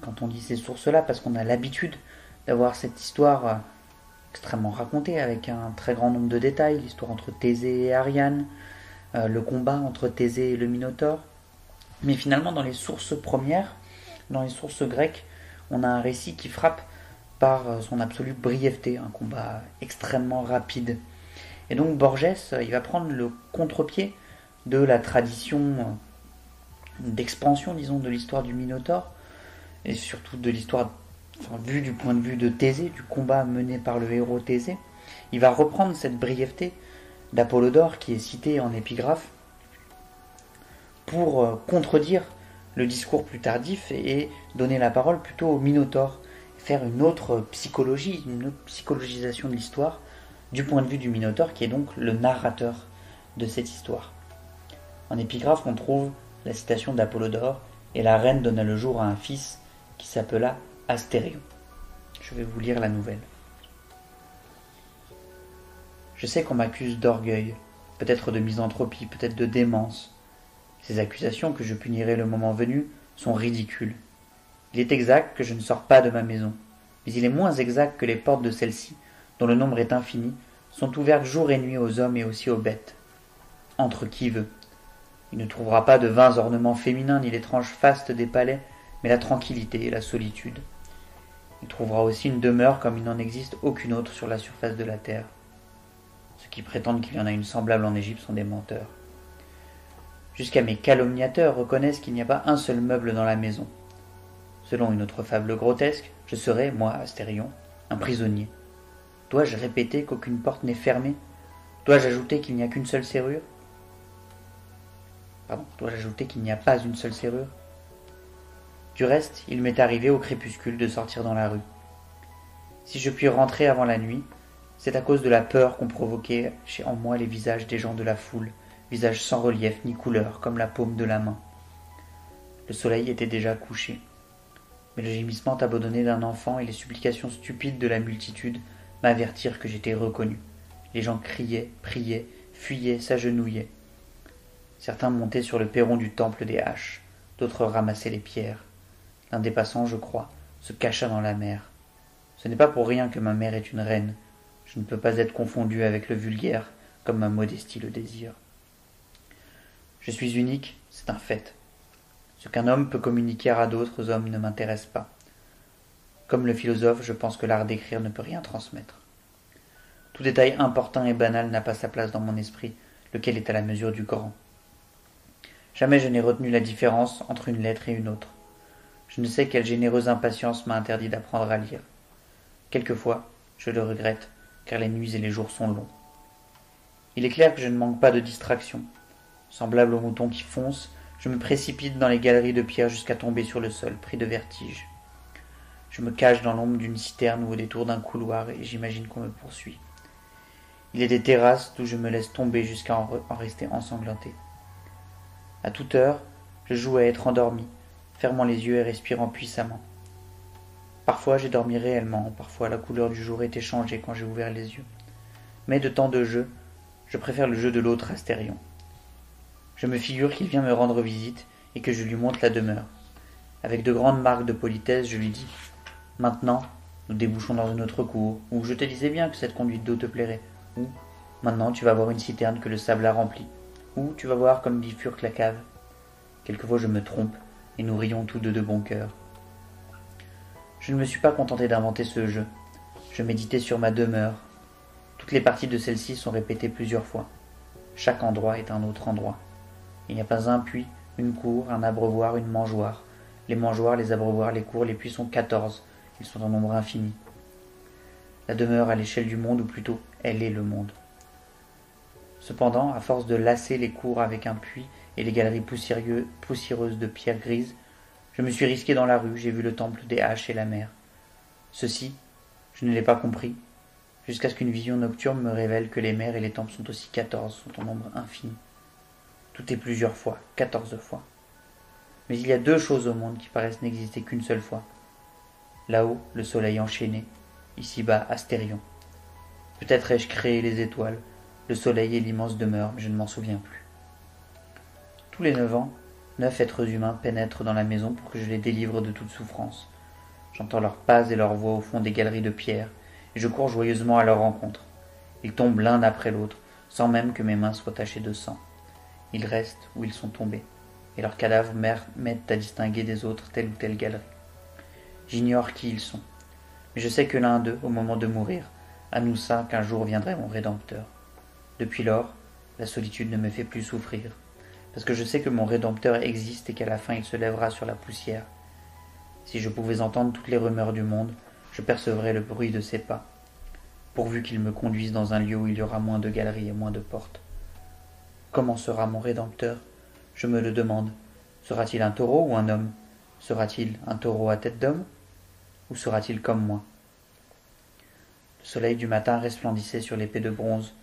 quand on lit ces sources-là, parce qu'on a l'habitude d'avoir cette histoire extrêmement racontée, avec un très grand nombre de détails, l'histoire entre Thésée et Ariane, euh, le combat entre Thésée et le Minotaure. Mais finalement, dans les sources premières, dans les sources grecques, on a un récit qui frappe par son absolue brièveté, un combat extrêmement rapide. Et donc Borgès, il va prendre le contre-pied de la tradition d'expansion, disons, de l'histoire du Minotaure, et surtout de l'histoire, enfin, vue du point de vue de Thésée, du combat mené par le héros Thésée. Il va reprendre cette brièveté d'Apollodore, qui est citée en épigraphe, pour contredire le discours plus tardif et donner la parole plutôt au Minotaure, faire une autre psychologie, une autre psychologisation de l'histoire du point de vue du Minotaure, qui est donc le narrateur de cette histoire. En épigraphe, on trouve la citation d'Apollodore: « Et la reine donna le jour à un fils qui s'appela Astérion ». Je vais vous lire la nouvelle. Je sais qu'on m'accuse d'orgueil, peut-être de misanthropie, peut-être de démence. Ces accusations, que je punirai le moment venu, sont ridicules. Il est exact que je ne sors pas de ma maison, mais il est moins exact que les portes de celle-ci, dont le nombre est infini, sont ouvertes jour et nuit aux hommes et aussi aux bêtes. Entre qui veut. Il ne trouvera pas de vains ornements féminins ni l'étrange faste des palais, mais la tranquillité et la solitude. Il trouvera aussi une demeure comme il n'en existe aucune autre sur la surface de la terre. Ceux qui prétendent qu'il y en a une semblable en Égypte sont des menteurs. Jusqu'à mes calomniateurs reconnaissent qu'il n'y a pas un seul meuble dans la maison. Selon une autre fable grotesque, je serai, moi, Astérion, un prisonnier. Dois-je répéter qu'aucune porte n'est fermée? Dois-je ajouter qu'il n'y a qu'une seule serrure Pardon, dois-je ajouter qu'il n'y a pas une seule serrure Du reste, il m'est arrivé au crépuscule de sortir dans la rue. Si je puis rentrer avant la nuit, c'est à cause de la peur qu'ont provoqué chez en moi les visages des gens de la foule, visage sans relief ni couleur, comme la paume de la main. Le soleil était déjà couché, mais le gémissement abandonné d'un enfant et les supplications stupides de la multitude m'avertirent que j'étais reconnu. Les gens criaient, priaient, fuyaient, s'agenouillaient. Certains montaient sur le perron du temple des haches, d'autres ramassaient les pierres. L'un des passants, je crois, se cacha dans la mer. Ce n'est pas pour rien que ma mère est une reine. Je ne peux pas être confondu avec le vulgaire, comme ma modestie le désire. Je suis unique, c'est un fait. Ce qu'un homme peut communiquer à d'autres hommes ne m'intéresse pas. Comme le philosophe, je pense que l'art d'écrire ne peut rien transmettre. Tout détail importun et banal n'a pas sa place dans mon esprit, lequel est à la mesure du grand. Jamais je n'ai retenu la différence entre une lettre et une autre. Je ne sais quelle généreuse impatience m'a interdit d'apprendre à lire. Quelquefois, je le regrette, car les nuits et les jours sont longs. Il est clair que je ne manque pas de distractions. Semblable au mouton qui fonce, je me précipite dans les galeries de pierre jusqu'à tomber sur le sol, pris de vertige. Je me cache dans l'ombre d'une citerne ou au détour d'un couloir et j'imagine qu'on me poursuit. Il y a des terrasses d'où je me laisse tomber jusqu'à en, re- en rester ensanglanté. À toute heure, je joue à être endormi, fermant les yeux et respirant puissamment. Parfois j'ai dormi réellement, parfois la couleur du jour était changée quand j'ai ouvert les yeux. Mais de tant de jeux, je préfère le jeu de l'autre Astérion. Je me figure qu'il vient me rendre visite et que je lui montre la demeure. Avec de grandes marques de politesse, je lui dis « Maintenant, nous débouchons dans une autre cour » ou « Je te disais bien que cette conduite d'eau te plairait » ou « Maintenant, tu vas voir une citerne que le sable a remplie » ou « Tu vas voir comme bifurque la cave ». Quelquefois, je me trompe et nous rions tous deux de bon cœur. Je ne me suis pas contenté d'inventer ce jeu. Je méditais sur ma demeure. Toutes les parties de celle-ci sont répétées plusieurs fois. Chaque endroit est un autre endroit. Il n'y a pas un puits, une cour, un abreuvoir, une mangeoire. Les mangeoires, les abreuvoirs, les cours, les puits sont quatorze. Ils sont en nombre infini. la demeure à l'échelle du monde, ou plutôt elle est le monde. Cependant, à force de lasser les cours avec un puits et les galeries poussiéreuses de pierres grises, je me suis risqué dans la rue, j'ai vu le temple des haches et la mer. Ceci, je ne l'ai pas compris, jusqu'à ce qu'une vision nocturne me révèle que les mers et les temples sont aussi quatorze, sont en nombre infini. Tout est plusieurs fois, quatorze fois. Mais il y a deux choses au monde qui paraissent n'exister qu'une seule fois. Là-haut, le soleil enchaîné, ici-bas, Astérion. Peut-être ai-je créé les étoiles, le soleil et l'immense demeure, mais je ne m'en souviens plus. Tous les neuf ans, neuf êtres humains pénètrent dans la maison pour que je les délivre de toute souffrance. J'entends leurs pas et leurs voix au fond des galeries de pierre, et je cours joyeusement à leur rencontre. Ils tombent l'un après l'autre, sans même que mes mains soient tachées de sang. Ils restent où ils sont tombés, et leurs cadavres m'aident à distinguer des autres telle ou telle galerie. J'ignore qui ils sont, mais je sais que l'un d'eux, au moment de mourir, annonça qu'un jour viendrait mon Rédempteur. Depuis lors, la solitude ne me fait plus souffrir, parce que je sais que mon Rédempteur existe et qu'à la fin il se lèvera sur la poussière. Si je pouvais entendre toutes les rumeurs du monde, je percevrais le bruit de ses pas, pourvu qu'il me conduise dans un lieu où il y aura moins de galeries et moins de portes. Comment sera mon Rédempteur ? Je me le demande. Sera-t-il un taureau ou un homme ? Sera-t-il un taureau à tête d'homme ? Ou sera-t-il comme moi ? Le soleil du matin resplendissait sur l'épée de bronze,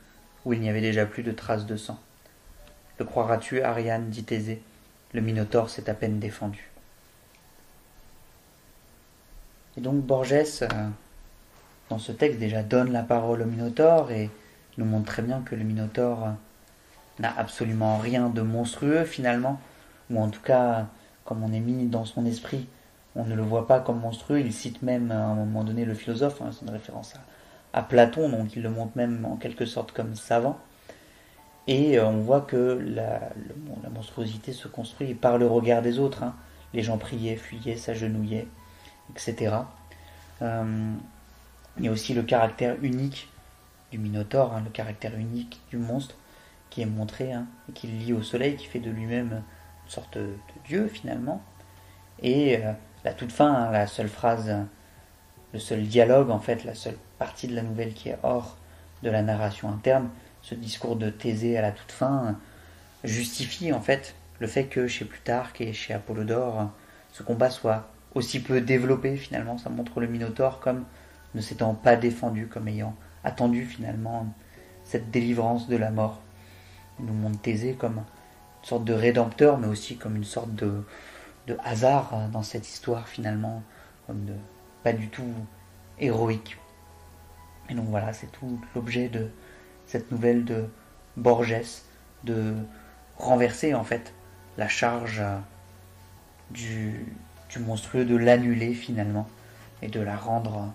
où il n'y avait déjà plus de traces de sang. Le croiras-tu, Ariane, dit Thésée, le Minotaure s'est à peine défendu. Et donc Borgès, dans ce texte, déjà donne la parole au Minotaure et nous montre très bien que le Minotaure n'a absolument rien de monstrueux finalement, ou en tout cas, comme on est mis dans son esprit, on ne le voit pas comme monstrueux. Il cite même à un moment donné le philosophe, hein, c'est une référence à, à Platon, donc il le montre même en quelque sorte comme savant. Et euh, on voit que la, le, bon, la monstruosité se construit par le regard des autres. Hein. Les gens priaient, fuyaient, s'agenouillaient, et cetera. Euh, il y a aussi le caractère unique du Minotaure, hein, le caractère unique du monstre qui est montré, hein, et qui le lie au soleil, qui fait de lui-même une sorte de dieu finalement. Et euh, la toute fin, hein, la seule phrase, euh, le seul dialogue en fait, la seule partie de la nouvelle qui est hors de la narration interne, ce discours de Thésée à la toute fin euh, justifie en fait le fait que chez Plutarque et chez Apollodore, euh, ce combat soit aussi peu développé finalement. Ça montre le Minotaure comme ne s'étant pas défendu, comme ayant attendu finalement cette délivrance de la mort. Il nous montre Thésée comme une sorte de rédempteur, mais aussi comme une sorte de de hasard dans cette histoire finalement, comme de, pas du tout héroïque. Et donc voilà, c'est tout l'objet de cette nouvelle de Borgès, de renverser en fait la charge du, du monstrueux, de l'annuler finalement et de la rendre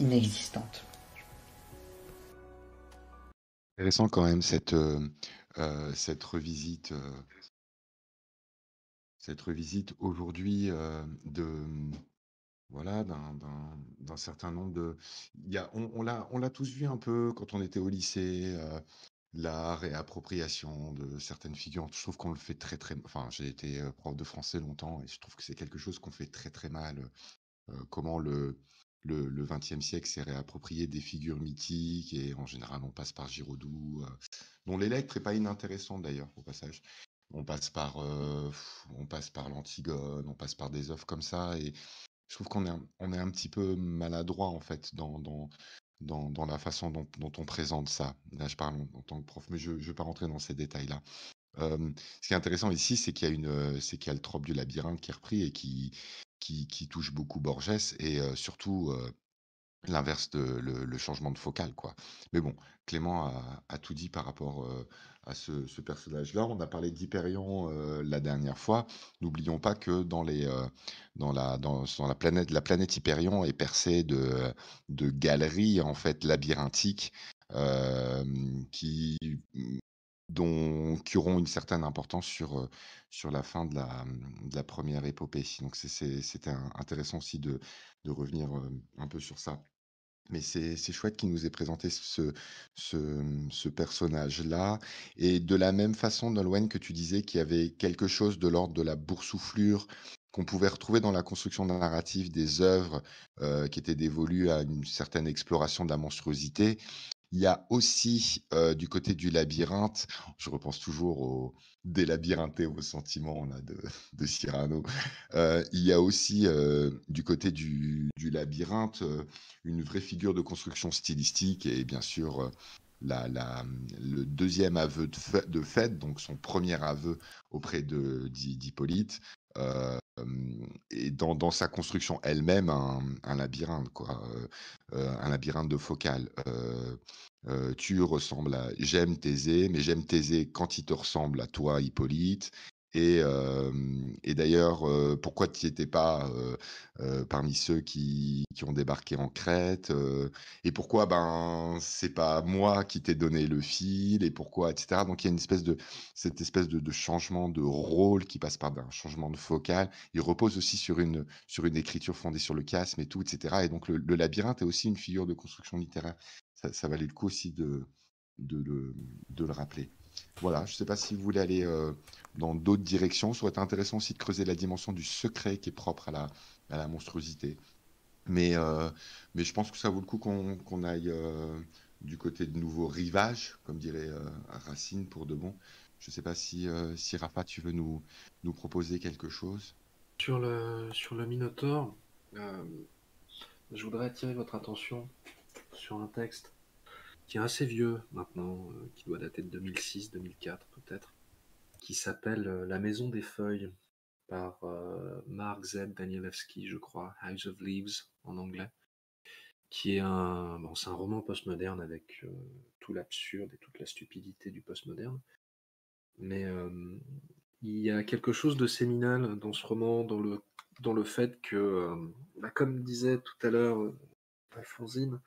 inexistante. Intéressant quand même cette, euh, cette revisite euh... cette revisite aujourd'hui euh, de voilà d'un, d'un, d'un certain nombre de il y a on, on l'a on l'a tous vu un peu quand on était au lycée, euh, la réappropriation de certaines figures. Je trouve qu'on le fait très très enfin j'ai été prof de français longtemps et je trouve que c'est quelque chose qu'on fait très très mal, euh, comment le le le vingtième siècle s'est réapproprié des figures mythiques, et en général on passe par Giraudoux, euh, dont l'électre est pas inintéressant d'ailleurs au passage. On passe par, euh, on passe par l'Antigone, on passe par des œuvres comme ça, et je trouve qu'on est, on est un petit peu maladroit en fait dans, dans, dans, dans la façon dont, dont on présente ça. Là, je parle en, en tant que prof, mais je ne vais pas rentrer dans ces détails-là. Euh, ce qui est intéressant ici, c'est qu'il y a une, c'est qu'il y a le trope du labyrinthe qui est repris et qui, qui, qui touche beaucoup Borgès, et euh, surtout euh, l'inverse de le, le changement de focale, quoi. Mais bon, Clément a, a tout dit par rapport euh, à ce, ce personnage-là. On a parlé d'Hyperion euh, la dernière fois. N'oublions pas que dans, les, euh, dans, la, dans, dans la planète, la planète Hyperion est percée de, de galeries en fait labyrinthiques euh, qui, dont, qui auront une certaine importance sur, sur la fin de la, de la première épopée. Donc c'est, c'est, c'était intéressant aussi de, de revenir un peu sur ça. Mais c'est, c'est chouette qu'il nous ait présenté ce, ce, ce personnage-là. Et de la même façon, Nolwenn, que tu disais qu'il y avait quelque chose de l'ordre de la boursouflure qu'on pouvait retrouver dans la construction narrative des œuvres euh, qui étaient dévolues à une certaine exploration de la monstruosité. Il y a aussi, euh, du côté du labyrinthe, je repense toujours au délabyrinthe, aux sentiments là, de, de Cyrano, euh, il y a aussi, euh, du côté du, du labyrinthe, euh, une vraie figure de construction stylistique et bien sûr euh, la, la, le deuxième aveu de fête, de fête, donc son premier aveu auprès de, d'Hippolyte, euh, et dans, dans sa construction elle-même, un, un labyrinthe, quoi, euh, un labyrinthe de focale. Euh, euh, tu ressembles à... J'aime Thésée, mais j'aime Thésée quand il te ressemble à toi, Hippolyte. Et, euh, et d'ailleurs, euh, pourquoi tu n'y étais pas euh, euh, parmi ceux qui, qui ont débarqué en Crète euh, et pourquoi ben, c'est pas moi qui t'ai donné le fil et pourquoi, et cetera. Donc, il y a une espèce de, cette espèce de, de changement de rôle qui passe par un changement de focale. Il repose aussi sur une, sur une écriture fondée sur le chiasme et tout, et cetera. Et donc, le, le labyrinthe est aussi une figure de construction littéraire. Ça, ça valait le coup aussi de, de, de, de le rappeler. Voilà, je ne sais pas si vous voulez aller euh, dans d'autres directions. Ça aurait été intéressant aussi de creuser la dimension du secret qui est propre à la, à la monstruosité. Mais, euh, mais je pense que ça vaut le coup qu'on, qu'on aille euh, du côté de nouveaux rivages, comme dirait euh, Racine pour de bon. Je ne sais pas si, euh, si Rafa, tu veux nous, nous proposer quelque chose. Sur le, sur le Minotaure, euh, je voudrais attirer votre attention sur un texte qui est assez vieux maintenant, euh, qui doit dater de deux mille six deux mille quatre peut-être, qui s'appelle euh, La Maison des Feuilles, par euh, Mark Z. Danielewski, je crois, House of Leaves en anglais, qui est un, bon, c'est un roman postmoderne avec euh, tout l'absurde et toute la stupidité du postmoderne, mais euh, il y a quelque chose de séminal dans ce roman, dans le, dans le fait que, euh, bah, comme disait tout à l'heure euh, Alphonsine,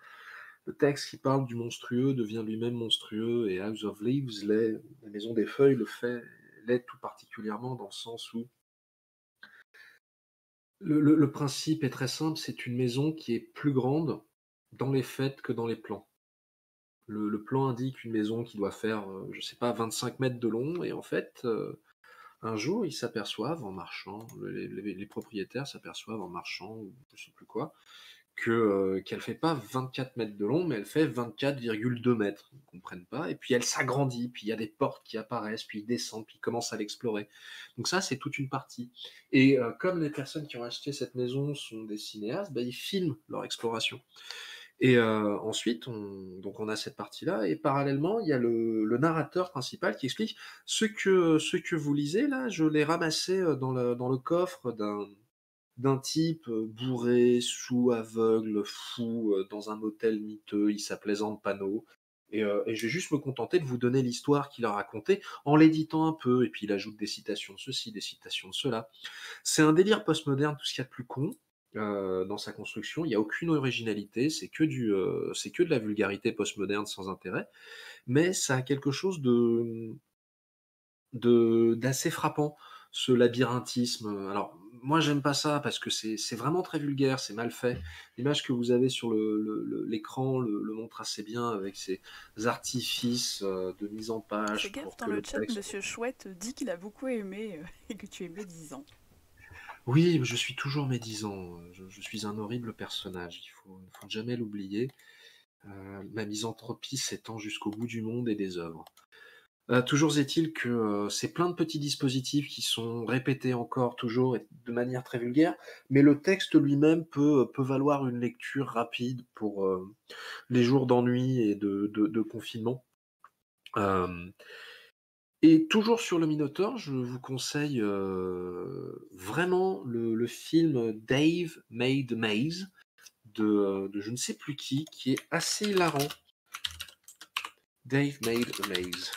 le texte qui parle du monstrueux devient lui-même monstrueux, et House of Leaves, l'est, la maison des feuilles, le fait, l'est tout particulièrement dans le sens où le, le, le principe est très simple, c'est une maison qui est plus grande dans les faits que dans les plans. Le, le plan indique une maison qui doit faire, je ne sais pas, vingt-cinq mètres de long, et en fait, euh, un jour, ils s'aperçoivent en marchant, les, les, les propriétaires s'aperçoivent en marchant, ou je ne sais plus quoi, Que, euh, qu'elle ne fait pas vingt-quatre mètres de long, mais elle fait vingt-quatre virgule deux mètres. Ils ne comprennent pas. Et puis elle s'agrandit, puis il y a des portes qui apparaissent, puis ils descendent, puis ils commencent à l'explorer. Donc ça, c'est toute une partie. Et euh, comme les personnes qui ont acheté cette maison sont des cinéastes, bah, ils filment leur exploration. Et euh, ensuite, on, donc on a cette partie-là, et parallèlement, il y a le, le narrateur principal qui explique ce que, ce que vous lisez, là, je l'ai ramassé dans le, dans le coffre d'un... d'un type bourré, sous, aveugle, fou, dans un motel miteux, il s'appelait Zampano, et, euh, et je vais juste me contenter de vous donner l'histoire qu'il a racontée en l'éditant un peu, et puis il ajoute des citations de ceci, des citations de cela. C'est un délire postmoderne, tout ce qu'il y a de plus con euh, dans sa construction, il n'y a aucune originalité, c'est que, du, euh, c'est que de la vulgarité postmoderne sans intérêt, mais ça a quelque chose de, de, d'assez frappant, ce labyrinthisme. Alors, moi, j'aime pas ça parce que c'est, c'est vraiment très vulgaire, c'est mal fait. L'image que vous avez sur le, le, le, l'écran le, le montre assez bien avec ses artifices euh, de mise en page. Fais gaffe dans le chat, texte... Monsieur Chouette dit qu'il a beaucoup aimé euh, et que tu es médisant. Oui, je suis toujours médisant. Je, je suis un horrible personnage, il faut, faut jamais l'oublier. Euh, ma misanthropie s'étend jusqu'au bout du monde et des œuvres. Euh, toujours est-il que euh, c'est plein de petits dispositifs qui sont répétés encore, toujours, et de manière très vulgaire, mais le texte lui-même peut, peut valoir une lecture rapide pour euh, les jours d'ennui et de, de, de confinement. Euh, et toujours sur le Minotaure, je vous conseille euh, vraiment le, le film Dave Made Maze, de, de je ne sais plus qui, qui est assez hilarant. Dave Made Maze.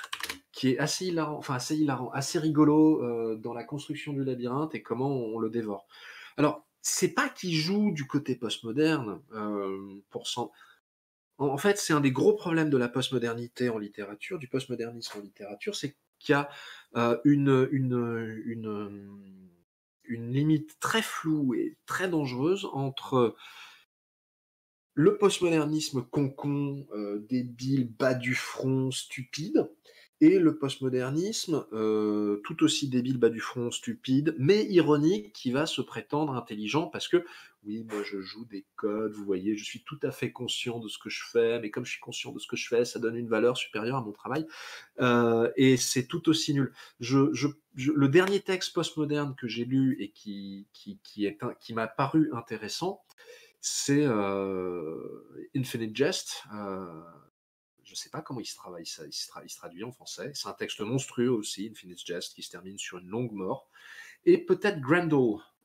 Qui est assez hilarant, enfin assez hilarant, assez rigolo euh, dans la construction du labyrinthe et comment on, on le dévore. Alors, c'est pas qu'il joue du côté postmoderne, euh, pour cent... en, en fait, c'est un des gros problèmes de la postmodernité en littérature, du postmodernisme en littérature, c'est qu'il y a euh, une, une, une, une limite très floue et très dangereuse entre... le postmodernisme concon, euh, débile, bas du front, stupide, Et le postmodernisme, euh, tout aussi débile, bas du front, stupide, mais ironique, qui va se prétendre intelligent parce que, oui, moi je joue des codes, vous voyez, je suis tout à fait conscient de ce que je fais, mais comme je suis conscient de ce que je fais, ça donne une valeur supérieure à mon travail, euh, et c'est tout aussi nul. Je, je, je, le dernier texte postmoderne que j'ai lu et qui, qui, qui, est un, qui m'a paru intéressant, c'est euh, Infinite Jest, euh, je ne sais pas comment il se travaille ça, il se, tra- il se traduit en français. C'est un texte monstrueux aussi, Infinite Jest, qui se termine sur une longue mort. Et peut-être Grendel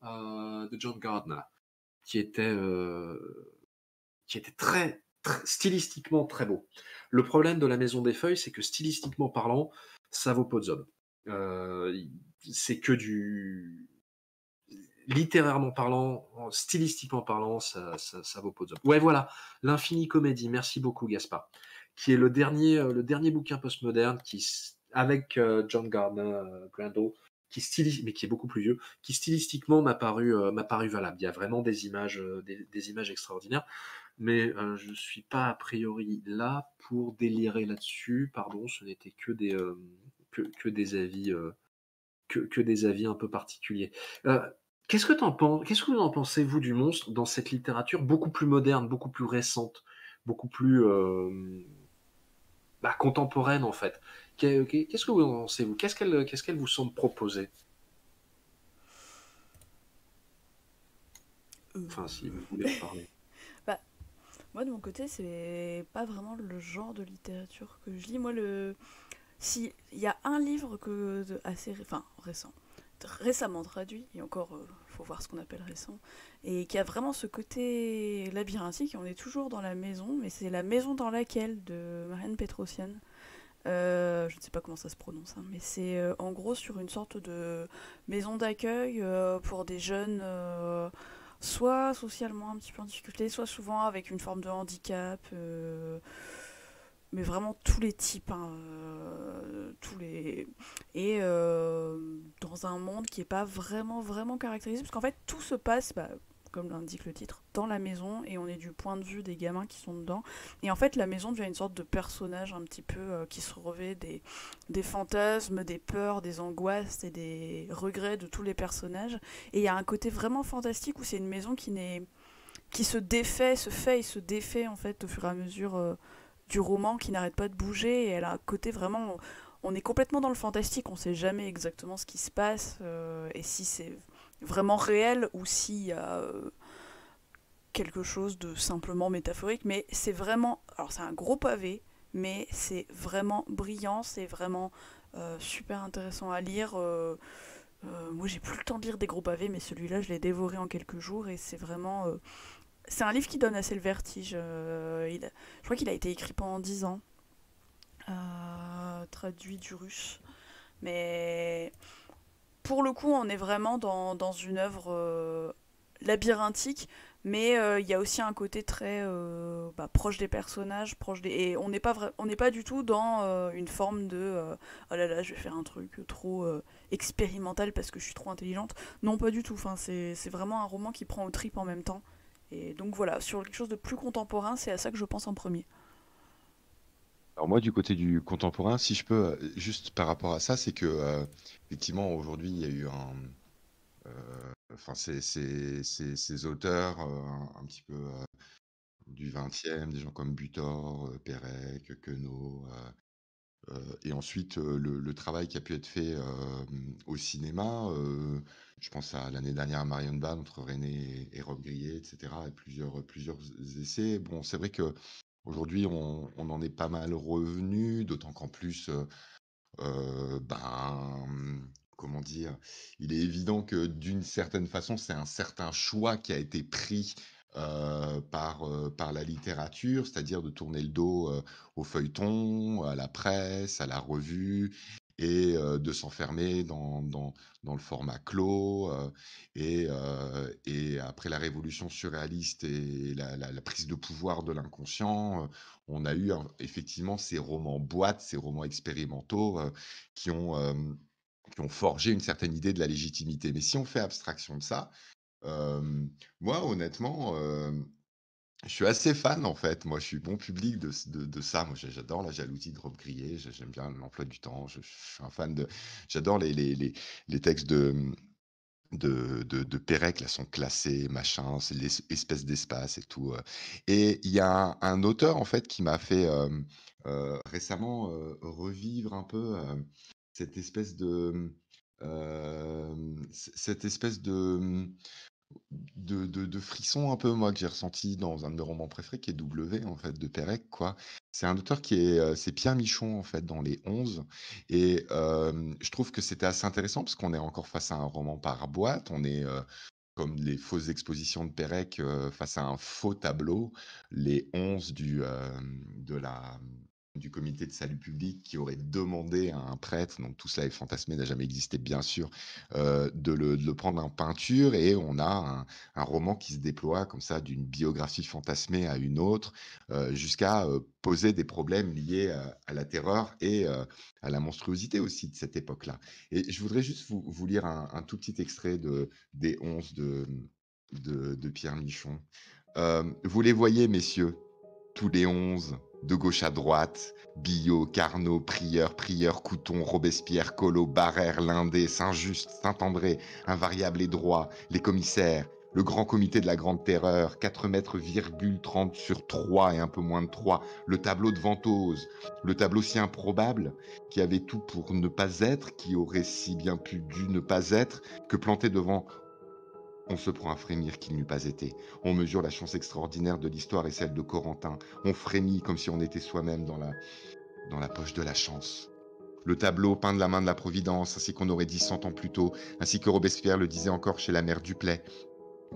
euh, de John Gardner, qui était, euh, qui était très, très, stylistiquement très beau. Le problème de La Maison des Feuilles, c'est que stylistiquement parlant, ça vaut Potsdam. Euh, c'est que du... littérairement parlant, stylistiquement parlant, ça, ça, ça vaut Potsdam. Ouais, voilà, L'Infinie Comédie, merci beaucoup Gaspard, qui est le dernier, le dernier bouquin postmoderne qui, avec euh, John Gardner, euh, Grendel, qui stylis- mais qui est beaucoup plus vieux, qui stylistiquement m'a paru, euh, m'a paru valable. Il y a vraiment des images, euh, des, des images extraordinaires, mais euh, je ne suis pas a priori là pour délirer là-dessus. Pardon, ce n'était que des, euh, que, que des avis, euh, que, que des avis un peu particuliers. Euh, qu'est-ce que t'en penses, qu'est-ce que vous en pensez vous du monstre dans cette littérature beaucoup plus moderne, beaucoup plus récente, beaucoup plus euh, Bah, contemporaine en fait. Qu'est-ce que vous en pensez vous ? Qu'est-ce qu'elle, qu'est-ce qu'elle vous semble proposer ? Enfin, si vous voulez en parler. Bah, moi de mon côté, c'est pas vraiment le genre de littérature que je lis. Moi, le si il y a un livre que assez, enfin récent, récemment traduit, et encore euh, faut voir ce qu'on appelle récent, et qui a vraiment ce côté labyrinthique, et on est toujours dans la maison, mais c'est La Maison dans laquelle de Marianne Petrosian, euh, je ne sais pas comment ça se prononce, hein, mais c'est euh, en gros sur une sorte de maison d'accueil euh, pour des jeunes euh, soit socialement un petit peu en difficulté, soit souvent avec une forme de handicap, euh, mais vraiment tous les types, hein, euh, tous les... et euh, dans un monde qui n'est pas vraiment, vraiment caractérisé, parce qu'en fait, tout se passe, bah, comme l'indique le titre, dans la maison, et on est du point de vue des gamins qui sont dedans, et en fait, la maison devient une sorte de personnage un petit peu euh, qui se revêt des, des fantasmes, des peurs, des angoisses, et des regrets de tous les personnages, et il y a un côté vraiment fantastique où c'est une maison qui, n'est... qui se défait, se fait et se défait, en fait, au fur et à mesure... Euh, du roman qui n'arrête pas de bouger, et elle a un côté vraiment... On est complètement dans le fantastique, on ne sait jamais exactement ce qui se passe, euh, et si c'est vraiment réel, ou s'il y a euh, quelque chose de simplement métaphorique, mais c'est vraiment... Alors c'est un gros pavé, mais c'est vraiment brillant, c'est vraiment euh, super intéressant à lire. Euh, euh, moi j'ai plus le temps de lire des gros pavés, mais celui-là je l'ai dévoré en quelques jours, et c'est vraiment... Euh, C'est un livre qui donne assez le vertige. Euh, il a, je crois qu'il a été écrit pendant dix ans. Euh, traduit du russe. Mais pour le coup, on est vraiment dans, dans une œuvre euh, labyrinthique. Mais il euh, y a aussi un côté très euh, bah, proche des personnages. Proche des, et on n'est pas, vra- on n'est pas du tout dans euh, une forme de... Euh, oh là là, je vais faire un truc trop euh, expérimental parce que je suis trop intelligente. Non, pas du tout. Enfin, c'est, c'est vraiment un roman qui prend aux tripes en même temps. Et donc voilà, sur quelque chose de plus contemporain, c'est à ça que je pense en premier. Alors moi, du côté du contemporain, si je peux, juste par rapport à ça, c'est que, euh, effectivement, aujourd'hui, il y a eu un... Euh, enfin, ces, ces, ces, ces auteurs, euh, un petit peu euh, du vingtième, des gens comme Butor, euh, Pérec, Queneau, euh, euh, et ensuite, euh, le, le travail qui a pu être fait euh, au cinéma... Euh, Je pense à l'année dernière à Marion Barnes entre René et, et Rob Grillet, et cetera. Et plusieurs, plusieurs essais. Bon, c'est vrai qu'aujourd'hui, on, on en est pas mal revenu, d'autant qu'en plus, euh, ben, comment dire, il est évident que d'une certaine façon, c'est un certain choix qui a été pris euh, par, euh, par la littérature, c'est-à-dire de tourner le dos euh, au feuilleton, à la presse, à la revue, et euh, de s'enfermer dans, dans, dans le format clos. Euh, et, euh, et après la révolution surréaliste et la, la, la prise de pouvoir de l'inconscient, euh, on a eu euh, effectivement ces romans boîtes, ces romans expérimentaux euh, qui, ont, euh, qui ont forgé une certaine idée de la légitimité. Mais si on fait abstraction de ça, euh, moi honnêtement, euh, Je suis assez fan en fait, moi je suis bon public de, de, de ça, moi j'a- j'adore la jalousie de Rob Grillet, j'a- j'aime bien l'emploi du temps, je, je suis un fan de... J'adore les, les, les, les textes de, de, de, de Pérec, là sont classés, machin, c'est l'espèce d'espace et tout. euh. Et il y a un, un auteur en fait qui m'a fait euh, euh, récemment euh, revivre un peu euh, cette espèce de... euh, c- cette espèce de... de, de, de frissons un peu, moi, que j'ai ressenti dans un de mes romans préférés, qui est W, en fait, de Pérec, quoi. C'est un auteur qui est... euh, c'est Pierre Michon, en fait, dans Les onze. Et euh, je trouve que c'était assez intéressant, parce qu'on est encore face à un roman par boîte, on est... euh, comme les fausses expositions de Pérec euh, face à un faux tableau, les onze du, euh, de la... du comité de salut public qui aurait demandé à un prêtre, donc tout cela est fantasmé, n'a jamais existé bien sûr, euh, de, le, de le prendre en peinture, et on a un, un roman qui se déploie comme ça d'une biographie fantasmée à une autre, euh, jusqu'à euh, poser des problèmes liés à, à la terreur et euh, à la monstruosité aussi de cette époque-là. Et je voudrais juste vous, vous lire un, un tout petit extrait de, des onze de, de, de Pierre Michon. Euh, vous les voyez, messieurs, tous les onze, de gauche à droite, Billot, Carnot, Prieur, Prieur, Couton, Robespierre, Collot, Barrère, Lindé, Saint-Just, Saint-André, Invariable et Droit, les commissaires, le grand comité de la Grande Terreur, quatre mètres virgule trente sur trois et un peu moins de trois, le tableau de Ventose, le tableau si improbable, qui avait tout pour ne pas être, qui aurait si bien pu dû ne pas être, que planté devant... On se prend à frémir qu'il n'eût pas été. On mesure la chance extraordinaire de l'histoire et celle de Corentin. On frémit comme si on était soi-même dans la, dans la poche de la chance. Le tableau peint de la main de la Providence, ainsi qu'on aurait dit cent ans plus tôt, ainsi que Robespierre le disait encore chez la mère Duplay,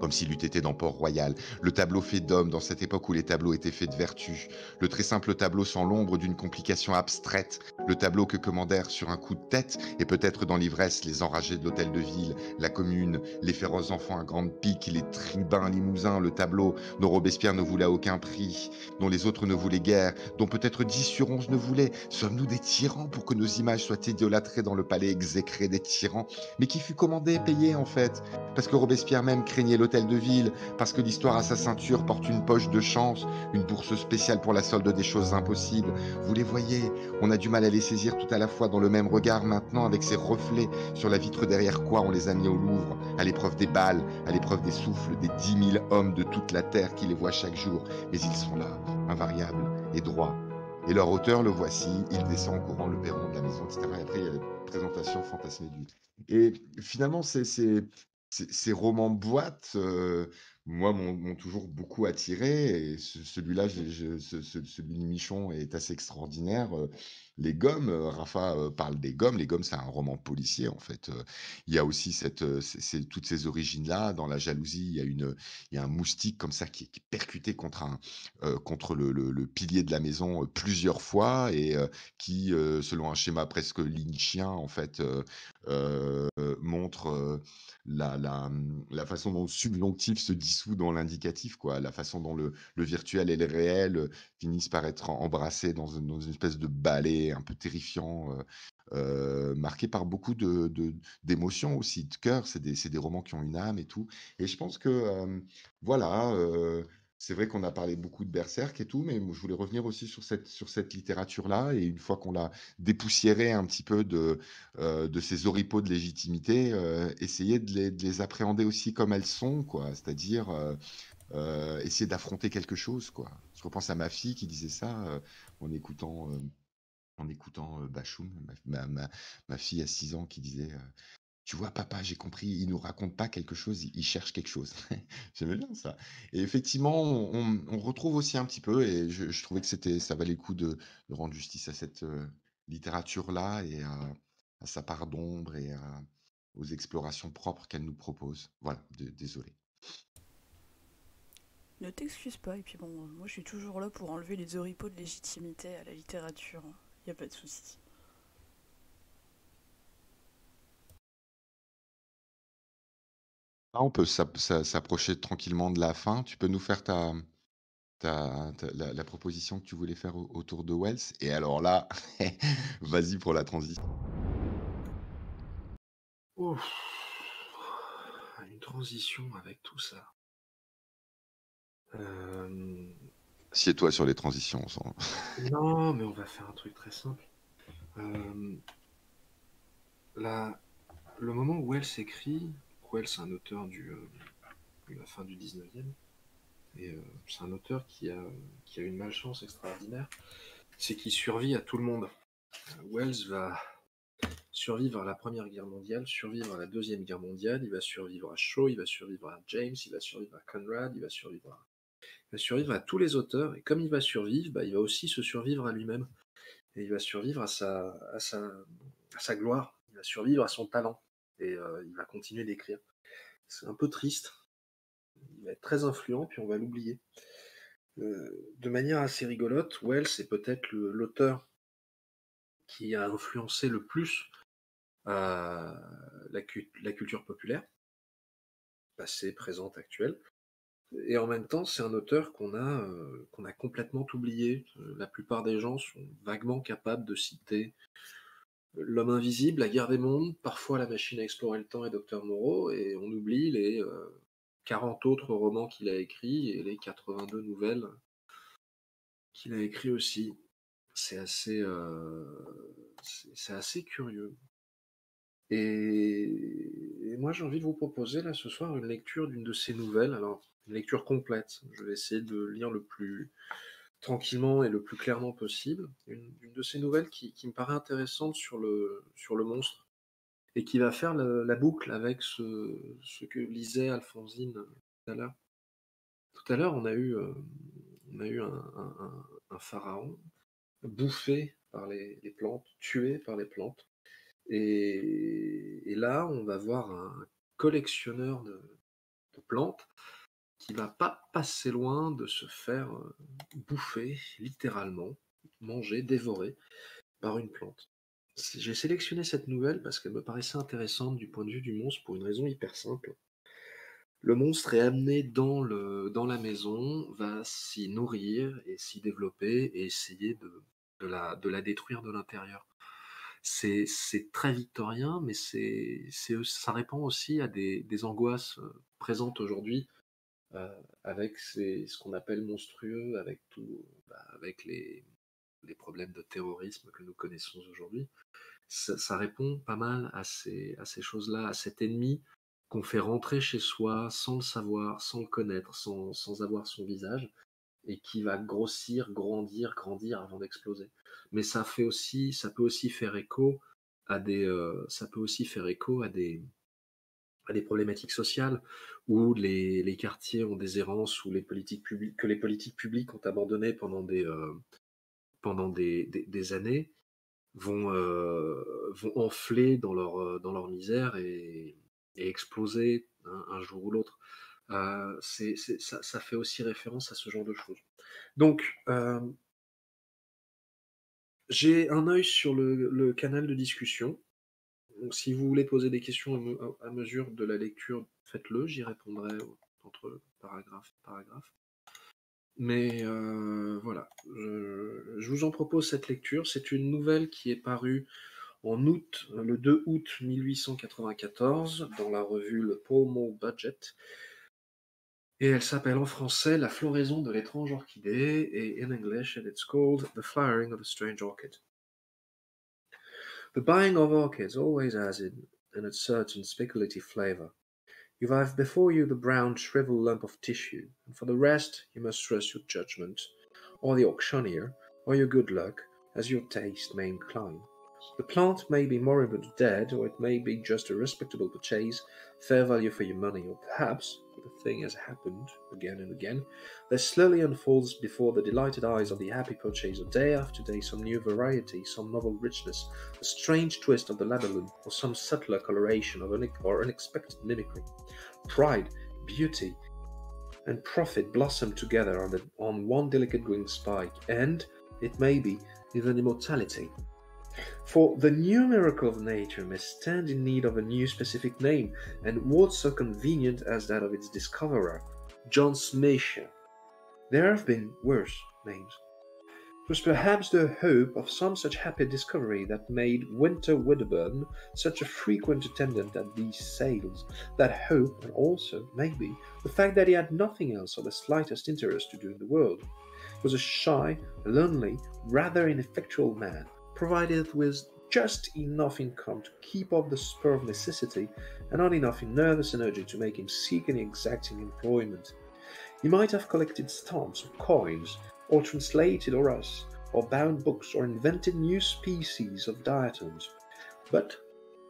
comme s'il eût été dans Port-Royal. Le tableau fait d'homme, dans cette époque où les tableaux étaient faits de vertu. Le très simple tableau sans l'ombre d'une complication abstraite. Le tableau que commandèrent sur un coup de tête, et peut-être dans l'ivresse, les enragés de l'hôtel de ville, la commune, les féroces enfants à grande pique, les tribuns limousins, le tableau dont Robespierre ne voulait à aucun prix, dont les autres ne voulaient guère, dont peut-être dix sur onze ne voulaient. Sommes-nous des tyrans pour que nos images soient idolâtrées dans le palais exécré des tyrans, mais qui fut commandé et payé en fait, parce que Robespierre même craignait l'hôtel de ville, parce que l'histoire à sa ceinture porte une poche de chance, une bourse spéciale pour la solde des choses impossibles. Vous les voyez, on a du mal à les saisir tout à la fois dans le même regard maintenant, avec ces reflets sur la vitre derrière quoi on les a mis au Louvre, à l'épreuve des balles, à l'épreuve des souffles des dix mille hommes de toute la terre qui les voient chaque jour. Mais ils sont là, invariables et droits. Et leur auteur, le voici, il descend en courant le perron de la maison, et cetera. Et après, il y a une présentation fantasmée du... Et finalement, c'est... c'est... Ces, ces romans boîtes, euh, moi, m'ont, m'ont toujours beaucoup attiré. Et ce, celui-là, je, je, ce, ce, celui de Michon est assez extraordinaire. Euh, les Gommes, euh, Rafa euh, parle des Gommes. Les Gommes, c'est un roman policier, en fait. Euh, il y a aussi cette, euh, c'est, c'est, toutes ces origines-là. Dans La jalousie, il y a, une, il y a un moustique comme ça qui, qui est percuté contre, un, euh, contre le, le, le pilier de la maison euh, plusieurs fois et euh, qui, euh, selon un schéma presque lynchien, en fait, euh, euh, montre... Euh, La, la, la façon dont le subjonctif se dissout dans l'indicatif, quoi. La façon dont le, le virtuel et le réel finissent par être embrassés dans une, dans une espèce de ballet un peu terrifiant, euh, euh, marqué par beaucoup de, de, d'émotions aussi, de cœur. C'est des, c'est des romans qui ont une âme et tout. Et je pense que, euh, voilà, euh, c'est vrai qu'on a parlé beaucoup de Berserk et tout, mais je voulais revenir aussi sur cette, sur cette littérature-là. Et une fois qu'on l'a dépoussiérée un petit peu de, euh, de ces oripeaux de légitimité, euh, essayer de les, de les appréhender aussi comme elles sont, quoi. C'est-à-dire euh, euh, essayer d'affronter quelque chose, quoi. Je repense à ma fille qui disait ça euh, en écoutant, euh, en écoutant euh, Bachoum, ma, ma, ma fille à six ans qui disait... Euh, tu vois, papa, j'ai compris, il nous raconte pas quelque chose, il cherche quelque chose. J'aime bien ça. Et effectivement, on, on retrouve aussi un petit peu, et je, je trouvais que c'était, ça valait le coup de, de rendre justice à cette euh, littérature-là et à, à sa part d'ombre et à, aux explorations propres qu'elle nous propose. Voilà, d- désolé. Ne t'excuse pas, et puis bon, moi je suis toujours là pour enlever les oripeaux de légitimité à la littérature, il n'y a pas de souci. Là, on peut s'ap- s'a- s'approcher tranquillement de la fin. Tu peux nous faire ta, ta, ta- la, la proposition que tu voulais faire au- autour de Wells. Et alors là, vas-y pour la transition. Ouf. Une transition avec tout ça. Euh... Assieds-toi sur les transitions. Sans... Non, mais on va faire un truc très simple. Euh... La... Le moment où Wells écrit, Wells c'est un auteur du, euh, de la fin du dix-neuvième, et euh, c'est un auteur qui a, qui a une malchance extraordinaire, c'est qu'il survit à tout le monde. Euh, Wells va survivre à la Première Guerre mondiale, survivre à la Deuxième Guerre mondiale, il va survivre à Shaw, il va survivre à James, il va survivre à Conrad, il va survivre à, il va survivre à tous les auteurs, et comme il va survivre, bah, il va aussi se survivre à lui-même, et il va survivre à sa, à sa, à sa gloire, il va survivre à son talent, et euh, il va continuer d'écrire. C'est un peu triste, il va être très influent, puis on va l'oublier. Euh, de manière assez rigolote, Wells est peut-être l'auteur qui a influencé le plus euh, la, cu la culture populaire, passée, présente, actuelle, et en même temps, c'est un auteur qu'on a, euh, qu'on a complètement oublié. La plupart des gens sont vaguement capables de citer L'Homme invisible, La guerre des mondes, parfois La machine à explorer le temps et Docteur Moreau, et on oublie les euh, quarante autres romans qu'il a écrits et les quatre-vingt-deux nouvelles qu'il a écrits aussi. C'est assez, euh, c'est assez curieux. Et, et moi j'ai envie de vous proposer là ce soir une lecture d'une de ces nouvelles, alors une lecture complète, je vais essayer de lire le plus... tranquillement et le plus clairement possible, une, une de ces nouvelles qui, qui me paraît intéressante sur le, sur le monstre, et qui va faire la, la boucle avec ce, ce que lisait Alphonsine tout à l'heure. Tout à l'heure, on a eu, euh, on a eu un, un, un pharaon bouffé par les, les plantes, tué par les plantes, et, et là, on va voir un collectionneur de, de plantes qui va pas passer loin de se faire bouffer, littéralement, manger, dévorer par une plante. J'ai sélectionné cette nouvelle parce qu'elle me paraissait intéressante du point de vue du monstre pour une raison hyper simple. Le monstre est amené dans, le, dans la maison, va s'y nourrir et s'y développer et essayer de, de, la, de la détruire de l'intérieur. C'est très victorien, mais c'est, c'est, ça répond aussi à des, des angoisses présentes aujourd'hui, Euh, avec ces, ce qu'on appelle monstrueux, avec, tout, bah, avec les, les problèmes de terrorisme que nous connaissons aujourd'hui. Ça, ça répond pas mal à ces, à ces choses-là, à cet ennemi qu'on fait rentrer chez soi sans le savoir, sans le connaître, sans, sans avoir son visage, et qui va grossir, grandir, grandir avant d'exploser. Mais ça, fait aussi, ça peut aussi faire écho à des... Euh, ça peut aussi faire écho à des à des problématiques sociales, où les, les quartiers ont des errances, où les politiques publiques, que les politiques publiques ont abandonnées pendant des, euh, pendant des, des, des années, vont, euh, vont enfler dans leur, dans leur misère et, et exploser hein, un jour ou l'autre. Euh, c'est, c'est, ça, ça fait aussi référence à ce genre de choses. Donc, euh, j'ai un œil sur le, le canal de discussion. Donc, si vous voulez poser des questions à, me, à, à mesure de la lecture, faites-le, j'y répondrai entre paragraphe et paragraphe. Mais euh, voilà, je, je vous en propose cette lecture. C'est une nouvelle qui est parue en août, le deux août mille huit cent quatre-vingt-quatorze, dans la revue Le Pomo Budget. Et elle s'appelle en français La floraison de l'étrange orchidée, et in English, and it's called The Flowering of a Strange Orchid. The buying of orchids always has in it a certain speculative flavour. You have before you the brown, shriveled lump of tissue, and for the rest you must trust your judgment, or the auctioneer, or your good luck, as your taste may incline. The plant may be moribund dead, or it may be just a respectable purchase, fair value for your money, or perhaps, if the thing has happened again and again, there slowly unfolds before the delighted eyes of the happy purchaser day after day some new variety, some novel richness, a strange twist of the labellum, or some subtler coloration of une or unexpected mimicry. Pride, beauty, and profit blossom together on, the, on one delicate green spike, and, it may be, even immortality. For the new miracle of nature may stand in need of a new specific name, and what so convenient as that of its discoverer, John Smasher. There have been worse names. 'Twas perhaps the hope of some such happy discovery that made Winter Wedderburn such a frequent attendant at these sales, that hope, and also, maybe, the fact that he had nothing else of the slightest interest to do in the world. He was a shy, lonely, rather ineffectual man, provided with just enough income to keep up the spur of necessity, and not enough in nervous energy to make him seek any exacting employment. He might have collected stamps or coins, or translated or us, or bound books, or invented new species of diatoms. But,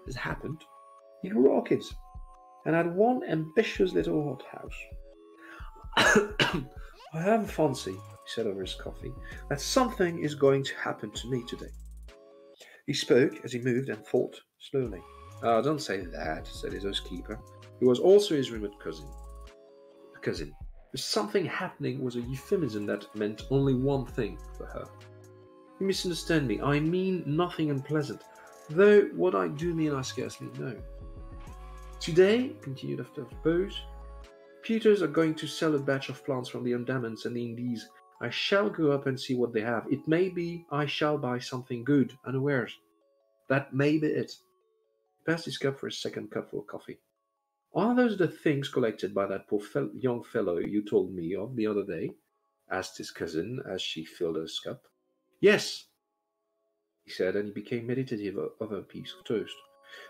as happened, he grew orchids, and had one ambitious little hothouse. I have a fancy, he said over his coffee, that something is going to happen to me today. He spoke as he moved and thought slowly. Oh, don't say that, said his housekeeper, who was also his remote cousin. A cousin. Something happening was a euphemism that meant only one thing for her. You misunderstand me. I mean nothing unpleasant, though what I do mean I scarcely know. Today, continued after a pause, Peters are going to sell a batch of plants from the Andamans and the Indies. I shall go up and see what they have. It may be I shall buy something good unawares. That may be it. He passed his cup for his second cupful of coffee. Are those the things collected by that poor fel young fellow you told me of the other day? Asked his cousin as she filled her cup. Yes, he said, and he became meditative over a piece of toast.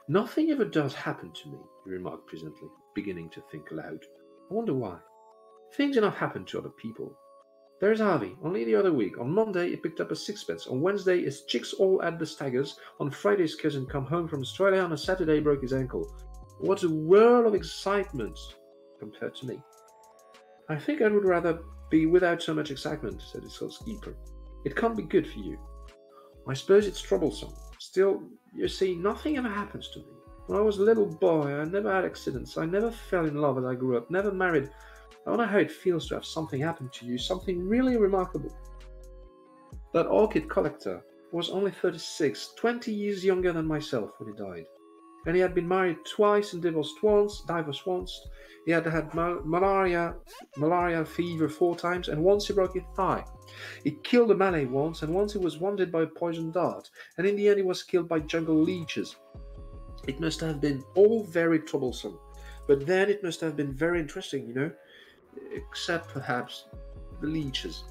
Nothing ever does happen to me, he remarked presently, beginning to think aloud. I wonder why. Things enough happen to other people. There's Harvey, only the other week. On Monday he picked up a sixpence. On Wednesday his chicks all at the Staggers. On Friday his cousin come home from Australia. On a Saturday he broke his ankle. What a whirl of excitement compared to me. I think I would rather be without so much excitement, said his housekeeper. It can't be good for you. I suppose it's troublesome. Still, you see, nothing ever happens to me. When I was a little boy, I never had accidents. I never fell in love as I grew up, never married. I wonder how it feels to have something happen to you, something really remarkable. That orchid collector was only thirty-six, twenty years younger than myself when he died. And he had been married twice and divorced once, divorced once. He had had mal malaria, malaria fever four times, and once he broke his thigh. He killed a Malay once, and once he was wounded by a poisoned dart, and in the end he was killed by jungle leeches. It must have been all very troublesome, but then it must have been very interesting, you know, except perhaps the leeches.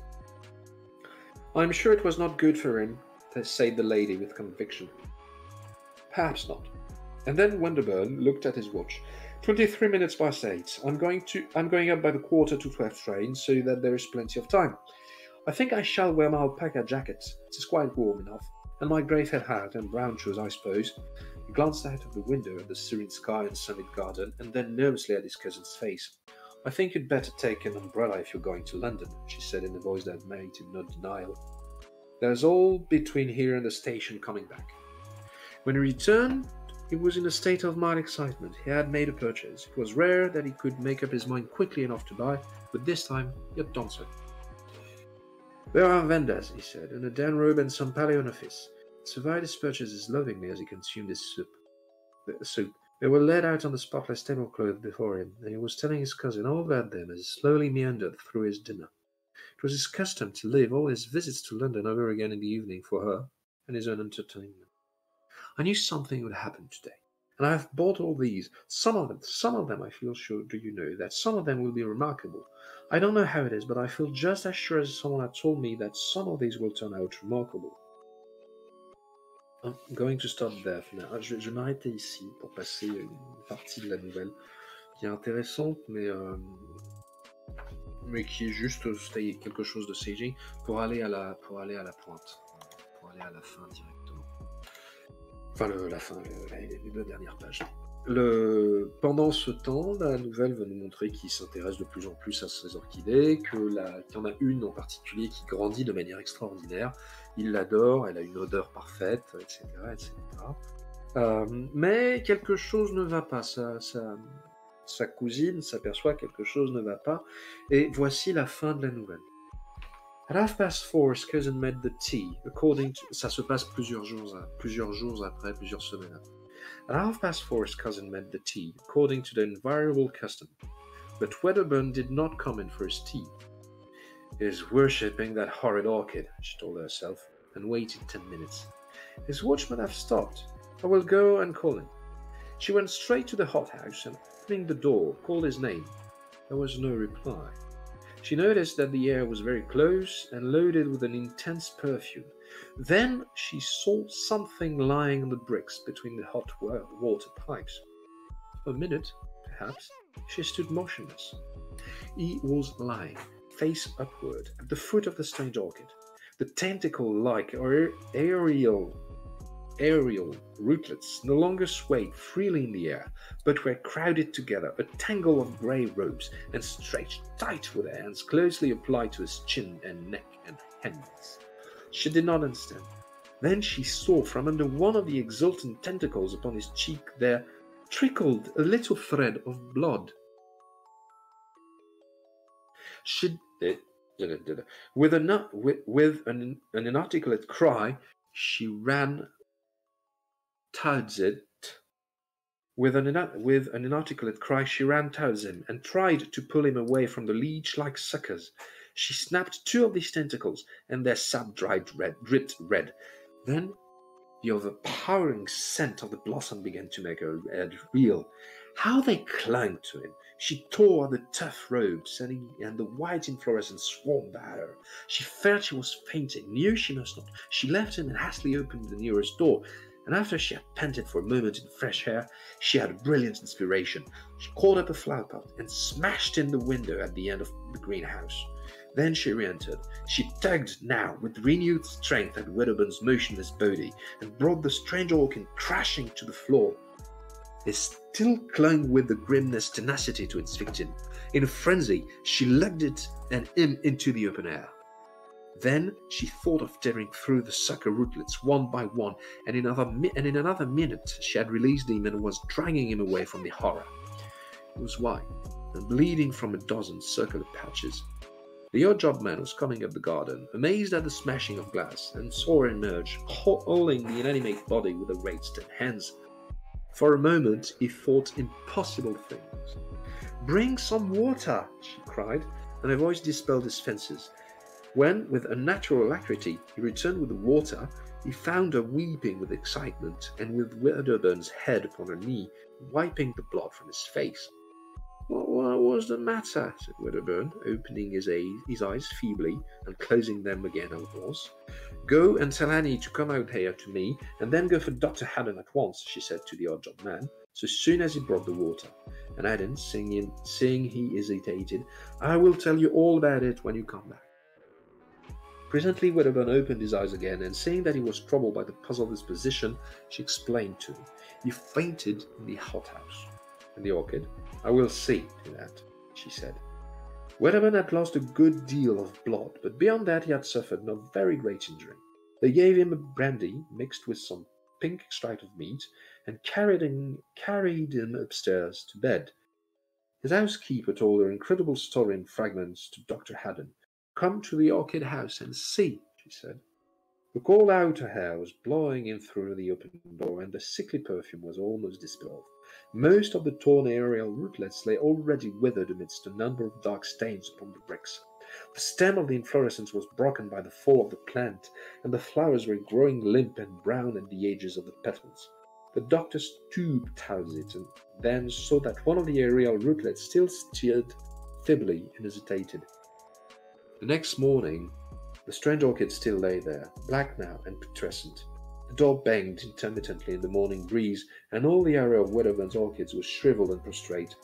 I'm sure it was not good for him, said the lady with conviction. Perhaps not. And then Wedderburn looked at his watch. Twenty-three minutes past eight. I'm going to. I'm going up by the quarter to twelve train, so that there is plenty of time. I think I shall wear my alpaca jacket. It is quite warm enough, and my grey-head hat and brown shoes, I suppose. He glanced out of the window at the serene sky and sunlit garden, and then nervously at his cousin's face. I think you'd better take an umbrella if you're going to London, she said in a voice that made him no denial. There's all between here and the station coming back. When he returned, he was in a state of mild excitement. He had made a purchase. It was rare that he could make up his mind quickly enough to buy, but this time he had done so. There are vendors, he said, and a Dan robe and some palinofis. He surveyed his purchases lovingly as he consumed his soup. The soup. They were laid out on the spotless tablecloth before him, and he was telling his cousin all about them as he slowly meandered through his dinner. It was his custom to leave all his visits to London over again in the evening for her and his own entertainment. I knew something would happen today, and I have bought all these. Some of them, some of them I feel sure, do you know, that some of them will be remarkable. I don't know how it is, but I feel just as sure as someone had told me that some of these will turn out remarkable. I'm going to stop there. Je, je m'arrêtais ici pour passer une partie de la nouvelle qui est intéressante, mais, euh, mais qui est juste quelque chose de C G pour aller à la, pour aller à la pointe, pour aller à la fin directement. Enfin, le, la fin, le, les deux dernières pages. Le, pendant ce temps, la nouvelle va nous montrer qu'il s'intéresse de plus en plus à ces orchidées, qu'il y en a une en particulier qui grandit de manière extraordinaire. Il l'adore, elle a une odeur parfaite, et cetera et cetera. Euh, mais quelque chose ne va pas. Ça, ça, sa cousine s'aperçoit que quelque chose ne va pas. Et voici la fin de la nouvelle. At half past four, his cousin made the tea, according to... Ça se passe plusieurs jours, plusieurs jours après, plusieurs semaines après. At half past four, his cousin made the tea, according to the invariable custom. But Wedderburn did not come in for his tea. is worshipping that horrid orchid, she told herself, and waited ten minutes. His watchmen have stopped. I will go and call him. She went straight to the hothouse and, opening the door, called his name. There was no reply. She noticed that the air was very close and loaded with an intense perfume. Then she saw something lying on the bricks between the hot water pipes. For a minute, perhaps, she stood motionless. He was lying, face upward, at the foot of the strange orchid. The tentacle-like or aerial, aerial rootlets no longer swayed freely in the air, but were crowded together, a tangle of grey ropes, and stretched tight with her hands closely applied to his chin and neck and hands. She did not understand. Then she saw from under one of the exultant tentacles upon his cheek there trickled a little thread of blood. She did. With, a, with, with an, an inarticulate cry, she ran towards it. With an, with an inarticulate cry, she ran towards him and tried to pull him away from the leech like suckers. She snapped two of these tentacles, and their sap dried red, dripped red. Then the overpowering scent of the blossom began to make her head reel. How they clung to him! She tore the tough robes, and, he, and the white inflorescence swarmed at her. She felt she was fainting, knew she must not. She left him and hastily opened the nearest door, and after she had panted for a moment in fresh air, she had a brilliant inspiration. She caught up a flower pot and smashed in the window at the end of the greenhouse. Then she re-entered. She tugged now with renewed strength at Wedderburn's motionless body, and brought the strange orchid crashing to the floor. It still clung with the grimness tenacity to its victim. In a frenzy, she lugged it and him into the open air. Then she thought of tearing through the sucker rootlets one by one, and in another, mi and in another minute she had released him and was dragging him away from the horror. It was wide and bleeding from a dozen circular patches. The odd job man was coming up the garden, amazed at the smashing of glass, and saw her emerge, hauling the inanimate body with the raised hands. For a moment he thought impossible things. "Bring some water," she cried, and her voice dispelled his fences. When, with unnatural alacrity, he returned with the water, he found her weeping with excitement, and with Wedderburn's head upon her knee, wiping the blood from his face. "What, what was the matter?" said Wedderburn, opening his, his eyes feebly and closing them again at once. "Go and tell Annie to come out here to me, and then go for Doctor Haddon at once," she said to the odd job man, so soon as he brought the water. And Haddon, seeing, seeing he hesitated, "I will tell you all about it when you come back." Presently Wedderburn opened his eyes again, and seeing that he was troubled by the puzzle of his position, she explained to him. He fainted in the hothouse. And the orchid? "I will see to that," she said. Wedderburn had lost a good deal of blood, but beyond that he had suffered no very great injury. They gave him a brandy mixed with some pink extract of meat, and carried him, carried him upstairs to bed. His housekeeper told her incredible story in fragments to Doctor Haddon. "Come to the orchid house and see," she said. The cold outer air was blowing in through the open door, and the sickly perfume was almost dispelled. Most of the torn aerial rootlets lay already withered amidst a number of dark stains upon the bricks. The stem of the inflorescence was broken by the fall of the plant, and the flowers were growing limp and brown at the edges of the petals. The doctor stooped towards it, and then saw that one of the aerial rootlets still stirred feebly and hesitated. The next morning, the strange orchid still lay there, black now and putrescent. The door banged intermittently in the morning breeze, and all the area of Wedderburn's orchids was shriveled and prostrate.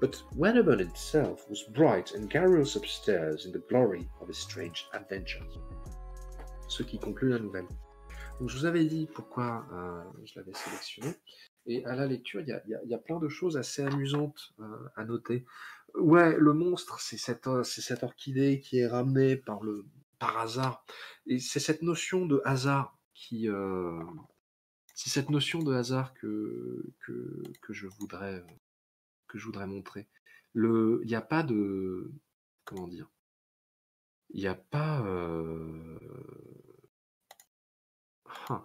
But Wedderburn himself was bright and garrulous upstairs in the glory of his strange adventures. Ce qui conclut la nouvelle. Donc je vous avais dit pourquoi euh, je l'avais sélectionné, et à la lecture, il y a, y a, y a plein de choses assez amusantes euh, à noter. Ouais, le monstre, c'est cette, c'est cette orchidée qui est ramenée par, le, par hasard, et c'est cette notion de hasard qui euh, c'est cette notion de hasard que, que, que je voudrais que je voudrais montrer. Le il n'y a pas de comment dire il n'y a pas euh, hein,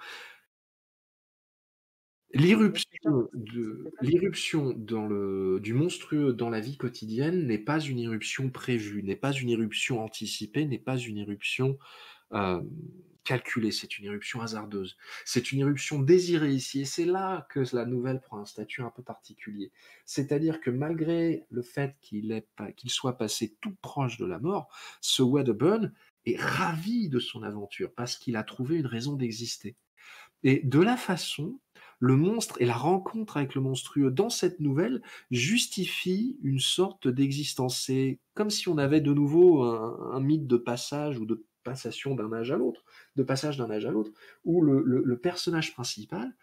L'irruption de l'irruption dans le du monstrueux dans la vie quotidienne n'est pas une irruption prévue, n'est pas une irruption anticipée, n'est pas une irruption euh, calculée. C'est une irruption hasardeuse. C'est une irruption désirée ici, et c'est là que la nouvelle prend un statut un peu particulier. C'est-à-dire que malgré le fait qu'il qu'il soit passé tout proche de la mort, ce Wedderburn est ravi de son aventure parce qu'il a trouvé une raison d'exister. Et de la façon, le monstre et la rencontre avec le monstrueux dans cette nouvelle justifie une sorte d'existence. C'est comme si on avait de nouveau un, un mythe de passage ou de passation d'un âge à l'autre, de passage d'un âge à l'autre, où le, le, le personnage principal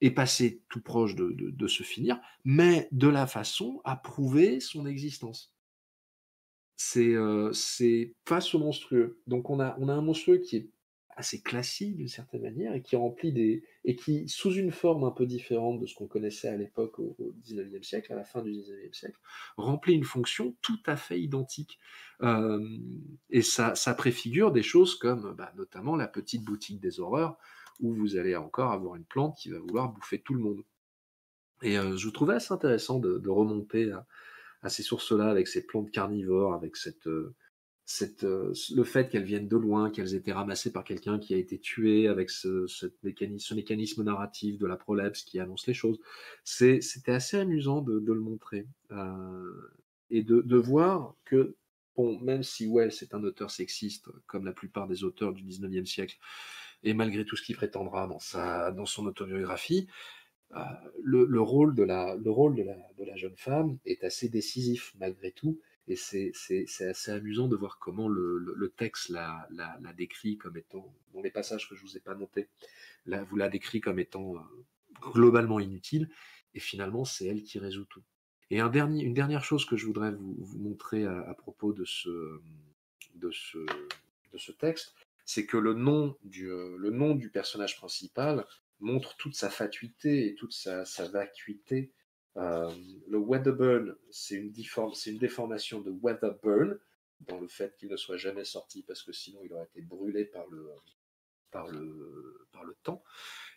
est passé tout proche de, de, de se finir, mais de la façon à prouver son existence. C'est euh, c'est face au monstrueux. Donc on a, on a un monstrueux qui est assez classique d'une certaine manière et qui remplit des et qui sous une forme un peu différente de ce qu'on connaissait à l'époque au dix-neuvième siècle, à la fin du dix-neuvième siècle, remplit une fonction tout à fait identique euh, et ça, ça préfigure des choses comme bah, notamment la petite boutique des horreurs où vous allez encore avoir une plante qui va vouloir bouffer tout le monde. Et euh, je trouvais assez intéressant de, de remonter à, à ces sources-là avec ces plantes carnivores, avec cette euh, Cette, euh, le fait qu'elles viennent de loin, qu'elles étaient ramassées par quelqu'un qui a été tué avec ce, ce, mécanisme, ce mécanisme narratif de la prolepse qui annonce les choses. C'était assez amusant de, de le montrer euh, et de, de voir que, bon, même si Wells est un auteur sexiste, comme la plupart des auteurs du dix-neuvième siècle, et malgré tout ce qu'il prétendra dans, sa, dans son autobiographie, euh, le, le rôle, de la, le rôle de, la, de la jeune femme est assez décisif malgré tout. Et c'est assez amusant de voir comment le, le, le texte la, la, la décrit comme étant, dans les passages que je ne vous ai pas notés, là, vous la décrit comme étant globalement inutile, et finalement c'est elle qui résout tout. Et un dernier, une dernière chose que je voudrais vous, vous montrer à, à propos de ce, de ce, de ce texte, c'est que le nom, du, le nom du personnage principal montre toute sa fatuité et toute sa, sa vacuité. Euh, le Wedderburn, c'est une, une déformation de Wedderburn, dans le fait qu'il ne soit jamais sorti parce que sinon il aurait été brûlé par le, par le, par le temps.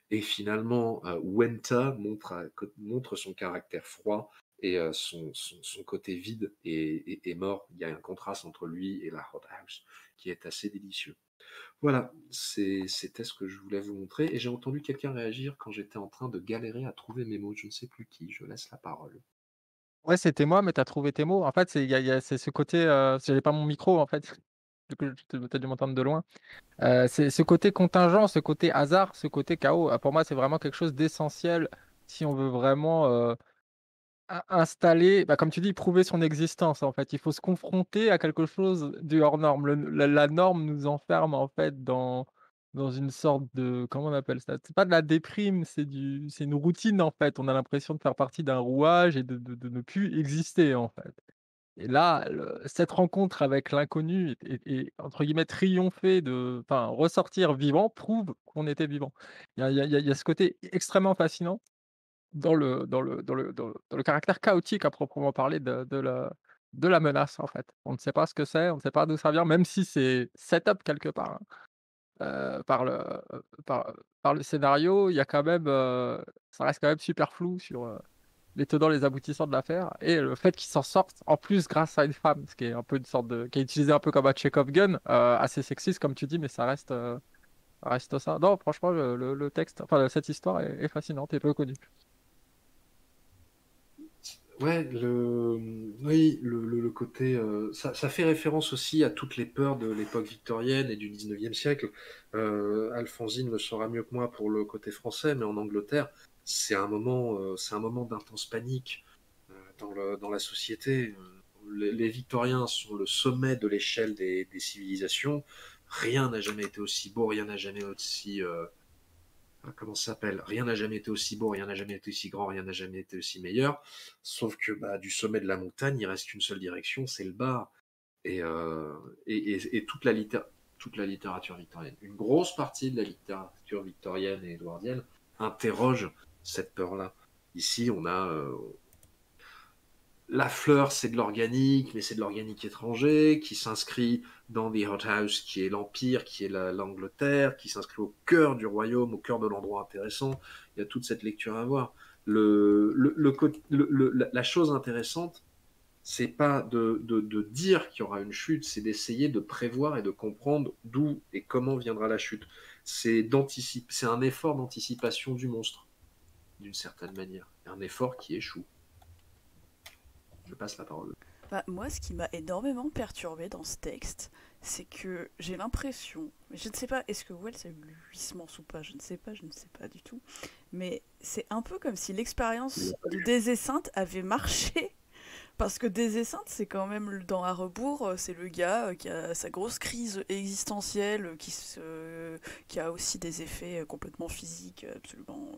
Et finalement, euh, Wenta montre, montre son caractère froid et euh, son, son, son côté vide et, et, et mort. Il y a un contraste entre lui et la Hot House qui est assez délicieux. Voilà, c'était ce que je voulais vous montrer. Et j'ai entendu quelqu'un réagir quand j'étais en train de galérer à trouver mes mots. Je ne sais plus qui, je laisse la parole. Ouais, c'était moi, mais tu as trouvé tes mots. En fait, c'est ce côté... Euh, j'avais pas mon micro, en fait. Du coup, tu as dû m'entendre de loin. Euh, c'est ce côté contingent, ce côté hasard, ce côté chaos. Pour moi, c'est vraiment quelque chose d'essentiel si on veut vraiment... Euh... installer, bah comme tu dis, prouver son existence. En fait, il faut se confronter à quelque chose du hors norme. Le, la, la norme nous enferme en fait dans dans une sorte de, comment on appelle ça, c'est pas de la déprime, c'est du, c'est une routine en fait. On a l'impression de faire partie d'un rouage et de, de, de ne plus exister en fait. Et là, le, cette rencontre avec l'inconnu et, et entre guillemets triompher de, enfin ressortir vivant prouve qu'on était vivant. Il y, y, y a ce côté extrêmement fascinant. Dans le, dans, le, dans, le, dans, le, dans le caractère chaotique à proprement parler de, de, la, de la menace en fait. On ne sait pas ce que c'est, on ne sait pas d'où ça vient, même si c'est set-up quelque part hein. euh, par, le, par, par le scénario, il y a quand même, euh, ça reste quand même super flou sur euh, les tenants, les aboutissants de l'affaire et le fait qu'ils s'en sortent en plus grâce à une femme, ce qui est un peu une sorte de, qui est utilisé un peu comme un check-off gun, euh, assez sexiste comme tu dis, mais ça reste, euh, reste ça. Non, franchement, le, le, le texte, enfin cette histoire est, est fascinante et peu connue. Ouais, le, oui, le, le, le côté... Euh, ça, ça fait référence aussi à toutes les peurs de l'époque victorienne et du dix-neuvième siècle. Euh, Alphonsine le saura mieux que moi pour le côté français, mais en Angleterre, c'est un moment, euh, c'est un moment d'intense panique euh, dans, le, dans la société. Les, les Victoriens sont le sommet de l'échelle des, des civilisations. Rien n'a jamais été aussi beau, rien n'a jamais aussi... Euh, Comment ça s'appelle? Rien n'a jamais été aussi beau, rien n'a jamais été aussi grand, rien n'a jamais été aussi meilleur. Sauf que bah, du sommet de la montagne, il reste qu'une seule direction, c'est le bas. Et, euh, et, et, et toute, la toute la littérature victorienne, une grosse partie de la littérature victorienne et édouardienne interroge cette peur-là. Ici, on a, euh, la fleur, c'est de l'organique, mais c'est de l'organique étranger, qui s'inscrit dans The Hot House, qui est l'Empire, qui est l'Angleterre, qui s'inscrit au cœur du royaume, au cœur de l'endroit intéressant. Il y a toute cette lecture à voir. Le, le, le, le, le, la chose intéressante, c'est pas de, de, de dire qu'il y aura une chute, c'est d'essayer de prévoir et de comprendre d'où et comment viendra la chute. C'est un effort d'anticipation du monstre, d'une certaine manière. Un effort qui échoue. Je passe la parole. Bah, moi, ce qui m'a énormément perturbée dans ce texte, c'est que j'ai l'impression, je ne sais pas, est-ce que Wells a eu le glissement ou pas, je ne sais pas, je ne sais pas du tout, mais c'est un peu comme si l'expérience de Des Esseintes avait marché, parce que Des Esseintes, c'est quand même dans À rebours, c'est le gars qui a sa grosse crise existentielle, qui, se... qui a aussi des effets complètement physiques, absolument...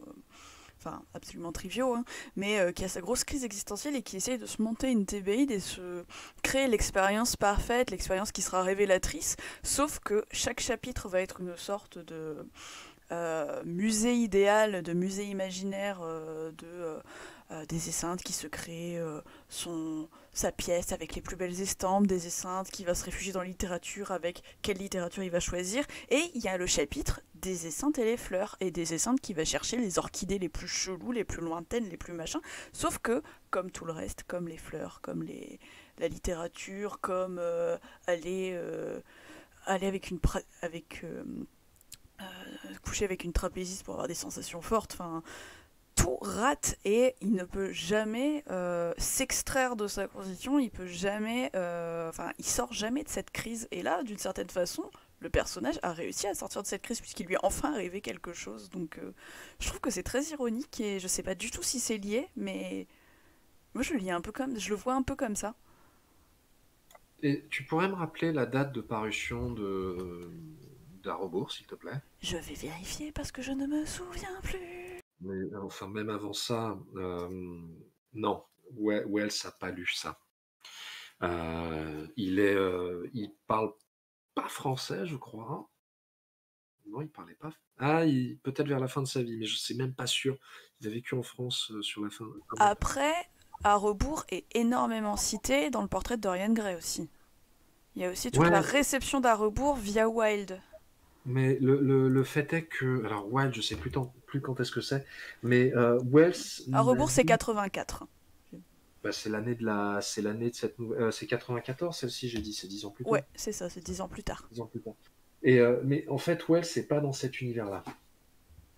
Enfin, absolument triviaux, hein, mais euh, qui a sa grosse crise existentielle et qui essaye de se monter une thébaïde et se créer l'expérience parfaite, l'expérience qui sera révélatrice, sauf que chaque chapitre va être une sorte de euh, musée idéal, de musée imaginaire euh, de... Euh, Euh, des Esseintes qui se crée euh, son, sa pièce avec les plus belles estampes, Des Esseintes qui va se réfugier dans la littérature avec quelle littérature il va choisir, et il y a le chapitre Des Esseintes et les fleurs, et Des Esseintes qui va chercher les orchidées les plus cheloues, les plus lointaines, les plus machins, sauf que, comme tout le reste, comme les fleurs, comme les, la littérature, comme euh, aller, euh, aller avec une... avec euh, euh, coucher avec une trapéziste pour avoir des sensations fortes, enfin... tout rate et il ne peut jamais euh, s'extraire de sa condition, il peut jamais, euh, enfin, il sort jamais de cette crise. Et là, d'une certaine façon, le personnage a réussi à sortir de cette crise puisqu'il lui est enfin arrivé quelque chose. Donc, euh, je trouve que c'est très ironique et je sais pas du tout si c'est lié, mais moi je le lis un peu comme, je le vois un peu comme ça. Et tu pourrais me rappeler la date de parution de, de À rebours, s'il te plaît? Je vais vérifier parce que je ne me souviens plus. Mais enfin, même avant ça, euh, non, Wells n'a pas lu ça. Euh, il est, euh, il parle pas français, je crois. Non, il parlait pas. Ah, il, peut-être vers la fin de sa vie, mais je sais même pas sûr. Il a vécu en France euh, sur la fin. Comment... Après, À rebours est énormément cité dans le portrait de Dorian Gray aussi. Il y a aussi toute ouais. la réception d'À rebours via Wilde. Mais le, le, le fait est que... Alors, Wells, je ne sais plus, tant, plus quand est-ce que c'est, mais euh, Wells... À rebours, c'est quatre-vingt-quatre. Bah, c'est l'année de, la, de cette nouvelle... Euh, c'est quatre-vingt-quatorze, celle-ci, j'ai dit, c'est dix ans plus tard. Ouais, c'est ça, c'est dix ans plus tard. dix ans plus tard. Et, euh, mais en fait, Wells, c'est pas dans cet univers-là.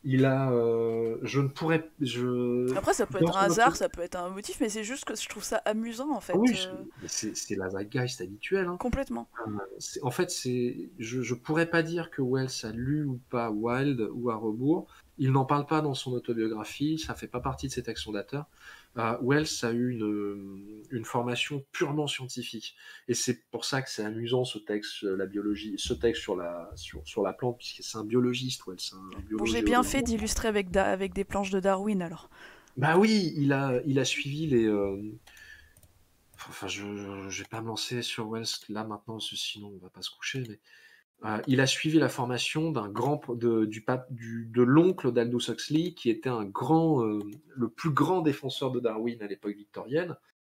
Il a... Euh, je ne pourrais... Je... Après, ça peut dans être un hasard, ça peut être un motif, mais c'est juste que je trouve ça amusant, en fait. Ah oui, euh... c'est la zeitgeist habituelle. Hein. Complètement. Euh, en fait, je ne pourrais pas dire que Wells a lu ou pas Wilde ou À rebours. Il n'en parle pas dans son autobiographie, ça ne fait pas partie de ses textes fondateurs. Euh, Wells a eu une, une formation purement scientifique. Et c'est pour ça que c'est amusant, ce texte, la biologie, ce texte sur la, sur, sur la plante, puisque c'est un biologiste, Wells. Un biologiste bon, j'ai bien fait d'illustrer avec, avec des planches de Darwin, alors. Bah oui, il a, il a suivi les... Euh... Enfin, je ne vais pas me lancer sur Wells, là, maintenant, sinon on ne va pas se coucher, mais... Euh, il a suivi la formation d'un grand de, du pape du, de l'oncle d'Aldous Huxley, qui était un grand, euh, le plus grand défenseur de Darwin à l'époque victorienne,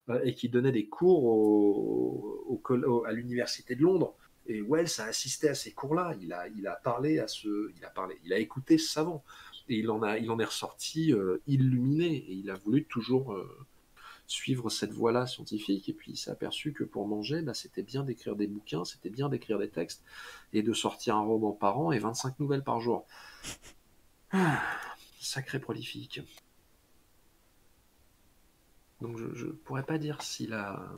euh, et qui donnait des cours au, au, au, à l'université de Londres. Et Wells a assisté à ces cours-là. Il a, il a parlé à ce, il a parlé, il a écouté ce savant, et il en a, il en est ressorti euh, illuminé. Et il a voulu toujours euh, suivre cette voie-là scientifique, et puis il s'est aperçu que pour manger, bah, c'était bien d'écrire des bouquins, c'était bien d'écrire des textes, et de sortir un roman par an et vingt-cinq nouvelles par jour. Ah, sacré prolifique. Donc je, je pourrais pas dire s'il a...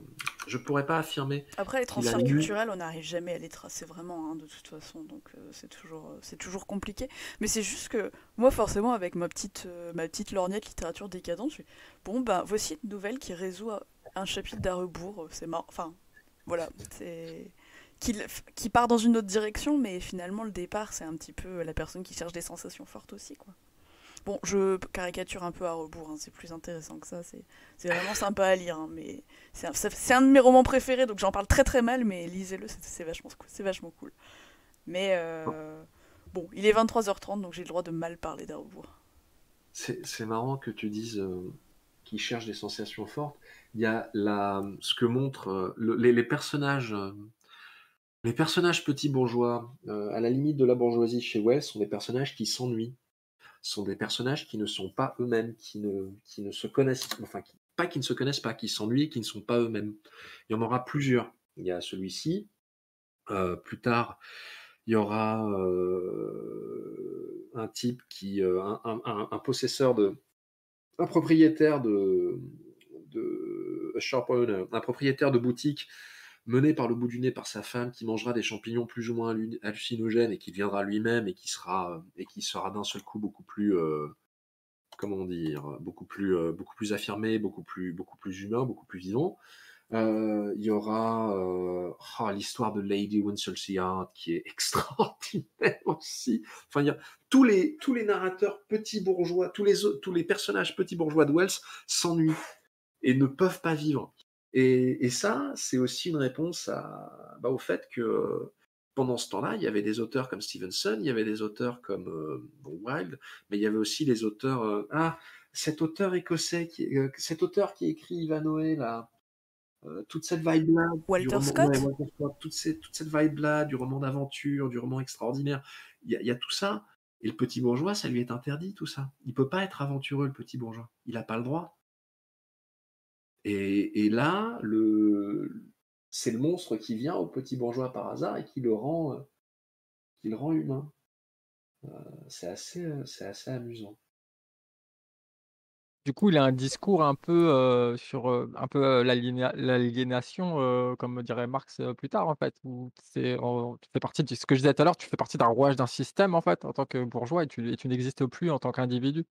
Je pourrais pas affirmer... Après, les transferts lu... culturels, on n'arrive jamais à les tracer vraiment, hein, de toute façon, donc euh, c'est toujours, euh, c'est toujours compliqué. Mais c'est juste que, moi, forcément, avec ma petite, euh, ma petite lorgnette littérature décadente, je suis... Bon, ben, voici une nouvelle qui résout un chapitre d'À rebours, c'est marrant. Enfin, voilà, c'est... Qui, qui part dans une autre direction, mais finalement, le départ, c'est un petit peu la personne qui cherche des sensations fortes aussi, quoi. Bon, je caricature un peu À rebours, hein, c'est plus intéressant que ça, c'est vraiment sympa à lire, hein, mais c'est un, un de mes romans préférés, donc j'en parle très très mal, mais lisez-le, c'est vachement, vachement cool. Mais euh, bon, il est vingt-trois heures trente, donc j'ai le droit de mal parler d'À rebours. C'est marrant que tu dises euh, qui cherchent des sensations fortes. Il y a la, ce que montrent euh, le, les, les personnages, euh, les personnages petits bourgeois, euh, à la limite de la bourgeoisie chez Wells, sont des personnages qui s'ennuient, sont des personnages qui ne sont pas eux-mêmes, qui ne, qui ne se connaissent, enfin, qui, pas qui ne se connaissent pas, qui s'ennuient, qui ne sont pas eux-mêmes. Il y en aura plusieurs. Il y a celui-ci. Euh, plus tard, il y aura euh, un type qui, euh, un, un, un, un possesseur de, un propriétaire de, de a shop owner, un propriétaire de boutique mené par le bout du nez par sa femme qui mangera des champignons plus ou moins hallucinogènes et qui deviendra lui-même et qui sera et qui sera d'un seul coup beaucoup plus euh, comment dire beaucoup plus euh, beaucoup plus affirmé, beaucoup plus beaucoup plus humain, beaucoup plus vivant. Il euh, y aura euh, oh, l'histoire de Lady Winchelsea qui est extraordinaire aussi. Enfin, y a, tous, les, tous les narrateurs petits bourgeois, tous les, tous les personnages petits bourgeois de Wells s'ennuient et ne peuvent pas vivre. Et, et ça, c'est aussi une réponse à, bah, au fait que pendant ce temps-là, il y avait des auteurs comme Stevenson, il y avait des auteurs comme euh, Wilde, mais il y avait aussi les auteurs... Euh, ah, cet auteur écossais, qui, euh, cet auteur qui écrit Ivanhoé, là... Euh, toute cette vibe-là, Walter, ouais, Walter Scott, toute, ces, toute cette vibe-là, du roman d'aventure, du roman extraordinaire, il y, y a tout ça, et le petit bourgeois, ça lui est interdit, tout ça. Il peut pas être aventureux, le petit bourgeois. Il n'a pas le droit. Et, et là, le... c'est le monstre qui vient au petit bourgeois par hasard et qui le rend, euh, qui le rend humain. Euh, c'est assez, euh, c'est assez amusant. Du coup, il a un discours un peu euh, sur euh, un peu euh, l'aliénation, euh, comme dirait Marx euh, plus tard, en fait. Où c'est, on, tu fais partie de ce que je disais tout à l'heure, tu fais partie d'un rouage d'un système, en fait, en tant que bourgeois, et tu, et tu n'existes plus en tant qu'individu.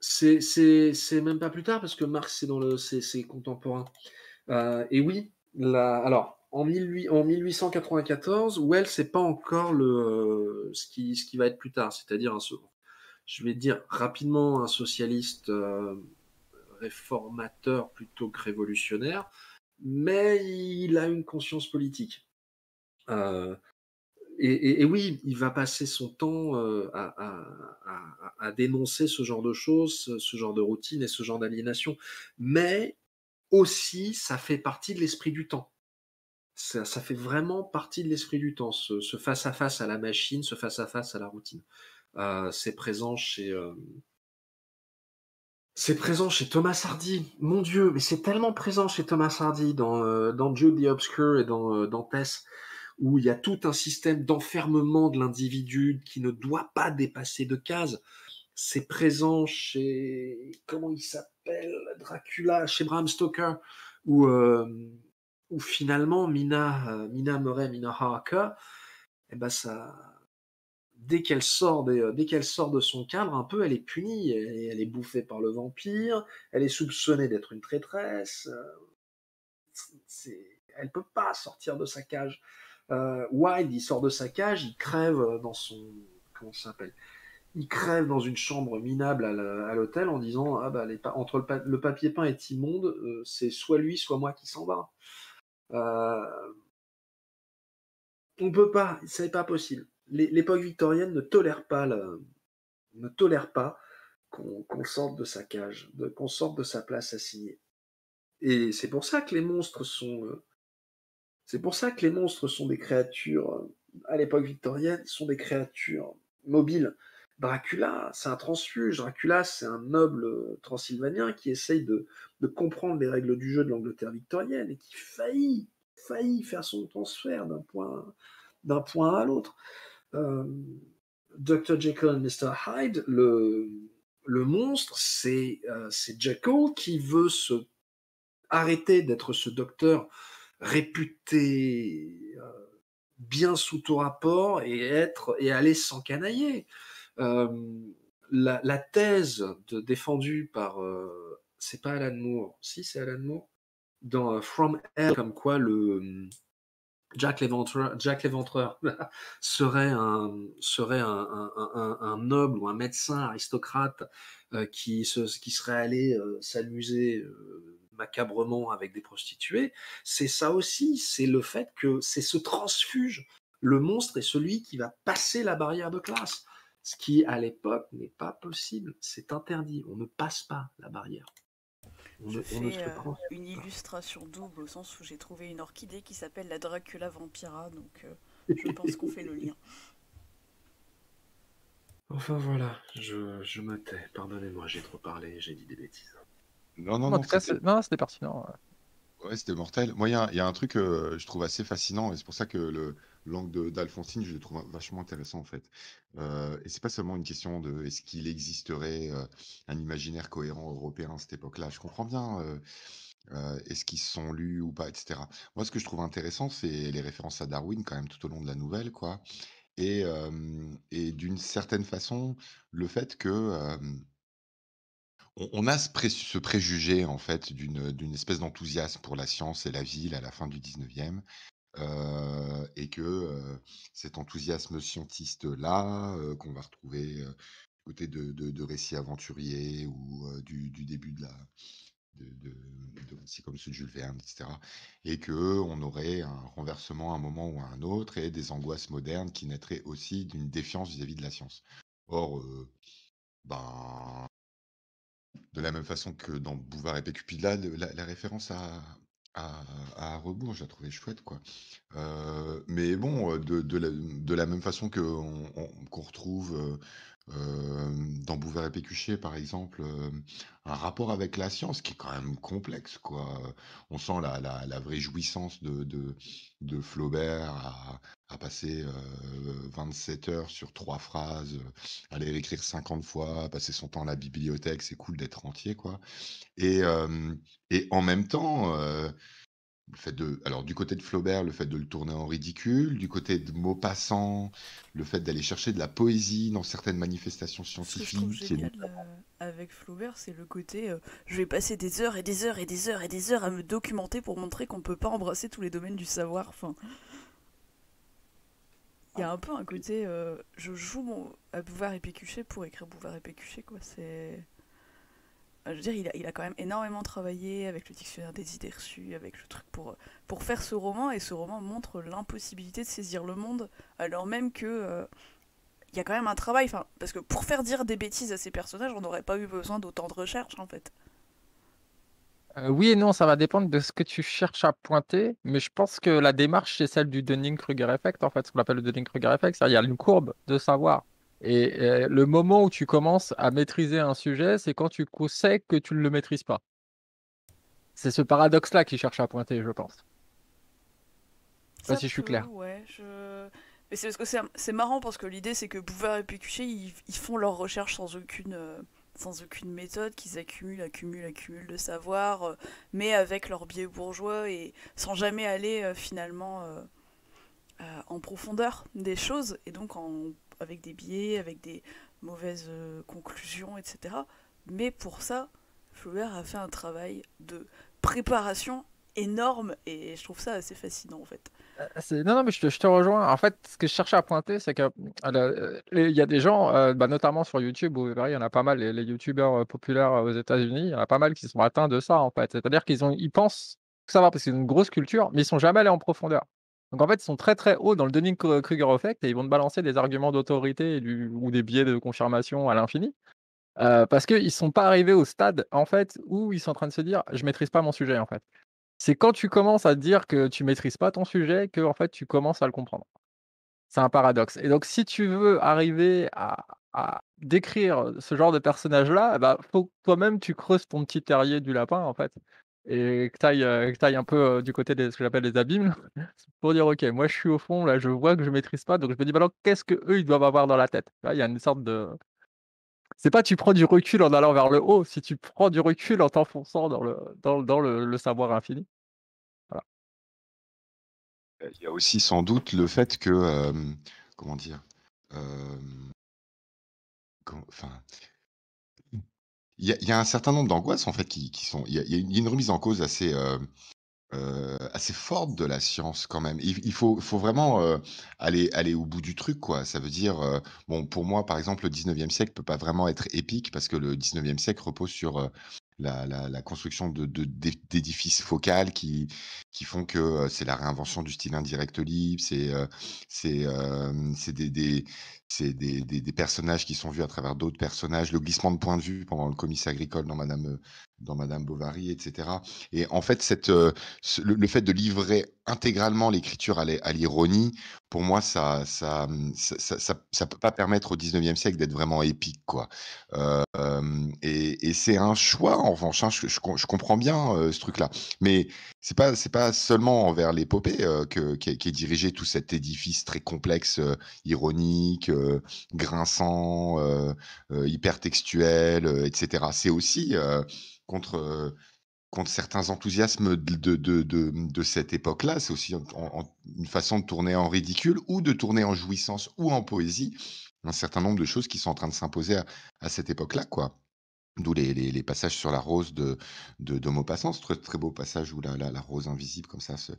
C'est, c'est, c'est même pas plus tard, parce que Marx, c'est dans le, c'est, c'est contemporain. Euh, et oui, la, alors. En mille huit cent quatre-vingt-quatorze, Wells, c'est pas encore le, euh, ce qui, ce qui va être plus tard, c'est-à-dire un second. Je vais dire rapidement un socialiste euh, réformateur plutôt que révolutionnaire, mais il a une conscience politique. Euh, et, et, et oui, il va passer son temps euh, à, à, à, à dénoncer ce genre de choses, ce genre de routine et ce genre d'aliénation. Mais aussi, ça fait partie de l'esprit du temps. Ça, ça fait vraiment partie de l'esprit du temps, ce, ce face-à-face à la machine, ce face-à-face à la routine. Euh, c'est présent chez euh... c'est présent chez Thomas Hardy, mon Dieu, mais c'est tellement présent chez Thomas Hardy dans euh, dans Jude the Obscure et dans euh, dans Tess, où il y a tout un système d'enfermement de l'individu qui ne doit pas dépasser de cases. C'est présent chez, comment il s'appelle, Dracula, chez Bram Stoker, où euh, où finalement Mina euh, Mina Murray, Mina Harker, eh ben ça, dès qu'elle sort des, dès qu'elle sort de son cadre, un peu, elle est punie, elle, elle est bouffée par le vampire, elle est soupçonnée d'être une traîtresse. Euh, c'est, elle peut pas sortir de sa cage. Euh, Wilde, il sort de sa cage, il crève dans son, comment ça s'appelle, il crève dans une chambre minable à, la, à l'hôtel en disant, ah bah les pa- entre le, pa- le papier peint est immonde, euh, c'est soit lui, soit moi qui s'en va. Euh, on peut pas, c'est pas possible. L'époque victorienne ne tolère pas, la... ne tolère pas qu'on, qu'on sorte de sa cage, de... qu'on sorte de sa place assignée. Et c'est pour ça que les monstres sont, c'est pour ça que les monstres sont des créatures, à l'époque victorienne, sont des créatures mobiles. Dracula, c'est un transfuge. Dracula, c'est un noble transylvanien qui essaye de, de comprendre les règles du jeu de l'Angleterre victorienne et qui faillit, faillit faire son transfert d'un point, d'un point à l'autre. Euh, docteur Jekyll et mister Hyde, le, le monstre, c'est, euh, c'est Jekyll qui veut se arrêter d'être ce docteur réputé euh, bien sous tout rapport et être et aller s'encanailler. Euh, la, la thèse de, défendue par, euh, c'est pas Alan Moore, si c'est Alan Moore, dans euh, From Hell, comme quoi le Jack l'Éventreur, Jack l'Éventreur serait un serait un, un, un, un noble ou un médecin aristocrate euh, qui se, qui serait allé euh, s'amuser euh, macabrement avec des prostituées. C'est ça aussi, c'est le fait que c'est ce transfuge. Le monstre est celui qui va passer la barrière de classe. ce qui à l'époque n'est pas possible, c'est interdit, on ne passe pas la barrière. On je ne, fais on ne se euh, une illustration double au sens où j'ai trouvé une orchidée qui s'appelle la Dracula Vampira, donc euh, je pense qu'on fait le lien. Enfin voilà, je, je me tais, pardonnez-moi, j'ai trop parlé, j'ai dit des bêtises. Non, non, non, en tout cas, c'était pertinent. Ouais, ouais c'était mortel. Moi, il y, y a un truc que je trouve assez fascinant, et c'est pour ça que le l'angle d'Alphonsine, je le trouve vachement intéressant, en fait. Euh, et c'est pas seulement une question de est-ce qu'il existerait euh, un imaginaire cohérent européen à cette époque-là. Je comprends bien euh, euh, est-ce qu'ils se sont lus ou pas, et cetera. Moi, ce que je trouve intéressant, c'est les références à Darwin, quand même, tout au long de la nouvelle, quoi. Et, euh, et d'une certaine façon, le fait que... Euh, on a ce, pré ce préjugé, en fait, d'une espèce d'enthousiasme pour la science et la ville à la fin du dix-neuvième, euh, et que euh, cet enthousiasme scientiste-là, euh, qu'on va retrouver euh, du côté de, de, de récits aventuriers ou euh, du, du début de la... De, de, de récits comme ceux de Jules Verne, et cetera. Et qu'on aurait un renversement à un moment ou à un autre, et des angoisses modernes qui naîtraient aussi d'une défiance vis-à-vis de la science. Or, euh, ben... de la même façon que dans Bouvard et Pécuchet, là, la, la référence à, à, à rebours, je la trouvais chouette, quoi. Euh, mais bon, de, de, la, de la même façon qu'on qu'on retrouve euh, dans Bouvard et Pécuchet, par exemple, euh, un rapport avec la science qui est quand même complexe, quoi. On sent la, la, la vraie jouissance de, de, de Flaubert à... à passer euh, vingt-sept heures sur trois phrases, à les réécrire cinquante fois, à passer son temps à la bibliothèque, c'est cool d'être entier, quoi. Et, euh, et en même temps, euh, le fait de, alors du côté de Flaubert, le fait de le tourner en ridicule, du côté de Maupassant, le fait d'aller chercher de la poésie dans certaines manifestations scientifiques. Ce que je trouve génial euh, avec Flaubert, c'est le côté euh, je vais passer des heures et des heures et des heures et des heures à me documenter pour montrer qu'on ne peut pas embrasser tous les domaines du savoir, enfin... Il y a un peu un côté, euh, je joue mon... à Bouvard et Pécuchet pour écrire Bouvard et Pécuchet, quoi, c'est... Je veux dire, il a, il a quand même énormément travaillé avec le dictionnaire des idées reçues, avec le truc pour, pour faire ce roman, et ce roman montre l'impossibilité de saisir le monde, alors même que... Euh, il y a quand même un travail, enfin, parce que pour faire dire des bêtises à ces personnages, on n'aurait pas eu besoin d'autant de recherche, en fait. Euh, oui et non, ça va dépendre de ce que tu cherches à pointer, mais je pense que la démarche, c'est celle du Dunning-Kruger effect, en fait, ce qu'on appelle le Dunning-Kruger effect, c'est-à-dire il y a une courbe de savoir. Et euh, le moment où tu commences à maîtriser un sujet, c'est quand tu sais que tu ne le maîtrises pas. C'est ce paradoxe-là qu'il cherche à pointer, je pense. Je sais pas si je suis clair. Ouais, je... Mais c'est parce que c'est marrant, parce que l'idée, c'est que Bouvard et Pécuchet, ils, ils font leurs recherches sans aucune... sans aucune méthode, qu'ils accumulent, accumulent, accumulent de savoir, euh, mais avec leur biais bourgeois et sans jamais aller euh, finalement euh, euh, en profondeur des choses, et donc en, avec des biais, avec des mauvaises euh, conclusions, et cetera. Mais pour ça, Flaubert a fait un travail de préparation énorme, et je trouve ça assez fascinant, en fait. Non, non, mais je te, je te rejoins. En fait, ce que je cherchais à pointer, c'est qu'il euh, y a des gens, euh, bah, notamment sur YouTube, où il y en a pas mal, les, les youtubeurs euh, populaires euh, aux États-Unis, il y en a pas mal qui sont atteints de ça, en fait. C'est-à-dire qu'ils ont, ils pensent tout savoir parce qu'ils ont une grosse culture, mais ils ne sont jamais allés en profondeur. Donc, en fait, ils sont très, très hauts dans le Dunning-Kruger effect, et ils vont te balancer des arguments d'autorité ou des biais de confirmation à l'infini. Euh, parce qu'ils ne sont pas arrivés au stade, en fait, où ils sont en train de se dire « je ne maîtrise pas mon sujet », en fait. C'est quand tu commences à te dire que tu ne maîtrises pas ton sujet que en fait, tu commences à le comprendre. C'est un paradoxe. Et donc, si tu veux arriver à, à décrire ce genre de personnage-là, bah, faut que toi-même, tu creuses ton petit terrier du lapin, en fait, et que tu ailles, euh, ailles un peu euh, du côté de ce que j'appelle les abîmes, pour dire, OK, moi, je suis au fond, là, je vois que je ne maîtrise pas, donc je me dis, bah, alors, qu'est-ce qu'eux, ils doivent avoir dans la tête? Il y a une sorte de... C'est pas tu prends du recul en allant vers le haut, si tu prends du recul en t'enfonçant dans le, dans, dans le, le savoir infini. Voilà. Il y a aussi sans doute le fait que, euh, comment dire, euh, quand, enfin, il y a, y a un certain nombre d'angoisses en fait qui, qui sont, il y, y a une remise en cause assez, euh, euh, assez forte de la science quand même. Il, il faut, faut vraiment euh, aller, aller au bout du truc, quoi. Ça veut dire, euh, bon, pour moi, par exemple, le dix-neuvième siècle peut pas vraiment être épique parce que le dix-neuvième siècle repose sur euh, la, la, la construction de, de, d'édifices focales qui, qui font que euh, c'est la réinvention du style indirect libre, c'est, euh, c'est, euh, c'est, des, des, c'est des, des, des personnages qui sont vus à travers d'autres personnages, le glissement de point de vue pendant le comice agricole dans Madame, dans Madame Bovary, et cetera. Et en fait, cette, euh, ce, le, le fait de livrer intégralement l'écriture à l'ironie, pour moi, ça ne ça, ça, ça, ça, ça peut pas permettre au dix-neuvième siècle d'être vraiment épique, quoi. Euh, et, et c'est un choix, en revanche, hein, je, je, je comprends bien euh, ce truc-là. Mais ce n'est pas, c'est pas seulement envers l'épopée euh, que, qu'est, qu'est dirigé tout cet édifice très complexe, euh, ironique, euh, grinçant, euh, euh, hypertextuel, euh, et cetera. C'est aussi euh, contre... Euh, contre certains enthousiasmes de, de, de, de, de cette époque-là. C'est aussi en, en, une façon de tourner en ridicule ou de tourner en jouissance ou en poésie un certain nombre de choses qui sont en train de s'imposer à, à cette époque-là, quoi. D'où les, les, les passages sur la rose de, de, de Maupassant, ce très, très beau passage où la, la, la rose invisible, comme ça, se,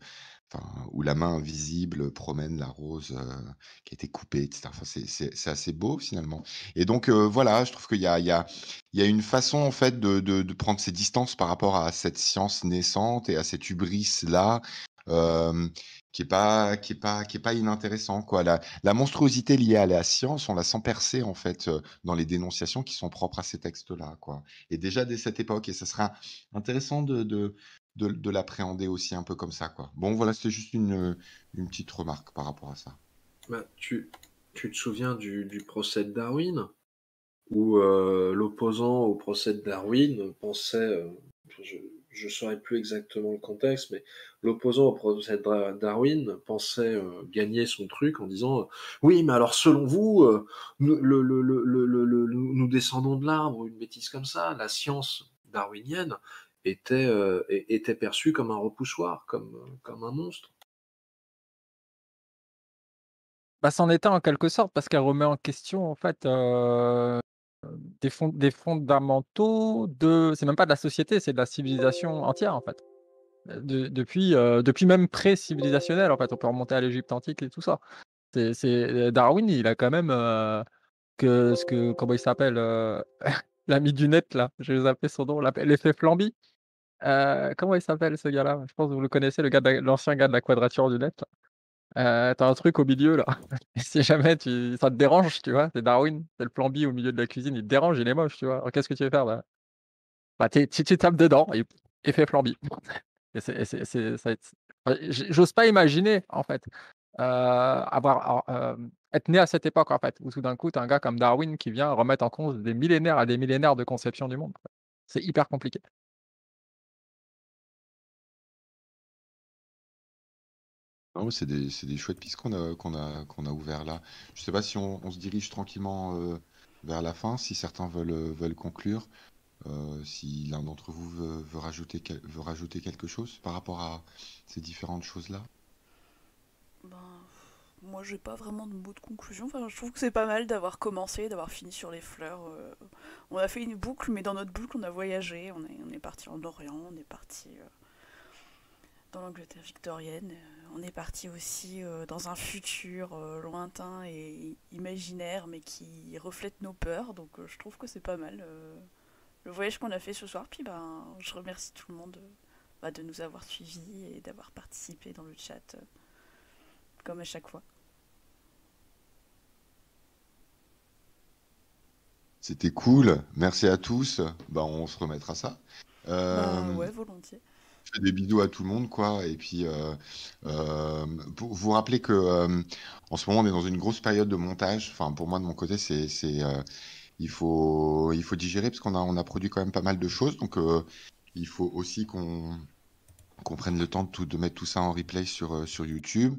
enfin, où la main invisible promène la rose euh, qui a été coupée, et cetera. Enfin, c'est, c'est, c'est assez beau, finalement. Et donc, euh, voilà, je trouve qu'il y a, il y a, il y a une façon, en fait, de, de, de prendre ses distances par rapport à cette science naissante et à cette hubris-là, euh, qui est pas qui est pas qui est pas inintéressant, quoi. La, la monstruosité liée à la science, on la sent percer en fait dans les dénonciations qui sont propres à ces textes-là, quoi. Et déjà dès cette époque, et ça sera intéressant de de de, de l'appréhender aussi un peu comme ça, quoi. Bon, voilà, c'était juste une une petite remarque par rapport à ça. Bah, tu tu te souviens du du procès de Darwin où euh, l'opposant au procès de Darwin pensait euh, je... je ne saurais plus exactement le contexte, mais l'opposant au procès de Darwin pensait euh, gagner son truc en disant euh, « Oui, mais alors selon vous, euh, nous, le, le, le, le, le, nous descendons de l'arbre » une bêtise comme ça. La science darwinienne était, euh, était perçue comme un repoussoir, comme, comme un monstre. Bah, c'en est un en quelque sorte, parce qu'elle remet en question, en fait... Euh... Des, fond- des fondamentaux de... C'est même pas de la société, c'est de la civilisation entière, en fait. De- depuis, euh, depuis même pré-civilisationnel, en fait. On peut remonter à l'Égypte antique et tout ça. C'est, c'est... Darwin, il a quand même... Euh, que, ce que, comment il s'appelle euh... L'ami du net, là. Je vais appeler son nom. L'effet Flamby. Euh, comment il s'appelle, ce gars-là? Je pense que vous le connaissez, le gars de la... l'ancien gars de la quadrature du net, là. Euh, t'as un truc au milieu là, si jamais tu... ça te dérange, tu vois, c'est Darwin, c'est le Flamby au milieu de la cuisine, il te dérange, il est moche, tu vois, alors qu'est-ce que tu veux faire bah, bah t'es, tu, tu tapes dedans et, et fait Flamby. Et c'est, et c'est, c'est, ça... J'ose pas imaginer, en fait, euh, avoir, euh, être né à cette époque, en fait, où tout d'un coup, t'as un gars comme Darwin qui vient remettre en cause des millénaires à des millénaires de conception du monde. C'est hyper compliqué. Non, c'est des, c'est des chouettes pistes qu'on a, qu'on a, qu'on a ouvert là. Je ne sais pas si on, on se dirige tranquillement euh, vers la fin, si certains veulent, veulent conclure, euh, si l'un d'entre vous veut, veut, rajouter, veut rajouter quelque chose par rapport à ces différentes choses-là. Ben, moi, j'ai pas vraiment de mots de conclusion. Enfin, je trouve que c'est pas mal d'avoir commencé, d'avoir fini sur les fleurs. Euh, on a fait une boucle, mais dans notre boucle, on a voyagé. On est, on est parti en Orient, on est parti... Euh... dans l'Angleterre victorienne, on est parti aussi euh, dans un futur euh, lointain et imaginaire, mais qui reflète nos peurs, donc euh, je trouve que c'est pas mal euh, le voyage qu'on a fait ce soir. Puis ben, je remercie tout le monde euh, bah, de nous avoir suivis et d'avoir participé dans le chat, euh, comme à chaque fois. C'était cool, merci à tous, ben, on se remettra ça. Euh... Ben, ouais, volontiers. Des bisous à tout le monde, quoi. Et puis euh, euh, pour vous rappeler que euh, en ce moment on est dans une grosse période de montage. Enfin, pour moi de mon côté, c'est, c'est euh, il faut il faut digérer parce qu'on a on a produit quand même pas mal de choses. Donc euh, il faut aussi qu'on qu'on prenne le temps de tout de mettre tout ça en replay sur euh, sur YouTube,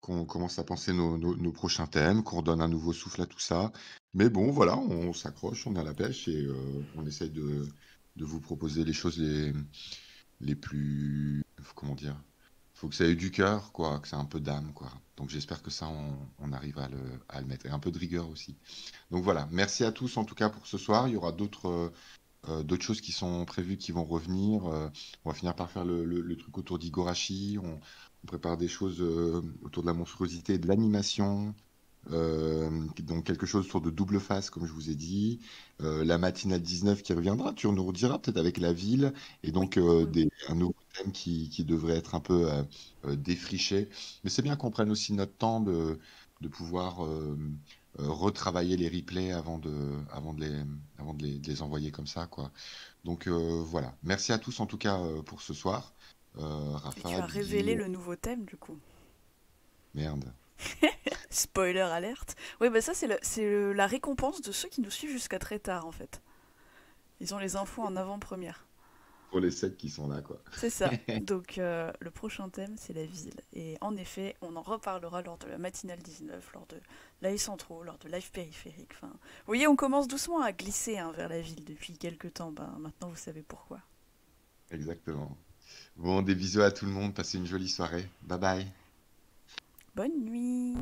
qu'on commence à penser nos, nos, nos prochains thèmes, qu'on redonne un nouveau souffle à tout ça. Mais bon, voilà, on s'accroche, on a la pêche et euh, on essaye de de vous proposer les choses les les plus... comment dire, faut que ça ait du cœur, quoi, que ça ait un peu d'âme, quoi. Donc j'espère que ça, on, on arrive à le, à le mettre, et un peu de rigueur aussi. Donc voilà, merci à tous en tout cas pour ce soir. Il y aura d'autres, euh, d'autres choses qui sont prévues, qui vont revenir. Euh, on va finir par faire le, le, le truc autour d'Igorashi, on, on prépare des choses euh, autour de la monstruosité, de l'animation, Euh, donc quelque chose sur de double face comme je vous ai dit, euh, la matinale dix-neuf qui reviendra, tu nous rediras peut-être avec la ville, et donc euh, des, un nouveau thème qui, qui devrait être un peu euh, défriché, mais c'est bien qu'on prenne aussi notre temps de, de pouvoir euh, euh, retravailler les replays avant de, avant de, les, avant de, les, de les envoyer comme ça quoi. Donc euh, voilà, merci à tous en tout cas euh, pour ce soir. euh, Rafa, tu as révélé le nouveau thème du coup, merde. Spoiler alerte. Oui, bah ça, c'est le, la récompense de ceux qui nous suivent jusqu'à très tard, en fait. Ils ont les infos en avant-première. Pour les sept qui sont là, quoi. C'est ça. Donc, euh, le prochain thème, c'est la ville. Et en effet, on en reparlera lors de la matinale dix-neuf, lors de live centraux, lors de live périphérique. Enfin, vous voyez, on commence doucement à glisser hein, vers la ville depuis quelques temps. Ben, maintenant, vous savez pourquoi. Exactement. Bon, des bisous à tout le monde. Passez une jolie soirée. Bye bye. Bonne nuit.